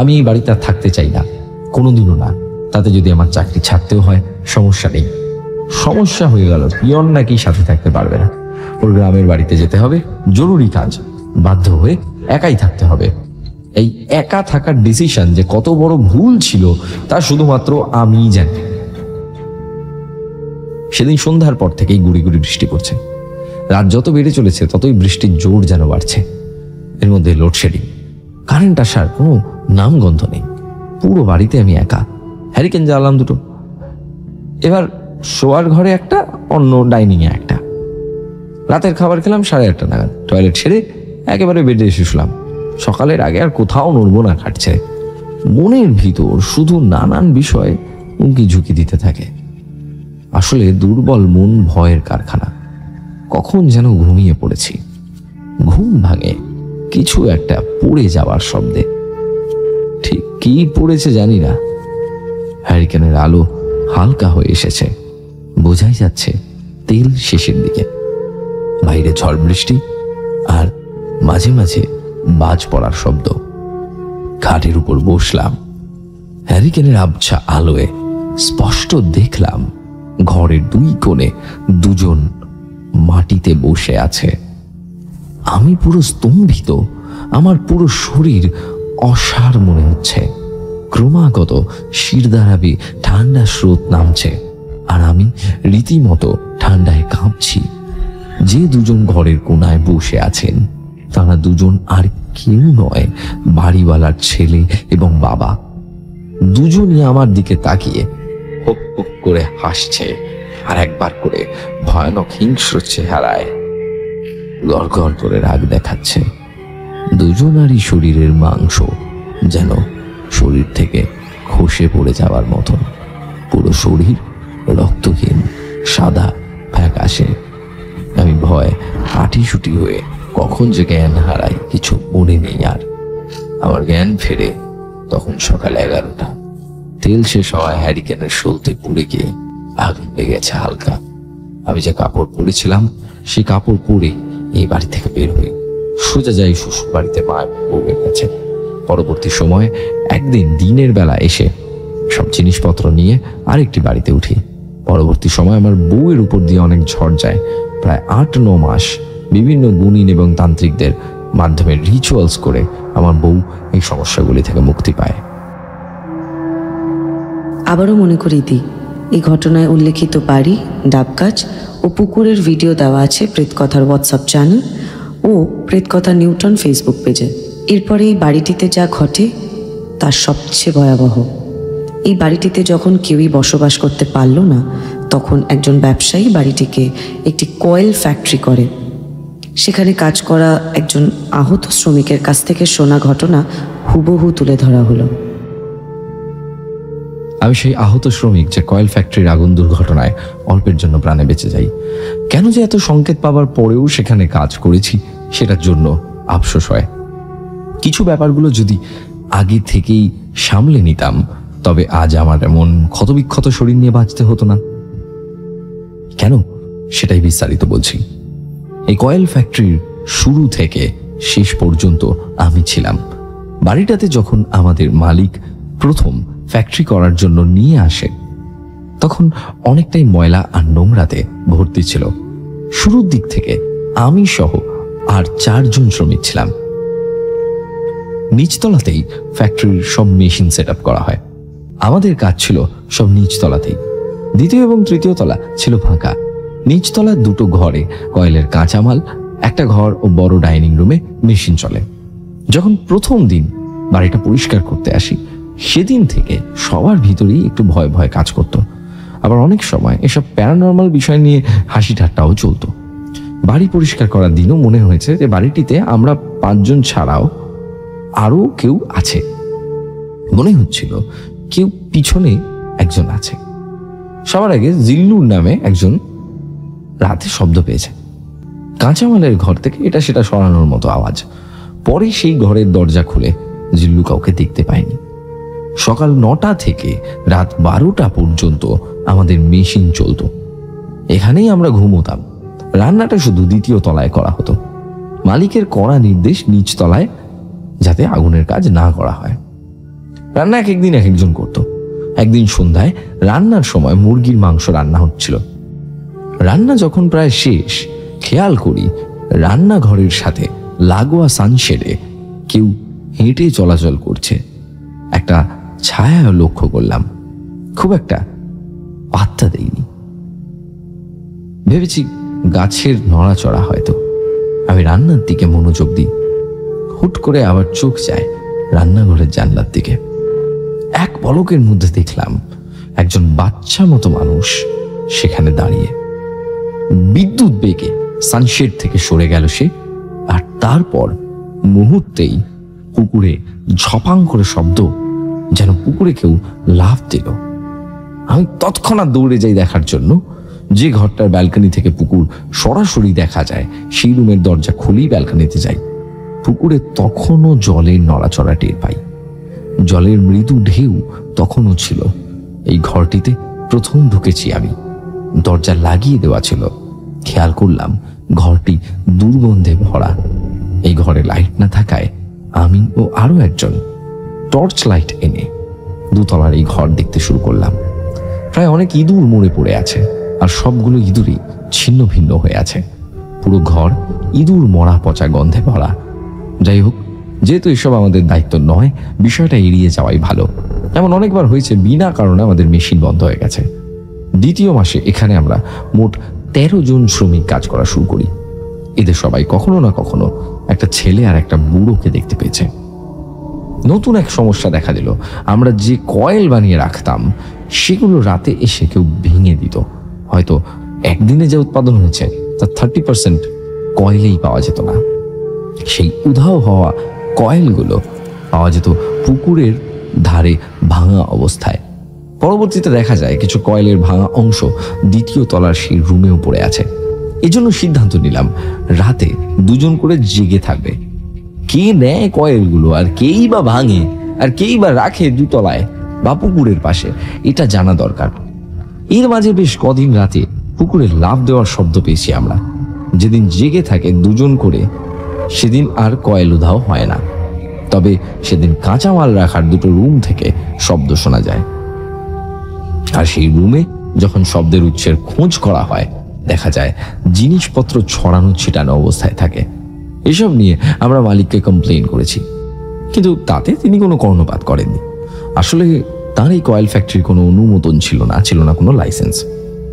আমি এই বাড়িতে আর থাকতে চাই না, কোনোদিনও না। তাতে যদি আমার চাকরি ছাড়তেও হয় সমস্যা নেই। সমস্যা হয়ে গেল, পিয়ন নাকি সাথে থাকতে পারবে না, ওর গ্রামের বাড়িতে যেতে হবে, জরুরি কাজ, বাধ্য হয়ে একাই থাকতে হবে। এই একা থাকার ডিসিশন যে কত বড় ভুল ছিল তা শুধুমাত্র আমি জানি। সেদিন সন্ধ্যার পর থেকেই গুড়ি গুড়ি বৃষ্টি পড়ছে। রাত যত বেড়ে চলেছে ততই বৃষ্টির জোর যেন বাড়ছে। এর মধ্যে লোডশেডিং, কারেন্ট আসার কোনো নামগন্ধ নেই। পুরো বাড়িতে আমি একা। হ্যারিকেন জ্বালালাম দুটো, এবার শোয়ার ঘরে একটা, অন্য ডাইনিংয়ে একটা। রাতের খাবার খেলাম সাড়ে আটটা নাগাদ। টয়লেট সেরে একেবারে বেডে এসে শুলাম। সকালের আগে আর কোথাও নড়বো না কাটছে। মনের ভিতর শুধু নানান বিষয় উঁকি ঝুঁকি দিতে থাকে। আসলে দুর্বল মন ভয়ের কারখানা। কখন যেন ঘুমিয়ে পড়েছি, ঘুম ভাঙে কিছু একটা পড়ে যাওয়ার শব্দে। ঠিক কি পড়েছে জানি না। হ্যারিকেনের আলো হালকা হয়ে এসেছে, বোঝাই যাচ্ছে তেল শেষের দিকে। বাইরে ঝড় বৃষ্টি আর মাঝে মাঝে বাজ পড়ার শব্দ। খাটের উপর বসলাম। হ্যারিকেনের আবছা আলোয় স্পষ্ট দেখলাম ঘরের দুই কোণে দুজন মাটিতে বসে আছে। আমি পুরো স্তম্ভিত। আমার পুরো শরীর অসার মনে হচ্ছে। ক্রমাগত শিরদাঁড়াবি ঠান্ডা স্রোত নামছে আর আমি রীতিমতো ঠান্ডায় কাঁপছি। যে দুজন ঘরের কোণায় বসে আছেন তারা দুজন আর কেউ নয়, বাড়িওয়ালার ছেলে এবং বাবা। দুজনই আমার দিকে তাকিয়ে হুপ হুপ করে হাসছে আর একবার করে ভয়ানক হিংস্র চেহারায় গড় গড় করে রাগ দেখাচ্ছে। দুজনারই শরীরের মাংস যেন শরীর থেকে খসে পড়ে যাওয়ার মতন। পুরো শরীর রক্তহীন, সাদা, ফ্যাকাশে। আমি ভয় আটিসুটি হয়ে কখন যে জ্ঞান হারাই কিছু মনে নেই। আর আমার জ্ঞান ফেরে তখন সকাল এগারোটা। তেল শেষ হওয়ায় হ্যারিকেনের সলতে পুড়ে গিয়ে আগুন লেগেছে হালকা। আমি যে কাপড় পরেছিলাম সেই কাপড় পরে এই বাড়ি থেকে বের হয়ে সোজা যাই শ্বশুর বাড়িতে মা বউয়ের কাছে। পরবর্তী সময়ে একদিন দিনের বেলা এসে সব জিনিসপত্র নিয়ে আরেকটি বাড়িতে উঠি। পরবর্তী সময় আমার বউয়ের উপর দিয়ে অনেক ঝড় যায়। প্রায় আট ন মাস বিভিন্ন গুণিন এবং তান্ত্রিকদের মাধ্যমে রিচুয়ালস করে আমার বউ এই সমস্যাগুলি থেকে মুক্তি পায়। আবারও মনে করিয়ে দিই, এই ঘটনায় উল্লেখিত বাড়ি, ডাবগাছ ও পুকুরের ভিডিও দেওয়া আছে প্রেতকথার হোয়াটসঅ্যাপ চ্যানেল ও প্রেতকথা নিউটন ফেসবুক পেজে। এরপরে এই বাড়িটিতে যা ঘটে তা সবচেয়ে ভয়াবহ। এই বাড়িটিতে যখন কেউই বসবাস করতে পারল না, তখন একজন ব্যবসায়ী বাড়িটিকে একটি কয়েল ফ্যাক্টরি করে। সেখানে কাজ করা একজন আহত শ্রমিকের কাছ থেকে শোনা ঘটনা হুবহু তুলে ধরা হলো। আমি সেই আহত শ্রমিক যে কয়েল ফ্যাক্টরির আগুন দুর্ঘটনায় অল্পের জন্য প্রাণে বেঁচে যাই, কেন যে এত সংকেত পাওয়ার পরেও সেখানে কাজ করেছি সেটার জন্য আফসোস হয়। কিছু ব্যাপারগুলো যদি আগে থেকেই সামলে নিতাম তবে আজ আমার এমন ক্ষতবিক্ষত শরীর নিয়ে বাঁচতে হতো না। কেন সেটাই বিস্তারিত বলছি। এই কয়েল ফ্যাক্টরির শুরু থেকে শেষ পর্যন্ত আমি ছিলাম। বাড়িটাতে যখন আমাদের মালিক প্রথম ফ্যাক্টরি করার জন্য নিয়ে আসে তখন অনেকটাই ময়লা আর নোংরাতে ভর্তি ছিল। শুরুর দিক থেকে আমি সহ আর চারজন শ্রমিক ছিলাম। নিচতলাতেই ফ্যাক্টরির সব মেশিন সেট আপ করা হয়। আমাদের কাজ ছিল সব নিচতলাতেই। দ্বিতীয় এবং তৃতীয় তলা ছিল ফাঁকা। নিচতলার দুটো ঘরে কয়েলের কাঁচামাল, একটা ঘর ও বড় ডাইনিং রুমে মেশিন চলে। যখন প্রথম দিন বাড়িটা পরিষ্কার করতে আসি সেদিন থেকে সবার ভিতরেই একটু ভয় ভয় কাজ করত। আবার অনেক সময় এসব প্যারানর্মাল বিষয় নিয়ে হাসি ঠাট্টাও চলত। বাড়ি পরিষ্কার করার দিনও মনে হয়েছে যে বাড়িটিতে আমরা পাঁচজন ছাড়াও আরও কেউ আছে। মনে হচ্ছিল কেউ পিছনে একজন আছে। সবার আগে জিল্লুর নামে একজন রাতে শব্দ পেয়েছে কাঁচামালের ঘর থেকে এটা সেটা সরানোর মতো আওয়াজ। পরে সেই ঘরের দরজা খুলে জিল্লু কাউকে দেখতে পায়নি। সকাল নটা থেকে রাত বারোটা পর্যন্ত আমাদের মেশিন চলত। এখানেই আমরা ঘুমোতাম। রান্নাটা শুধু দ্বিতীয় তলায় করা হতো। মালিকের কড়া নির্দেশ নিচ তলায় যাতে আগুনের কাজ না করা হয়। রান্না এক একদিন এক একজন করত। একদিন সন্ধ্যায় রান্নার সময় মুরগির মাংস রান্না হচ্ছিল। রান্না যখন প্রায় শেষ খেয়াল করি রান্নাঘরের সাথে লাগোয়া সানশেডে কেউ হেঁটে চলাচল করছে। একটা ছায়া লক্ষ্য করলাম, খুব একটা পাত্তা দেইনি। ভেবেছি গাছের নড়াচড়া হয়তো। আমি রান্নার দিকে মনোযোগ দিই। হুট করে আবার চোখ যায় রান্নাঘরের জানলার দিকে। এক পলকের মধ্যে দেখলাম একজন বাচ্চা মতো মানুষ সেখানে দাঁড়িয়ে। বিদ্যুৎ বেগে সানশেড থেকে সরে গেল সে, আর তারপর মুহূর্তেই পুকুরে ঝপাং করে শব্দ, যেন পুকুরে কেউ লাফ দিল। আমি তৎক্ষণাৎ দৌড়ে যাই দেখার জন্য। যে ঘরটার ব্যালকনি থেকে পুকুর সরাসরি দেখা যায় সেই রুমের দরজা খুলেই ব্যালকনিতে যাই। পুকুরে তখনও জলের নড়াচড়া টের পাই। জলের মৃদু ঢেউ তখনও ছিল। এই ঘরটিতে প্রথম ঢুকেছি আমি। দরজা লাগিয়ে দেওয়া ছিল। খেয়াল করলাম ঘরটি দুর্গন্ধে ভরা। এই ঘরে লাইট না থাকায় আমি ও আরও একজন টর্চ লাইট এনে দুতলার এই ঘর দেখতে শুরু করলাম। প্রায় অনেক ইঁদুর মরে পড়ে আছে, আর সবগুলো ইঁদুরই ছিন্ন ভিন্ন হয়ে আছে। পুরো ঘর ইঁদুর মরা পচা গন্ধে ভরা। যাই হোক, যেহেতু এসব আমাদের দায়িত্ব নয়, বিষয়টা এড়িয়ে যাওয়াই ভালো। এমন অনেকবার হয়েছে বিনা কারণে আমাদের মেশিন বন্ধ হয়ে গেছে। দ্বিতীয় মাসে এখানে আমরা মোট তেরো জন শ্রমিক কাজ করা শুরু করি। এদের সবাই কখনো না কখনো একটা ছেলে আর একটা বুড়োকে দেখতে পেয়েছে। নতুন এক সমস্যা দেখা দিল। আমরা যে কয়েল বানিয়ে রাখতাম সেগুলো রাতে এসে কেউ ভেঙে দিত। হয়তো একদিনে যে উৎপাদন হয়েছে তার থার্টি পার্সেন্ট কয়েলেই পাওয়া যেত না। সেই উধাও হওয়া কয়েলগুলো পাওয়া যেত পুকুরের ধারে ভাঙা অবস্থায়। পরবর্তীতে দেখা যায় কিছু কয়েলের ভাঙা অংশ দ্বিতীয় তলার সেই রুমেও পড়ে আছে। এজন্য সিদ্ধান্ত নিলাম রাতে দুজন করে জেগে থাকবে। কে নেয় কয়েলগুলো, আর কেই বা ভাঙে, আর কেই বা রাখে দুতলায় বা পুকুরের পাশে, এটা জানা দরকার। এর মাঝে বেশ কদিন রাতে পুকুরে লাফ দেওয়ার শব্দ পেয়েছি আমরা। যেদিন জেগে থাকে দুজন করে সেদিন আর কয়েল উধাও হয় না। তবে সেদিন কাঁচামাল রাখার দুটো রুম থেকে শব্দ শোনা যায়। আর সেই রুমে যখন শব্দের উৎসের খোঁজ করা হয় দেখা যায় জিনিসপত্র ছড়ানো ছিটানো অবস্থায় থাকে। এসব নিয়ে আমরা মালিককে কমপ্লেন করেছি, কিন্তু তাতে তিনি কোনো কর্ণপাত করেননি। আসলে তার এই কয়েল ফ্যাক্টরির কোনো অনুমোদন ছিল না, ছিল না কোনো লাইসেন্স।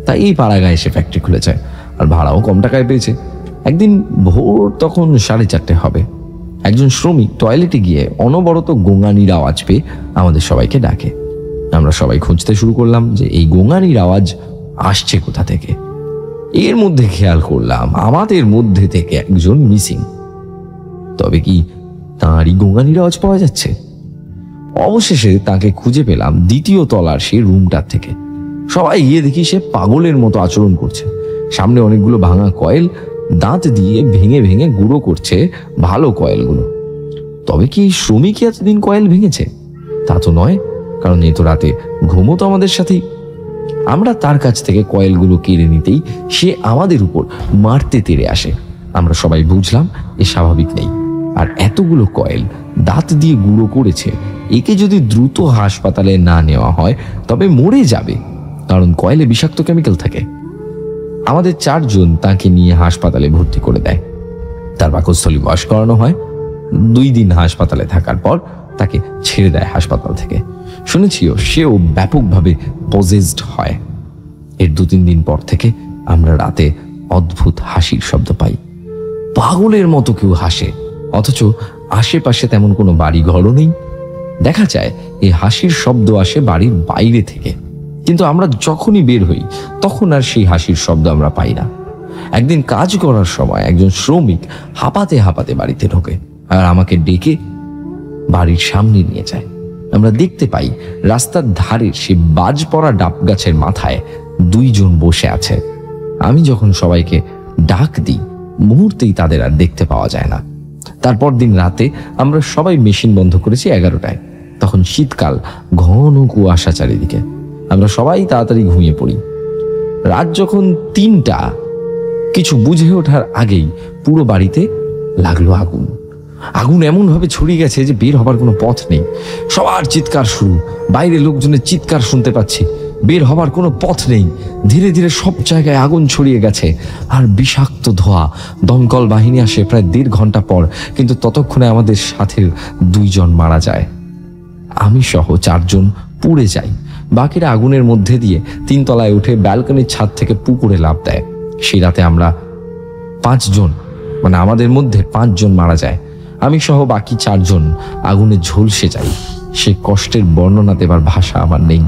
তাই এই পাড়াগাঁয়ে সে ফ্যাক্টরি খুলেছে, আর ভাড়াও কম টাকায় পেয়েছে। একদিন ভোর তখন সাড়ে চারটে হবে, একজন শ্রমিক টয়লেটে গিয়ে অনবরত গোঙানির আওয়াজ পেয়ে আমাদের সবাইকে ডাকে। আমরা সবাই খুঁজতে শুরু করলাম যে এই গোঙানির আওয়াজ আসছে কোথা থেকে। এর মধ্যে খেয়াল করলাম আমাদের মধ্যে থেকে একজন মিসিং। তবে কি তাঁরই গোঙানির আওয়াজ পাওয়া যাচ্ছে? অবশেষে তাকে খুঁজে পেলাম দ্বিতীয় তলার সেই রুমটার থেকে। সবাই গিয়ে দেখি সে পাগলের মতো আচরণ করছে। সামনে অনেকগুলো ভাঙা কয়েল দাঁত দিয়ে ভেঙে ভেঙে গুঁড়ো করছে ভালো কয়েলগুলো। তবে কি শ্রমিক এতদিন কয়েল ভেঙেছে? তা তো নয়, কারণ এত রাতে ঘুমো তো আমাদের সাথেই। আমরা তার কাছ থেকে কয়েলগুলো কেড়ে নিতেই সে আমাদের উপর মারতে তেড়ে আসে। আমরা সবাই বুঝলাম এ স্বাভাবিক নেই, আর এতগুলো কয়েল দাঁত দিয়ে গুঁড়ো করেছে, একে যদি দ্রুত হাসপাতালে না নেওয়া হয় তবে মরে যাবে, কারণ কয়েলে বিষাক্ত কেমিক্যাল থাকে। আমাদের চারজন তাকে নিয়ে হাসপাতালে ভর্তি করে দেয়। তার পাকস্থলী ওয়াশ করানো হয়। দুই দিন হাসপাতালে থাকার পর তাকে ছেড়ে দেয় হাসপাতাল থেকে। শুনেছিও সেও ব্যাপকভাবে পজেসড হয়। এর দু তিন দিন পর থেকে আমরা রাতে অদ্ভুত হাসির শব্দ পাই। পাগলের মতো কেউ হাসে, অথচ আশেপাশে তেমন কোনো বাড়ি ঘরও নেই। দেখা যায় এই হাসির শব্দ আসে বাড়ির বাইরে থেকে, কিন্তু আমরা যখনই বের হই তখন আর সেই হাসির শব্দ আমরা পাই না। একদিন কাজ করার সময় একজন শ্রমিক হাঁপাতে হাঁপাতে বাড়িতে ঢোকে আর আমাকে ডেকে বাড়ির সামনে নিয়ে যায়। আমরা দেখতে পাই রাস্তার ধারের সেই বাজ পড়া ডাব গাছের মাথায় দুইজন বসে আছে। আমি যখন সবাইকে ডাক দিই মুহূর্তেই তাদের আর দেখতে পাওয়া যায় না। তারপর দিন রাতে আমরা সবাই মেশিন বন্ধ করেছি এগারোটায়। তখন শীতকাল, ঘন কুয়াশা চারিদিকে। আমরা সবাই তাড়াতাড়ি ঘুমিয়ে পড়ি। রাত যখন তিনটা, কিছু বুঝে ওঠার আগেই পুরো বাড়িতে লাগলো আগুন। আগুন এমনভাবে ছড়িয়ে গেছে যে বের হবার কোনো পথ নেই। সবার চিৎকার শুরু, বাইরে লোকজনের চিৎকার শুনতে পাচ্ছি, বের হবার কোনো পথ নেই। ধীরে ধীরে সব জায়গায় আগুন ছড়িয়ে গেছে আর বিষাক্ত ধোঁয়া। দমকল বাহিনী আসে প্রায় দেড় ঘন্টা পর, কিন্তু ততক্ষণে আমাদের সাথে দুইজন মারা যায়। আমি সহ চারজন পুড়ে যাই। বাকিরা আগুনের মধ্যে দিয়ে তিনতলায় উঠে ব্যালকনির ছাদ থেকে পুকুরে লাফ দেয়। সেই রাতে আমরা পাঁচজন, মানে আমাদের মধ্যে পাঁচজন মারা যায়। আমি সহ বাকি চারজন আগুনে ঝলসে যাই। সে কষ্টের বর্ণনা দেবার ভাষা আমার নেই।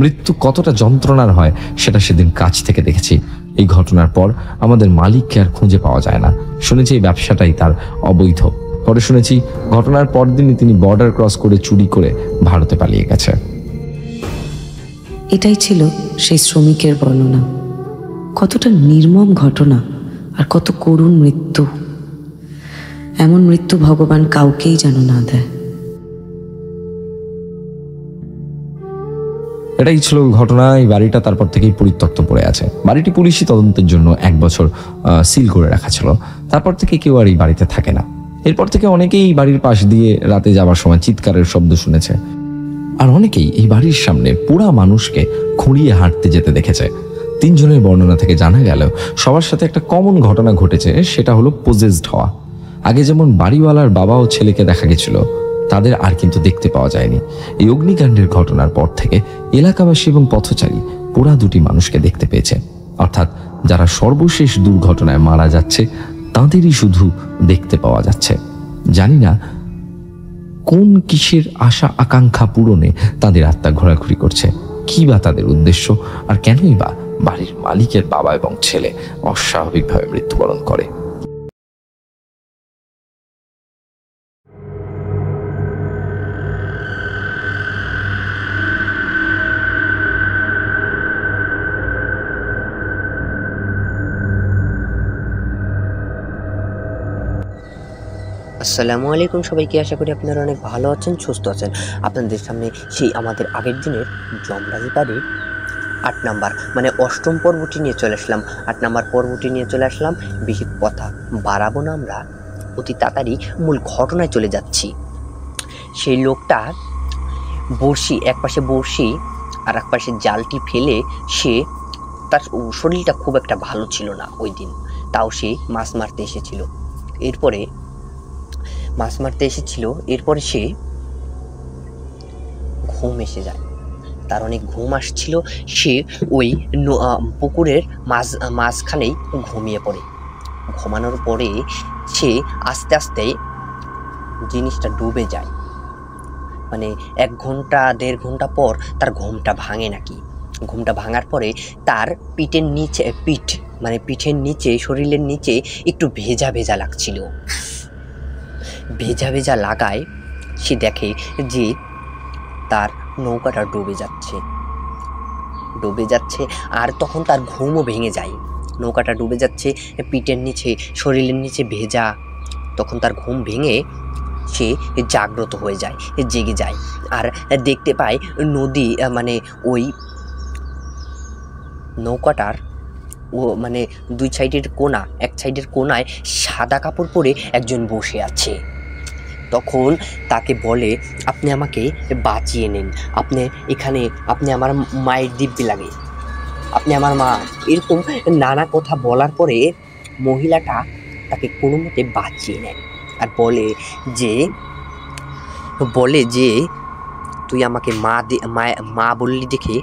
মৃত্যু কতটা যন্ত্রণার হয় সেটা সেদিন কাছ থেকে দেখেছি। এই ঘটনার পর আমাদের মালিককে আর খুঁজে পাওয়া যায় না। শুনেছি এই ব্যবসাটাই তার অবৈধ। পরে শুনেছি ঘটনার পরদিনই তিনি বর্ডার ক্রস করে চুরি করে ভারতে পালিয়ে গেছে। এটাই ছিল সেই শ্রমিকের বর্ণনা। কতটা নির্মম ঘটনা আর কত করুণ মৃত্যু। এমন মৃত্যু ভগবান কাউকেই যেন না দেয়। এটাই ছিল ঘটনা। এই বাড়িটা তারপর থেকেই পরিত্যক্ত পড়ে আছে। বাড়িটি পুলিশি তদন্তের জন্য এক বছর সিল করে রাখা ছিল। তারপর থেকে কেউ আর এই বাড়িতে থাকে না। এরপর থেকে অনেকেই বাড়ির পাশ দিয়ে রাতে যাবার সময় চিৎকারের শব্দ শুনেছে, আর অনেকেই এই বাড়ির সামনে পোড়া মানুষকে খুঁড়িয়ে হাঁটতে যেতে দেখেছে। তিনজনের বর্ণনা থেকে জানা গেল সবার সাথে একটা কমন ঘটনা ঘটেছে, সেটা হলো পজেসড হওয়া। আগে যেমন বাড়িওয়ালার বাবা ও ছেলেকে দেখা গেছিল, তাদের আর কিন্তু দেখতে পাওয়া যায়নি। এই অগ্নিকাণ্ডের ঘটনার পর থেকে এলাকাবাসী এবং পথচারী পোড়া দুটি মানুষকে দেখতে পেয়েছে, অর্থাৎ যারা সর্বশেষ দুর্ঘটনায় মারা যাচ্ছে তাদেরই শুধু দেখতে পাওয়া যাচ্ছে। জানি না কোন কিসের আশা আকাঙ্ক্ষা পূরণে তাদের আত্মা ঘোরাঘুরি করছে, কি বা তাদের উদ্দেশ্য, আর কেনই বা বাড়ির মালিকের বাবা এবং ছেলে অস্বাভাবিকভাবে মৃত্যুবরণ করে। আসসালামু আলাইকুম সবাইকে, আশা করি আপনারা অনেক ভালো আছেন, সুস্থ আছেন। আপনাদের সামনে সেই আমাদের আগের দিনের জমরাজি বাড়ির আট নাম্বার মানে অষ্টম পর্বটি নিয়ে চলে আসলাম। আট নাম্বার পর্বটি নিয়ে চলে আসলাম। বেশি কথা বাড়াবো না, আমরা অতি তাড়াতাড়ি মূল ঘটনায় চলে যাচ্ছি। সেই লোকটা বড়শি, একপাশে বড়শি আর এক পাশে জালটি ফেলে, সে তার শরীরটা খুব একটা ভালো ছিল না ওই দিন, তাও সে মাছ মারতে এসেছিল। এরপরে মাছ মারতে এসেছিল এরপরে সে ঘুম এসে যায়। তার অনেক ঘুম আসছিল, সে ওই পুকুরের মাঝ মাঝখানেই ঘুমিয়ে পড়ে। ঘুমানোর পরে সে আস্তে আস্তে জিনিসটা ডুবে যায়, মানে এক ঘন্টা দেড় ঘন্টা পর তার ঘুমটা ভাঙে নাকি। ঘুমটা ভাঙার পরে তার পিঠের নিচে পিঠ মানে পিঠের নিচে শরীরের নিচে একটু ভেজা ভেজা লাগছিল। ভেজা ভেজা লাগায় সে দেখে যে তার নৌকাটা ডুবে যাচ্ছে ডুবে যাচ্ছে আর তখন তার ঘুমও ভেঙে যায়। নৌকাটা ডুবে যাচ্ছে, পিঠের নিচে শরীরের নিচে ভেজা, তখন তার ঘুম ভেঙে সে জাগ্রত হয়ে যায়, জেগে যায়। আর দেখতে পায় নদী মানে ওই নৌকাটার ও মানে দুই সাইডের কোণা, এক সাইডের কোণায় সাদা কাপড় পরে একজন বসে আছে। তখন তাকে বলে, আপনি আমাকে বাঁচিয়ে নিন, আপনি এখানে, আপনি আমার মায়ের দিব্যি লাগে, আপনি আমার মা, এরকম নানা কথা বলার পরে মহিলাটা তাকে কোনো মতে বাঁচিয়ে নেয় আর বলে যে বলে যে তুই আমাকে মা মা বললি দেখে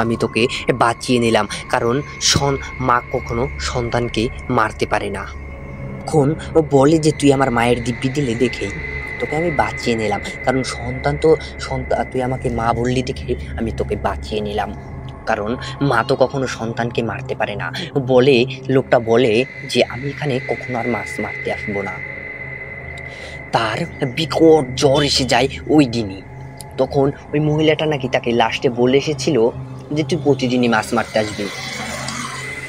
আমি তোকে বাঁচিয়ে নিলাম, কারণ সন মা কখনো সন্তানকে মারতে পারে না। এখন বলে যে তুই আমার মায়ের দিব্যি দিলে দেখে তোকে আমি বাঁচিয়ে নিলাম, কারণ সন্তান তো সন্তান তুই আমাকে মা বললি দেখে আমি তোকে বাঁচিয়ে নিলাম, কারণ মা তো কখনো সন্তানকে মারতে পারে না। বলে লোকটা বলে যে আমি এখানে কখনো আর মাছ মারতে আসবো না। তার বিকট জ্বর এসে যায় ওই দিনই। তখন ওই মহিলাটা নাকি তাকে লাস্টে বলে এসেছিল যে তুই প্রতিদিনই মাছ মারতে আসবি,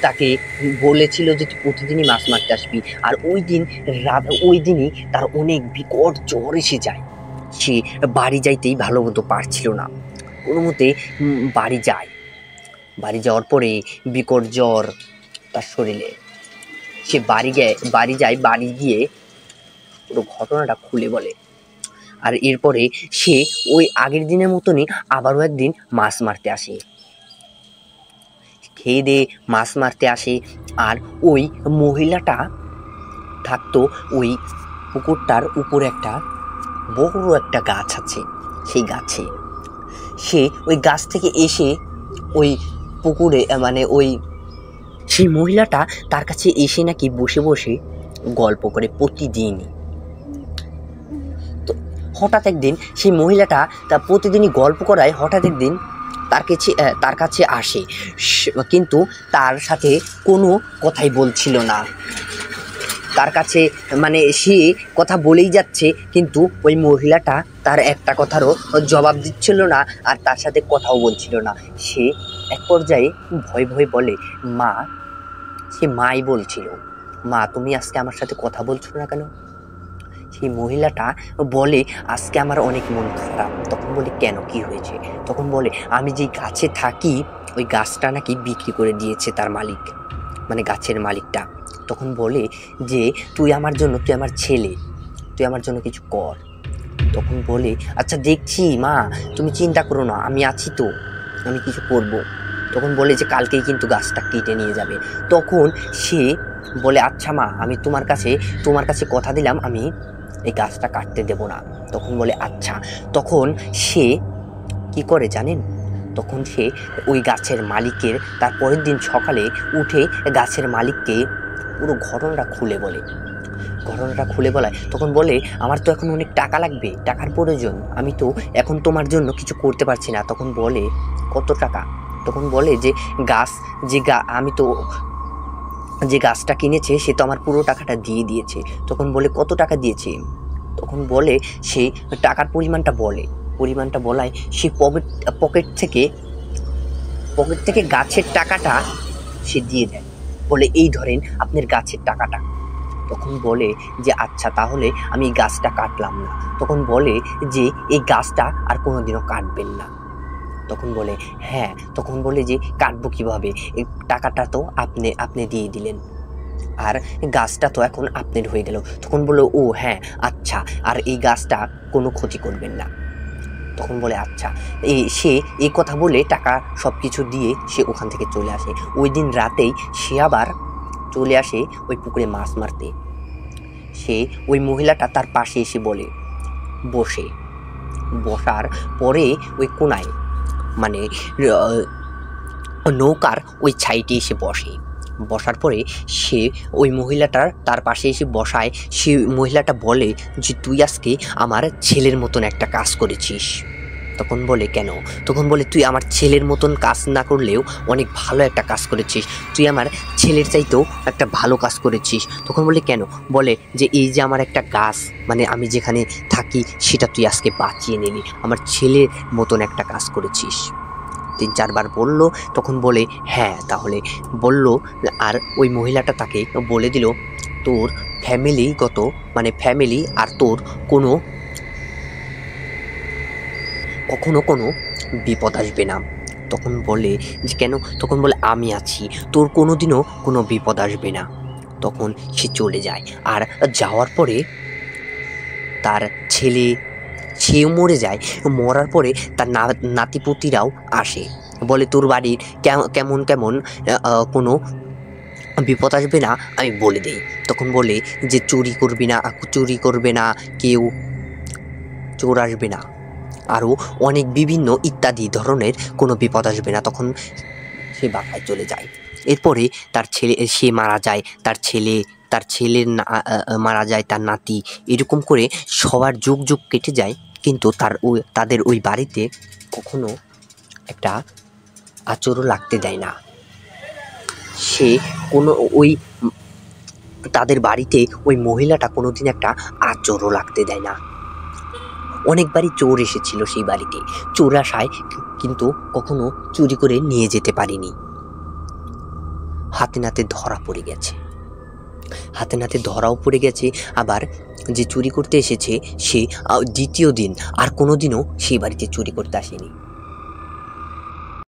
তাকে বলেছিল যে তুই প্রতিদিনই মাছ মারতে আসবি। আর ওই দিন রাত ওই দিনই তার অনেক বিকট জ্বর এসে যায়। সে বাড়ি যাইতেই ভালো মতো পারছিল না, কোনো মতে বাড়ি যায়। বাড়ি যাওয়ার পরে বিকট জ্বর তার শরীরে, সে বাড়ি যায় বাড়ি যায় বাড়ি গিয়ে পুরো ঘটনাটা খুলে বলে। আর এরপরে সে ওই আগের দিনের মতনই আবারও একদিন মাছ মারতে আসে, খেয়ে দিয়ে মাছ মারতে আসে। আর ওই মহিলাটা থাকতো ওই পুকুরটার উপরে একটা বড় একটা গাছ আছে, সেই গাছে সে ওই গাছ থেকে এসে ওই পুকুরে মানে ওই সেই মহিলাটা তার কাছে এসে নাকি বসে বসে গল্প করে প্রতিদিন। তো হঠাৎ একদিন সেই মহিলাটা তা প্রতিদিনই গল্প করায়, হঠাৎ একদিন তার কাছে তার কাছে আসে, কিন্তু তার সাথে কোনো কথাই বলছিল না। তার কাছে মানে সে কথা বলেই যাচ্ছে, কিন্তু ওই মহিলাটা তার একটা কথারও জবাব দিচ্ছিল না আর তার সাথে কথাও বলছিল না। সে এক পর্যায়ে ভয় ভয় বলে, মা, সে মাই বলছিল, মা তুমি আজকে আমার সাথে কথা বলছো না কেন? সেই মহিলাটা বলে, আজকে আমার অনেক মন খারাপ। তখন বলে, কেন, কি হয়েছে? তখন বলে, আমি যেই গাছে থাকি ওই গাছটা নাকি বিক্রি করে দিয়েছে তার মালিক, মানে গাছের মালিকটা। তখন বলে যে তুই আমার জন্য, তুই আমার ছেলে, তুই আমার জন্য কিছু কর। তখন বলে, আচ্ছা দেখছি মা, তুমি চিন্তা করো না, আমি আছি তো, আমি কিছু করব। তখন বলে যে কালকেই কিন্তু গাছটা কেটে নিয়ে যাবে। তখন সে বলে, আচ্ছা মা, আমি তোমার কাছে তোমার কাছে কথা দিলাম, আমি এই গাছটা কাটতে দেব না। তখন বলে, আচ্ছা। তখন সে কি করে জানেন? তখন সে ওই গাছের মালিকের তার পরের দিন সকালে উঠে গাছের মালিককে পুরো ঘটনাটা খুলে বলে ঘটনাটা খুলে বলায় তখন বলে, আমার তো এখন অনেক টাকা লাগবে, টাকার প্রয়োজন, আমি তো এখন তোমার জন্য কিছু করতে পারছি না। তখন বলে, কত টাকা? তখন বলে যে গাছ যে গা আমি তো যে গাছটা কিনেছে সে তো আমার পুরো টাকাটা দিয়ে দিয়েছে। তখন বলে, কত টাকা দিয়েছে? তখন বলে, সে টাকার পরিমাণটা বলে পরিমাণটা বলায় সে পকেট পকেট থেকে পকেট থেকে গাছের টাকাটা সে দিয়ে দেয়, বলে এই ধরেন আপনার গাছের টাকাটা। তখন বলে যে আচ্ছা, তাহলে আমি এই গাছটা কাটলাম না। তখন বলে যে এই গাছটা আর কোনোদিনও কাটবেন না। তখন বলে, হ্যাঁ। তখন বলে যে কাটবো কীভাবে, টাকাটা তো আপনি আপনি দিয়ে দিলেন, আর গাছটা তো এখন আপনার হয়ে গেল। তখন বলে, ও হ্যাঁ, আচ্ছা, আর এই গাছটা কোনো ক্ষতি করবেন না। তখন বলে, আচ্ছা। এ সে এই কথা বলে টাকা সব কিছু দিয়ে সে ওখান থেকে চলে আসে। ওই দিন রাতেই সে আবার চলে আসে ওই পুকুরে মাছ মারতে। সে ওই মহিলাটা তার পাশে এসে বলে বসে বসার পরে ওই কোণায় মানে নৌকার ওই ছাইটি এসে বসে। বসার পরে সে ওই মহিলাটার তার পাশে এসে বসায়। সে মহিলাটা বলে যে তুই আজকে আমার ছেলের মতন একটা কাজ করেছিস। তখন বলে কেন? তখন বলে তুই আমার ছেলের মতন কাজ না করলেও অনেক ভালো একটা কাজ করেছিস, তুই আমার ছেলের চাইতেও একটা ভালো কাজ করেছিস। তখন বলে কেন? বলে যে এই যে আমার একটা গাছ, মানে আমি যেখানে থাকি সেটা তুই আজকে বাঁচিয়ে নিলি, আমার ছেলের মতন একটা কাজ করেছিস। তিন চারবার বলল, তখন বলে হ্যাঁ তাহলে বলল। আর ওই মহিলাটা তাকে বলে দিল তোর ফ্যামিলিগত মানে ফ্যামিলি আর তোর কোনো কখনো কোনো বিপদ আসবে না। তখন বলে যে কেন? তখন বলে আমি আছি, তোর কোনো দিনও কোনো বিপদ আসবে না। তখন সে চলে যায়। আর যাওয়ার পরে তার ছেলে সেও মরে যায়। মরার পরে তার নাতিপুতিরাও আসে, বলে তোর বাড়ির কেমন কেমন কোনো বিপদ আসবে না আমি বলে দিই। তখন বলে যে চুরি করবি না, চুরি করবে না, কেউ চোর আসবে না, আরও অনেক বিভিন্ন ইত্যাদি ধরনের কোনো বিপদ আসবে না। তখন সে বাসায় চলে যায়। এরপরে তার ছেলে সে মারা যায়, তার ছেলে তার ছেলের না মারা যায়, তার নাতি, এরকম করে সবার যুগ যুগ কেটে যায়। কিন্তু তার ওই তাদের ওই বাড়িতে কখনো একটা আঁচড়ও লাগতে দেয় না। সে কোনো ওই তাদের বাড়িতে ওই মহিলাটা কোনো দিন একটা আঁচড়ও লাগতে দেয় না। অনেকবারই চোর এসেছিল সেই বাড়িতে, চোর আসায় কিন্তু কখনো চুরি করে নিয়ে যেতে পারেনি। হাতে নাতে ধরা পড়ে গেছে, হাতে নাতে ধরাও পড়ে গেছে। আবার যে চুরি করতে এসেছে সে দ্বিতীয় দিন আর কোনো দিনও সেই বাড়িতে চুরি করতে আসেনি।